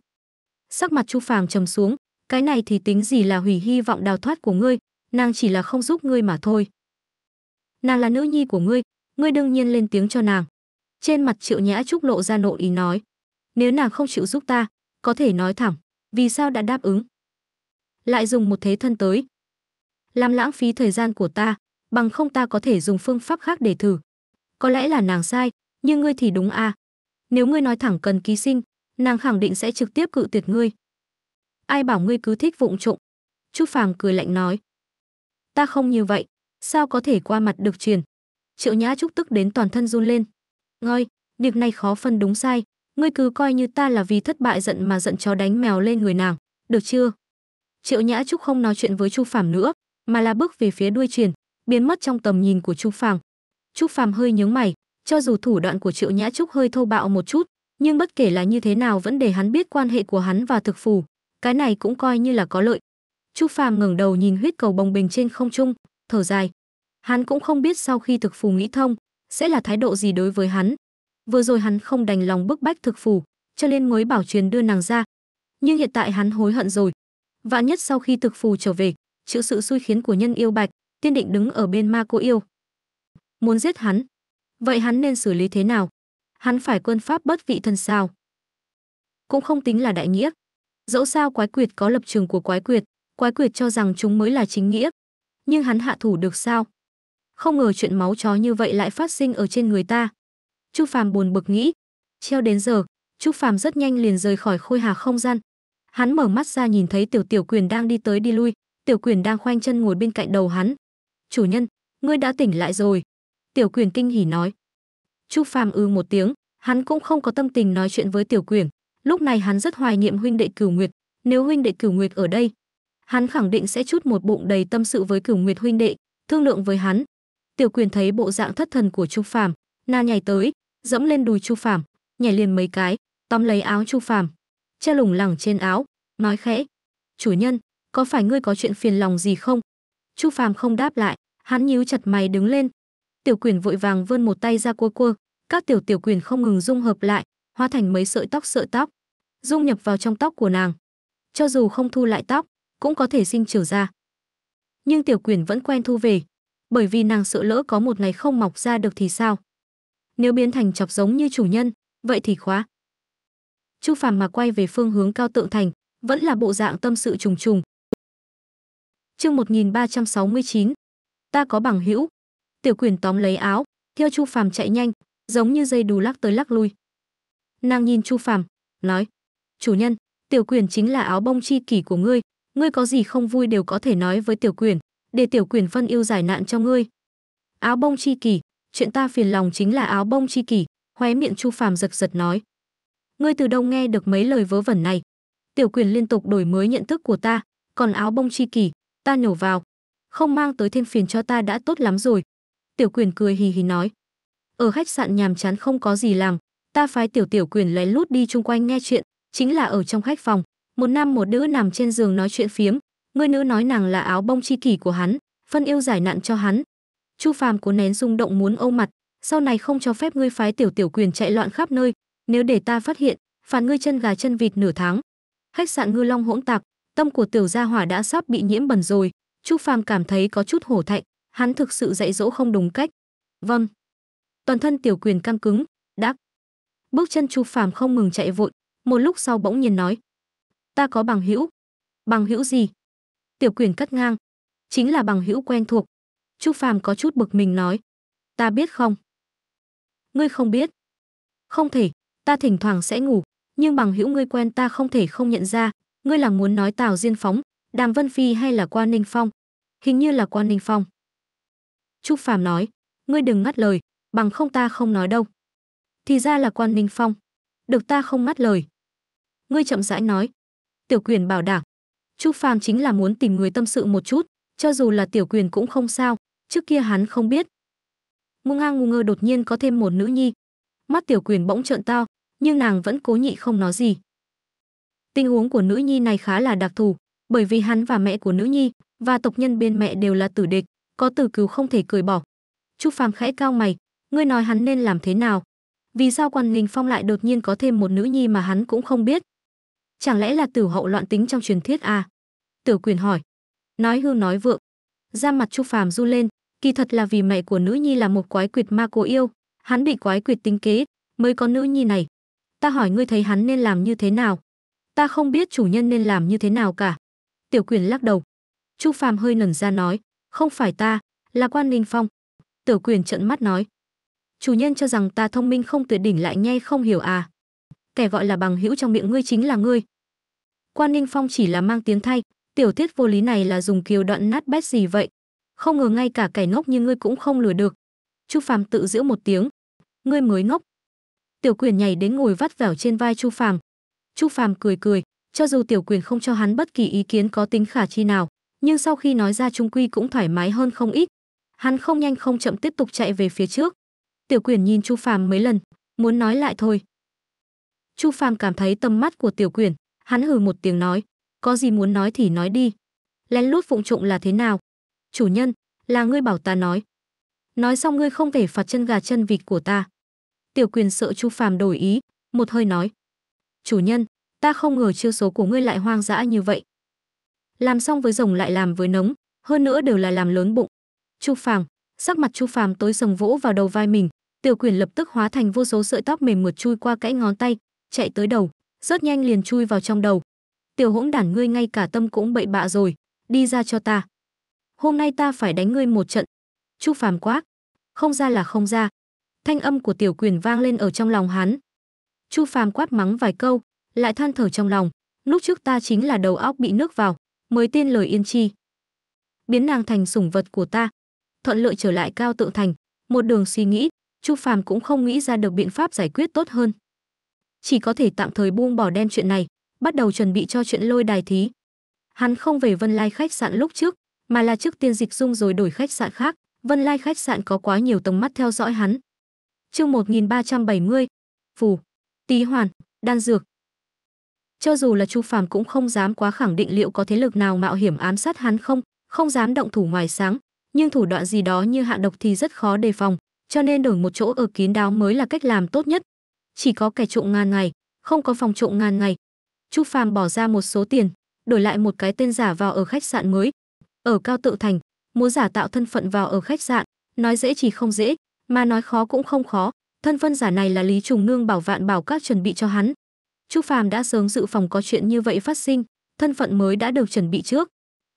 Sắc mặt Chu Phàm trầm xuống, cái này thì tính gì là hủy hy vọng đào thoát của ngươi, nàng chỉ là không giúp ngươi mà thôi. Nàng là nữ nhi của ngươi, ngươi đương nhiên lên tiếng cho nàng. Trên mặt Triệu Nhã Trúc lộ ra nộ ý nói, nếu nàng không chịu giúp ta, có thể nói thẳng, vì sao đã đáp ứng? Lại dùng một thế thân tới. Làm lãng phí thời gian của ta, bằng không ta có thể dùng phương pháp khác để thử. Có lẽ là nàng sai, nhưng ngươi thì đúng à. Nếu ngươi nói thẳng cần ký sinh, nàng khẳng định sẽ trực tiếp cự tuyệt ngươi. Ai bảo ngươi cứ thích vụng trộm? Chu Phàm cười lạnh nói. Ta không như vậy, sao có thể qua mặt được truyền? Triệu Nhã Trúc tức đến toàn thân run lên. Ngơi, việc này khó phân đúng sai, ngươi cứ coi như ta là vì thất bại giận mà giận chó đánh mèo lên người nàng, được chưa? Triệu Nhã Trúc không nói chuyện với Chu Phàm nữa, mà là bước về phía đuôi truyền, biến mất trong tầm nhìn của Chu Phàm. Chu Phàm hơi nhướng mày, cho dù thủ đoạn của Triệu Nhã Trúc hơi thô bạo một chút, nhưng bất kể là như thế nào vẫn để hắn biết quan hệ của hắn và Thực Phù, cái này cũng coi như là có lợi. Chu Phàm ngẩng đầu nhìn huyết cầu bồng bềnh trên không trung, thở dài. Hắn cũng không biết sau khi Thực Phù nghĩ thông, sẽ là thái độ gì đối với hắn. Vừa rồi hắn không đành lòng bức bách Thực Phù, cho nên mới bảo truyền đưa nàng ra. Nhưng hiện tại hắn hối hận rồi. Vạn nhất sau khi Thực Phù trở về, chịu sự xui khiến của nhân yêu Bạch, Tiên Định đứng ở bên ma cô yêu, muốn giết hắn. Vậy hắn nên xử lý thế nào? Hắn phải quân pháp bất vị thân sao? Cũng không tính là đại nghĩa. Dẫu sao quái quyệt có lập trường của quái quyệt, quái quyệt cho rằng chúng mới là chính nghĩa. Nhưng hắn hạ thủ được sao? Không ngờ chuyện máu chó như vậy lại phát sinh ở trên người ta. Chu Phàm buồn bực nghĩ. Treo đến giờ, Chu Phàm rất nhanh liền rời khỏi khôi hà không gian. Hắn mở mắt ra nhìn thấy Tiểu Tiểu Quyền đang đi tới đi lui. Tiểu Quyền đang khoanh chân ngồi bên cạnh đầu hắn. Chủ nhân, ngươi đã tỉnh lại rồi. Tiểu Quyền kinh hỉ nói. Chu Phàm ư một tiếng, hắn cũng không có tâm tình nói chuyện với Tiểu Quyền. Lúc này hắn rất hoài niệm huynh đệ Cửu Nguyệt. Nếu huynh đệ Cửu Nguyệt ở đây, hắn khẳng định sẽ chút một bụng đầy tâm sự với Cửu Nguyệt huynh đệ, thương lượng với hắn. Tiểu Quyền thấy bộ dạng thất thần của Chu Phàm, nàng nhảy tới, dẫm lên đùi Chu Phàm, nhảy liền mấy cái, tóm lấy áo Chu Phàm, treo lủng lẳng trên áo, nói khẽ: "Chủ nhân, có phải ngươi có chuyện phiền lòng gì không?" Chu Phàm không đáp lại, hắn nhíu chặt mày đứng lên. Tiểu Quyền vội vàng vươn một tay ra cua cua, các tiểu tiểu quyền không ngừng dung hợp lại, hóa thành mấy sợi tóc sợi tóc, dung nhập vào trong tóc của nàng. Cho dù không thu lại tóc, cũng có thể sinh trưởng ra. Nhưng Tiểu Quyền vẫn quen thu về, bởi vì nàng sợ lỡ có một ngày không mọc ra được thì sao? Nếu biến thành chọc giống như chủ nhân, vậy thì khóa. Chu Phàm mà quay về phương hướng Cao Tượng Thành, vẫn là bộ dạng tâm sự trùng trùng. Chương một nghìn ba trăm sáu mươi chín. Ta có bằng hữu. Tiểu Quyền tóm lấy áo, theo Chu Phàm chạy nhanh, giống như dây đu lắc tới lắc lui. Nàng nhìn Chu Phàm, nói: "Chủ nhân, Tiểu Quyền chính là áo bông chi kỷ của ngươi, ngươi có gì không vui đều có thể nói với Tiểu Quyền, để Tiểu Quyền phân ưu giải nạn cho ngươi." "Áo bông chi kỷ, chuyện ta phiền lòng chính là áo bông chi kỷ." Khóe miệng Chu Phàm giật giật nói. "Ngươi từ đâu nghe được mấy lời vớ vẩn này? Tiểu Quyền liên tục đổi mới nhận thức của ta, còn áo bông chi kỷ, ta nhổ vào, không mang tới thêm phiền cho ta đã tốt lắm rồi." Tiểu Quyền cười hì hì nói. "Ở khách sạn nhàm chán không có gì làm, ta phái Tiểu Tiểu Quyền lén lút đi chung quanh nghe chuyện, chính là ở trong khách phòng, một nam một nữ nằm trên giường nói chuyện phiếm, người nữ nói nàng là áo bông chi kỷ của hắn, phân yêu giải nạn cho hắn." Chu Phàm cố nén rung động muốn ôm mặt, "Sau này không cho phép ngươi phái Tiểu Tiểu Quyền chạy loạn khắp nơi, nếu để ta phát hiện, phạt ngươi chân gà chân vịt nửa tháng." Khách sạn ngư long hỗn tạc, tâm của tiểu gia hỏa đã sắp bị nhiễm bẩn rồi, Chu Phàm cảm thấy có chút hổ thẹn, hắn thực sự dạy dỗ không đúng cách. "Vâng." Toàn thân Tiểu Quyền căng cứng, đáp. Bước chân Chu Phàm không ngừng chạy vội, một lúc sau bỗng nhiên nói: "Ta có bằng hữu." "Bằng hữu gì?" Tiểu Quyền cắt ngang. "Chính là bằng hữu quen thuộc." Chu Phàm có chút bực mình nói. "Ta biết không?" "Ngươi không biết?" "Không thể, ta thỉnh thoảng sẽ ngủ, nhưng bằng hữu ngươi quen ta không thể không nhận ra. Ngươi là muốn nói Tào Diên Phóng, Đàm Vân Phi hay là Quan Ninh Phong?" "Hình như là Quan Ninh Phong." Chu Phàm nói. "Ngươi đừng ngắt lời, bằng không ta không nói đâu." "Thì ra là Quan Ninh Phong." "Được, ta không ngắt lời." "Ngươi chậm rãi nói." Tiểu Quyền bảo đảm. Chu Phàm chính là muốn tìm người tâm sự một chút, cho dù là Tiểu Quyền cũng không sao, trước kia hắn không biết. Ngu ngang ngu ngơ đột nhiên có thêm một nữ nhi. Mắt Tiểu Quyền bỗng trợn to, nhưng nàng vẫn cố nhị không nói gì. Tình huống của nữ nhi này khá là đặc thù, bởi vì hắn và mẹ của nữ nhi và tộc nhân bên mẹ đều là tử địch, có tử cứu không thể cười bỏ. Chu Phàm khẽ cau mày, Ngươi nói hắn nên làm thế nào? Vì sao Quan Linh Phong lại đột nhiên có thêm một nữ nhi mà hắn cũng không biết? Chẳng lẽ là Tử Hậu loạn tính trong truyền thuyết à? Tiểu Quyền hỏi. Nói hư nói vượng. Da mặt Chu Phàm du lên, kỳ thật là vì mẹ của nữ nhi là một quái quyệt ma cô yêu, hắn bị quái quyệt tính kế, mới có nữ nhi này. Ta hỏi ngươi thấy hắn nên làm như thế nào? Ta không biết chủ nhân nên làm như thế nào cả. Tiểu Quyền lắc đầu. Chu Phàm hơi ngẩn ra nói, không phải ta, là Quan Linh Phong. Tiểu Quyền trợn mắt nói, chủ nhân cho rằng ta thông minh không tuyệt đỉnh lại nhai không hiểu à? Kẻ gọi là bằng hữu trong miệng ngươi chính là ngươi. Quan Linh Phong chỉ là mang tiếng thay, tiểu tiết vô lý này là dùng kiều đoạn nát bét gì vậy? Không ngờ ngay cả kẻ ngốc như ngươi cũng không lừa được. Chu Phàm tự giễu một tiếng, ngươi mới ngốc. Tiểu Quyền nhảy đến ngồi vắt vẻo trên vai Chu Phàm. Chu Phàm cười cười, cho dù Tiểu Quyền không cho hắn bất kỳ ý kiến có tính khả thi nào, nhưng sau khi nói ra chung quy cũng thoải mái hơn không ít. Hắn không nhanh không chậm tiếp tục chạy về phía trước. Tiểu Quyền nhìn Chu Phàm mấy lần, muốn nói lại thôi. Chu Phàm cảm thấy tầm mắt của Tiểu Quyền, hắn hừ một tiếng nói, có gì muốn nói thì nói đi. Lén lút vụng trộm là thế nào? Chủ nhân, là ngươi bảo ta nói. Nói xong ngươi không thể phạt chân gà chân vịt của ta. Tiểu Quyền sợ Chu Phàm đổi ý, một hơi nói. Chủ nhân, ta không ngờ chiêu số của ngươi lại hoang dã như vậy. Làm xong với rồng lại làm với nống, hơn nữa đều là làm lớn bụng. Chu Phàm, sắc mặt Chu Phàm tối sầm vỗ vào đầu vai mình, Tiểu Quyền lập tức hóa thành vô số sợi tóc mềm mượt chui qua cãi ngón tay, chạy tới đầu, rất nhanh liền chui vào trong đầu. Tiểu hỗn đản ngươi ngay cả tâm cũng bậy bạ rồi, đi ra cho ta. Hôm nay ta phải đánh ngươi một trận. Chu Phàm quát, không ra là không ra. Thanh âm của Tiểu Quyền vang lên ở trong lòng hắn. Chu Phàm quát mắng vài câu, lại than thở trong lòng, lúc trước ta chính là đầu óc bị nước vào, mới tin lời Yên Chi, biến nàng thành sủng vật của ta. Thuận lợi trở lại Cao Tượng Thành, một đường suy nghĩ, Chu Phàm cũng không nghĩ ra được biện pháp giải quyết tốt hơn. Chỉ có thể tạm thời buông bỏ đem chuyện này, bắt đầu chuẩn bị cho chuyện lôi đài thí. Hắn không về Vân Lai khách sạn lúc trước, mà là trước tiên dịch dung rồi đổi khách sạn khác. Vân Lai khách sạn có quá nhiều tầm mắt theo dõi hắn. Chương một nghìn ba trăm bảy mươi, Phù, Tí Hoàn, Đan Dược. Cho dù là Chu Phàm cũng không dám quá khẳng định liệu có thế lực nào mạo hiểm ám sát hắn không, không dám động thủ ngoài sáng. Nhưng thủ đoạn gì đó như hạ độc thì rất khó đề phòng, cho nên đổi một chỗ ở kín đáo mới là cách làm tốt nhất. Chỉ có kẻ trộm ngàn ngày, không có phòng trộm ngàn ngày. Chu Phàm bỏ ra một số tiền, đổi lại một cái tên giả vào ở khách sạn mới. Ở Cao Tự Thành, muốn giả tạo thân phận vào ở khách sạn, nói dễ chỉ không dễ, mà nói khó cũng không khó. Thân phận giả này là Lý Trùng Nương bảo Vạn Bảo Các chuẩn bị cho hắn. Chu Phàm đã sớm dự phòng có chuyện như vậy phát sinh, thân phận mới đã được chuẩn bị trước.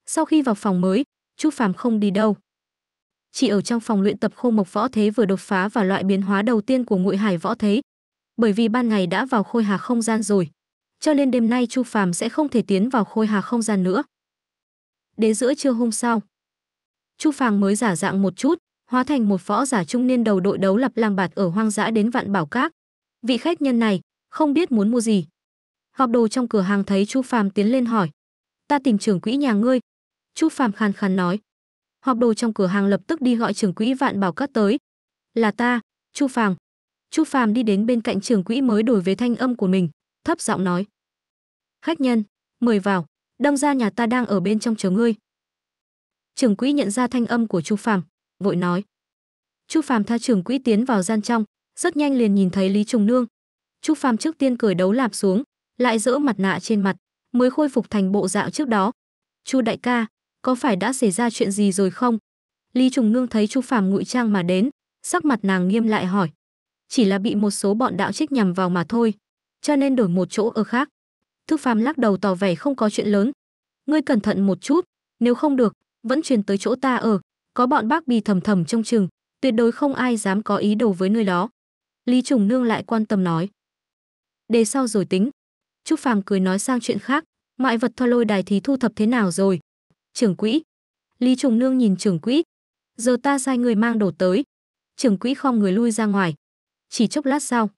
Sau khi vào phòng mới, Chu Phàm không đi đâu, chỉ ở trong phòng luyện tập Khô Mộc Võ Thế vừa đột phá vào loại biến hóa đầu tiên của Ngụy Hải Võ Thế. Bởi vì ban ngày đã vào Khôi Hà Không Gian rồi, cho nên đêm nay Chu Phàm sẽ không thể tiến vào Khôi Hà Không Gian nữa. Đến giữa trưa hôm sau, Chu Phàm mới giả dạng một chút, hóa thành một võ giả trung niên đầu đội đấu lập lang bạt ở hoang dã đến Vạn Bảo Các. Vị khách nhân này không biết muốn mua gì. Họp đồ trong cửa hàng thấy Chu Phàm tiến lên hỏi, ta tìm trưởng quỹ nhà ngươi. Chu Phàm khàn khàn nói. Họp đồ trong cửa hàng lập tức đi gọi trưởng quỹ Vạn Bảo Các tới. Là ta, Chu Phàm. Chu Phàm đi đến bên cạnh trưởng quỹ mới đổi về thanh âm của mình, thấp giọng nói. Khách nhân, mời vào, đông gia nhà ta đang ở bên trong chờ ngươi. Trưởng quỹ nhận ra thanh âm của Chu Phàm, vội nói. Chu Phàm tha trưởng quỹ tiến vào gian trong, rất nhanh liền nhìn thấy Lý Trùng Nương. Chu Phàm trước tiên cởi đấu lạp xuống, lại dỡ mặt nạ trên mặt, mới khôi phục thành bộ dạng trước đó. Chu đại ca, có phải đã xảy ra chuyện gì rồi không? Lý Trùng Nương thấy Chu Phàm ngụy trang mà đến, sắc mặt nàng nghiêm lại hỏi. Chỉ là bị một số bọn đạo trích nhằm vào mà thôi, cho nên đổi một chỗ ở khác. Thư Phàm lắc đầu tỏ vẻ không có chuyện lớn. Ngươi cẩn thận một chút, nếu không được, vẫn truyền tới chỗ ta ở, có bọn bác bì thầm thầm trong chừng, tuyệt đối không ai dám có ý đồ với nơi đó. Lý Trùng Nương lại quan tâm nói. Để sau rồi tính. Chu Phàm cười nói sang chuyện khác, ngoại vật thoi lôi đài thì thu thập thế nào rồi? Trưởng quỹ. Lý Trùng Nương nhìn trưởng quỹ. Giờ ta sai người mang đồ tới. Trưởng quỹ khom người lui ra ngoài. Chỉ chốc lát sau,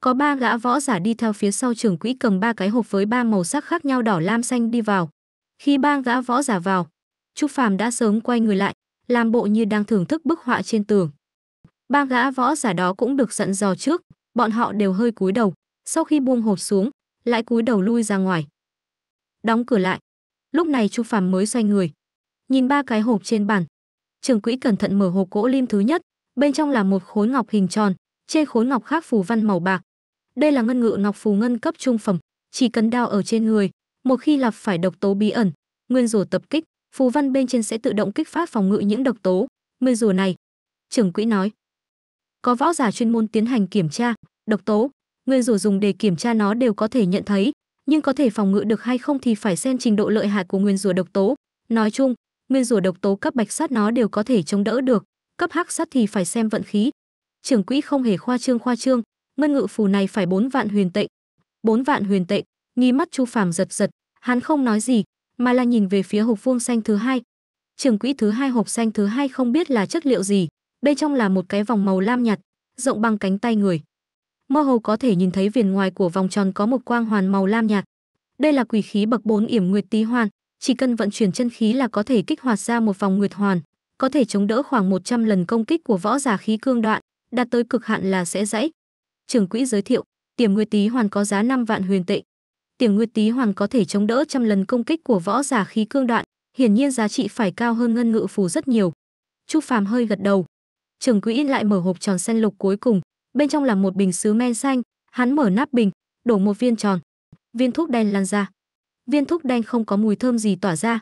có ba gã võ giả đi theo phía sau trưởng quỹ cầm ba cái hộp với ba màu sắc khác nhau đỏ lam xanh đi vào. Khi ba gã võ giả vào, Chu Phàm đã sớm quay người lại, làm bộ như đang thưởng thức bức họa trên tường. Ba gã võ giả đó cũng được dặn dò trước, bọn họ đều hơi cúi đầu, sau khi buông hộp xuống, lại cúi đầu lui ra ngoài. Đóng cửa lại. Lúc này Chu Phàm mới xoay người, nhìn ba cái hộp trên bàn. Trưởng quỹ cẩn thận mở hộp gỗ lim thứ nhất, bên trong là một khối ngọc hình tròn, trên khối ngọc khác phù văn màu bạc. Đây là ngân ngự ngọc phù ngân cấp trung phẩm, chỉ cần đao ở trên người, một khi gặp phải độc tố bí ẩn, nguyên rủa tập kích, phù văn bên trên sẽ tự động kích phát phòng ngự nhiễm độc tố. Nguyên rủa này, trưởng quỹ nói, có võ giả chuyên môn tiến hành kiểm tra, độc tố, nguyên rủa dùng để kiểm tra nó đều có thể nhận thấy, nhưng có thể phòng ngự được hay không thì phải xem trình độ lợi hại của nguyên rủa độc tố. Nói chung, nguyên rủa độc tố cấp bạch sắt nó đều có thể chống đỡ được, cấp hắc sắt thì phải xem vận khí. Trưởng quỹ không hề khoa trương khoa trương, ngân ngự phù này phải bốn vạn huyền tệ. Bốn vạn huyền tệ, nghi mắt Chu Phàm giật giật, hắn không nói gì, mà là nhìn về phía hộp vuông xanh thứ hai. Trưởng quỹ thứ hai hộp xanh thứ hai không biết là chất liệu gì, bên trong là một cái vòng màu lam nhạt, rộng bằng cánh tay người. Mơ hồ có thể nhìn thấy viền ngoài của vòng tròn có một quang hoàn màu lam nhạt. Đây là quỷ khí bậc bốn Yểm Nguyệt Tí Hoàn, chỉ cần vận chuyển chân khí là có thể kích hoạt ra một vòng nguyệt hoàn, có thể chống đỡ khoảng một trăm lần công kích của võ giả khí cương đoạn, đạt tới cực hạn là sẽ gãy. Trưởng quỹ giới thiệu, Tiềm Nguyệt Tí Hoàn có giá năm vạn huyền tệ. Tiềm Nguyệt Tí Hoàn có thể chống đỡ trăm lần công kích của võ giả khí cương đoạn, hiển nhiên giá trị phải cao hơn ngân ngự phù rất nhiều. Chu Phàm hơi gật đầu. Trưởng quỹ lại mở hộp tròn xanh lục cuối cùng, bên trong là một bình sứ men xanh, hắn mở nắp bình, đổ một viên tròn. Viên thuốc đen lan ra. Viên thuốc đen không có mùi thơm gì tỏa ra.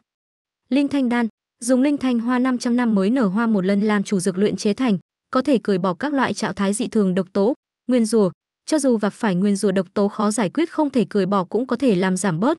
Linh thanh đan, dùng linh thanh hoa năm trăm năm mới nở hoa một lần làm chủ dược luyện chế thành, có thể cởi bỏ các loại trạng thái dị thường độc tố, nguyên rùa, cho dù gặp phải nguyên rùa độc tố khó giải quyết không thể cởi bỏ cũng có thể làm giảm bớt,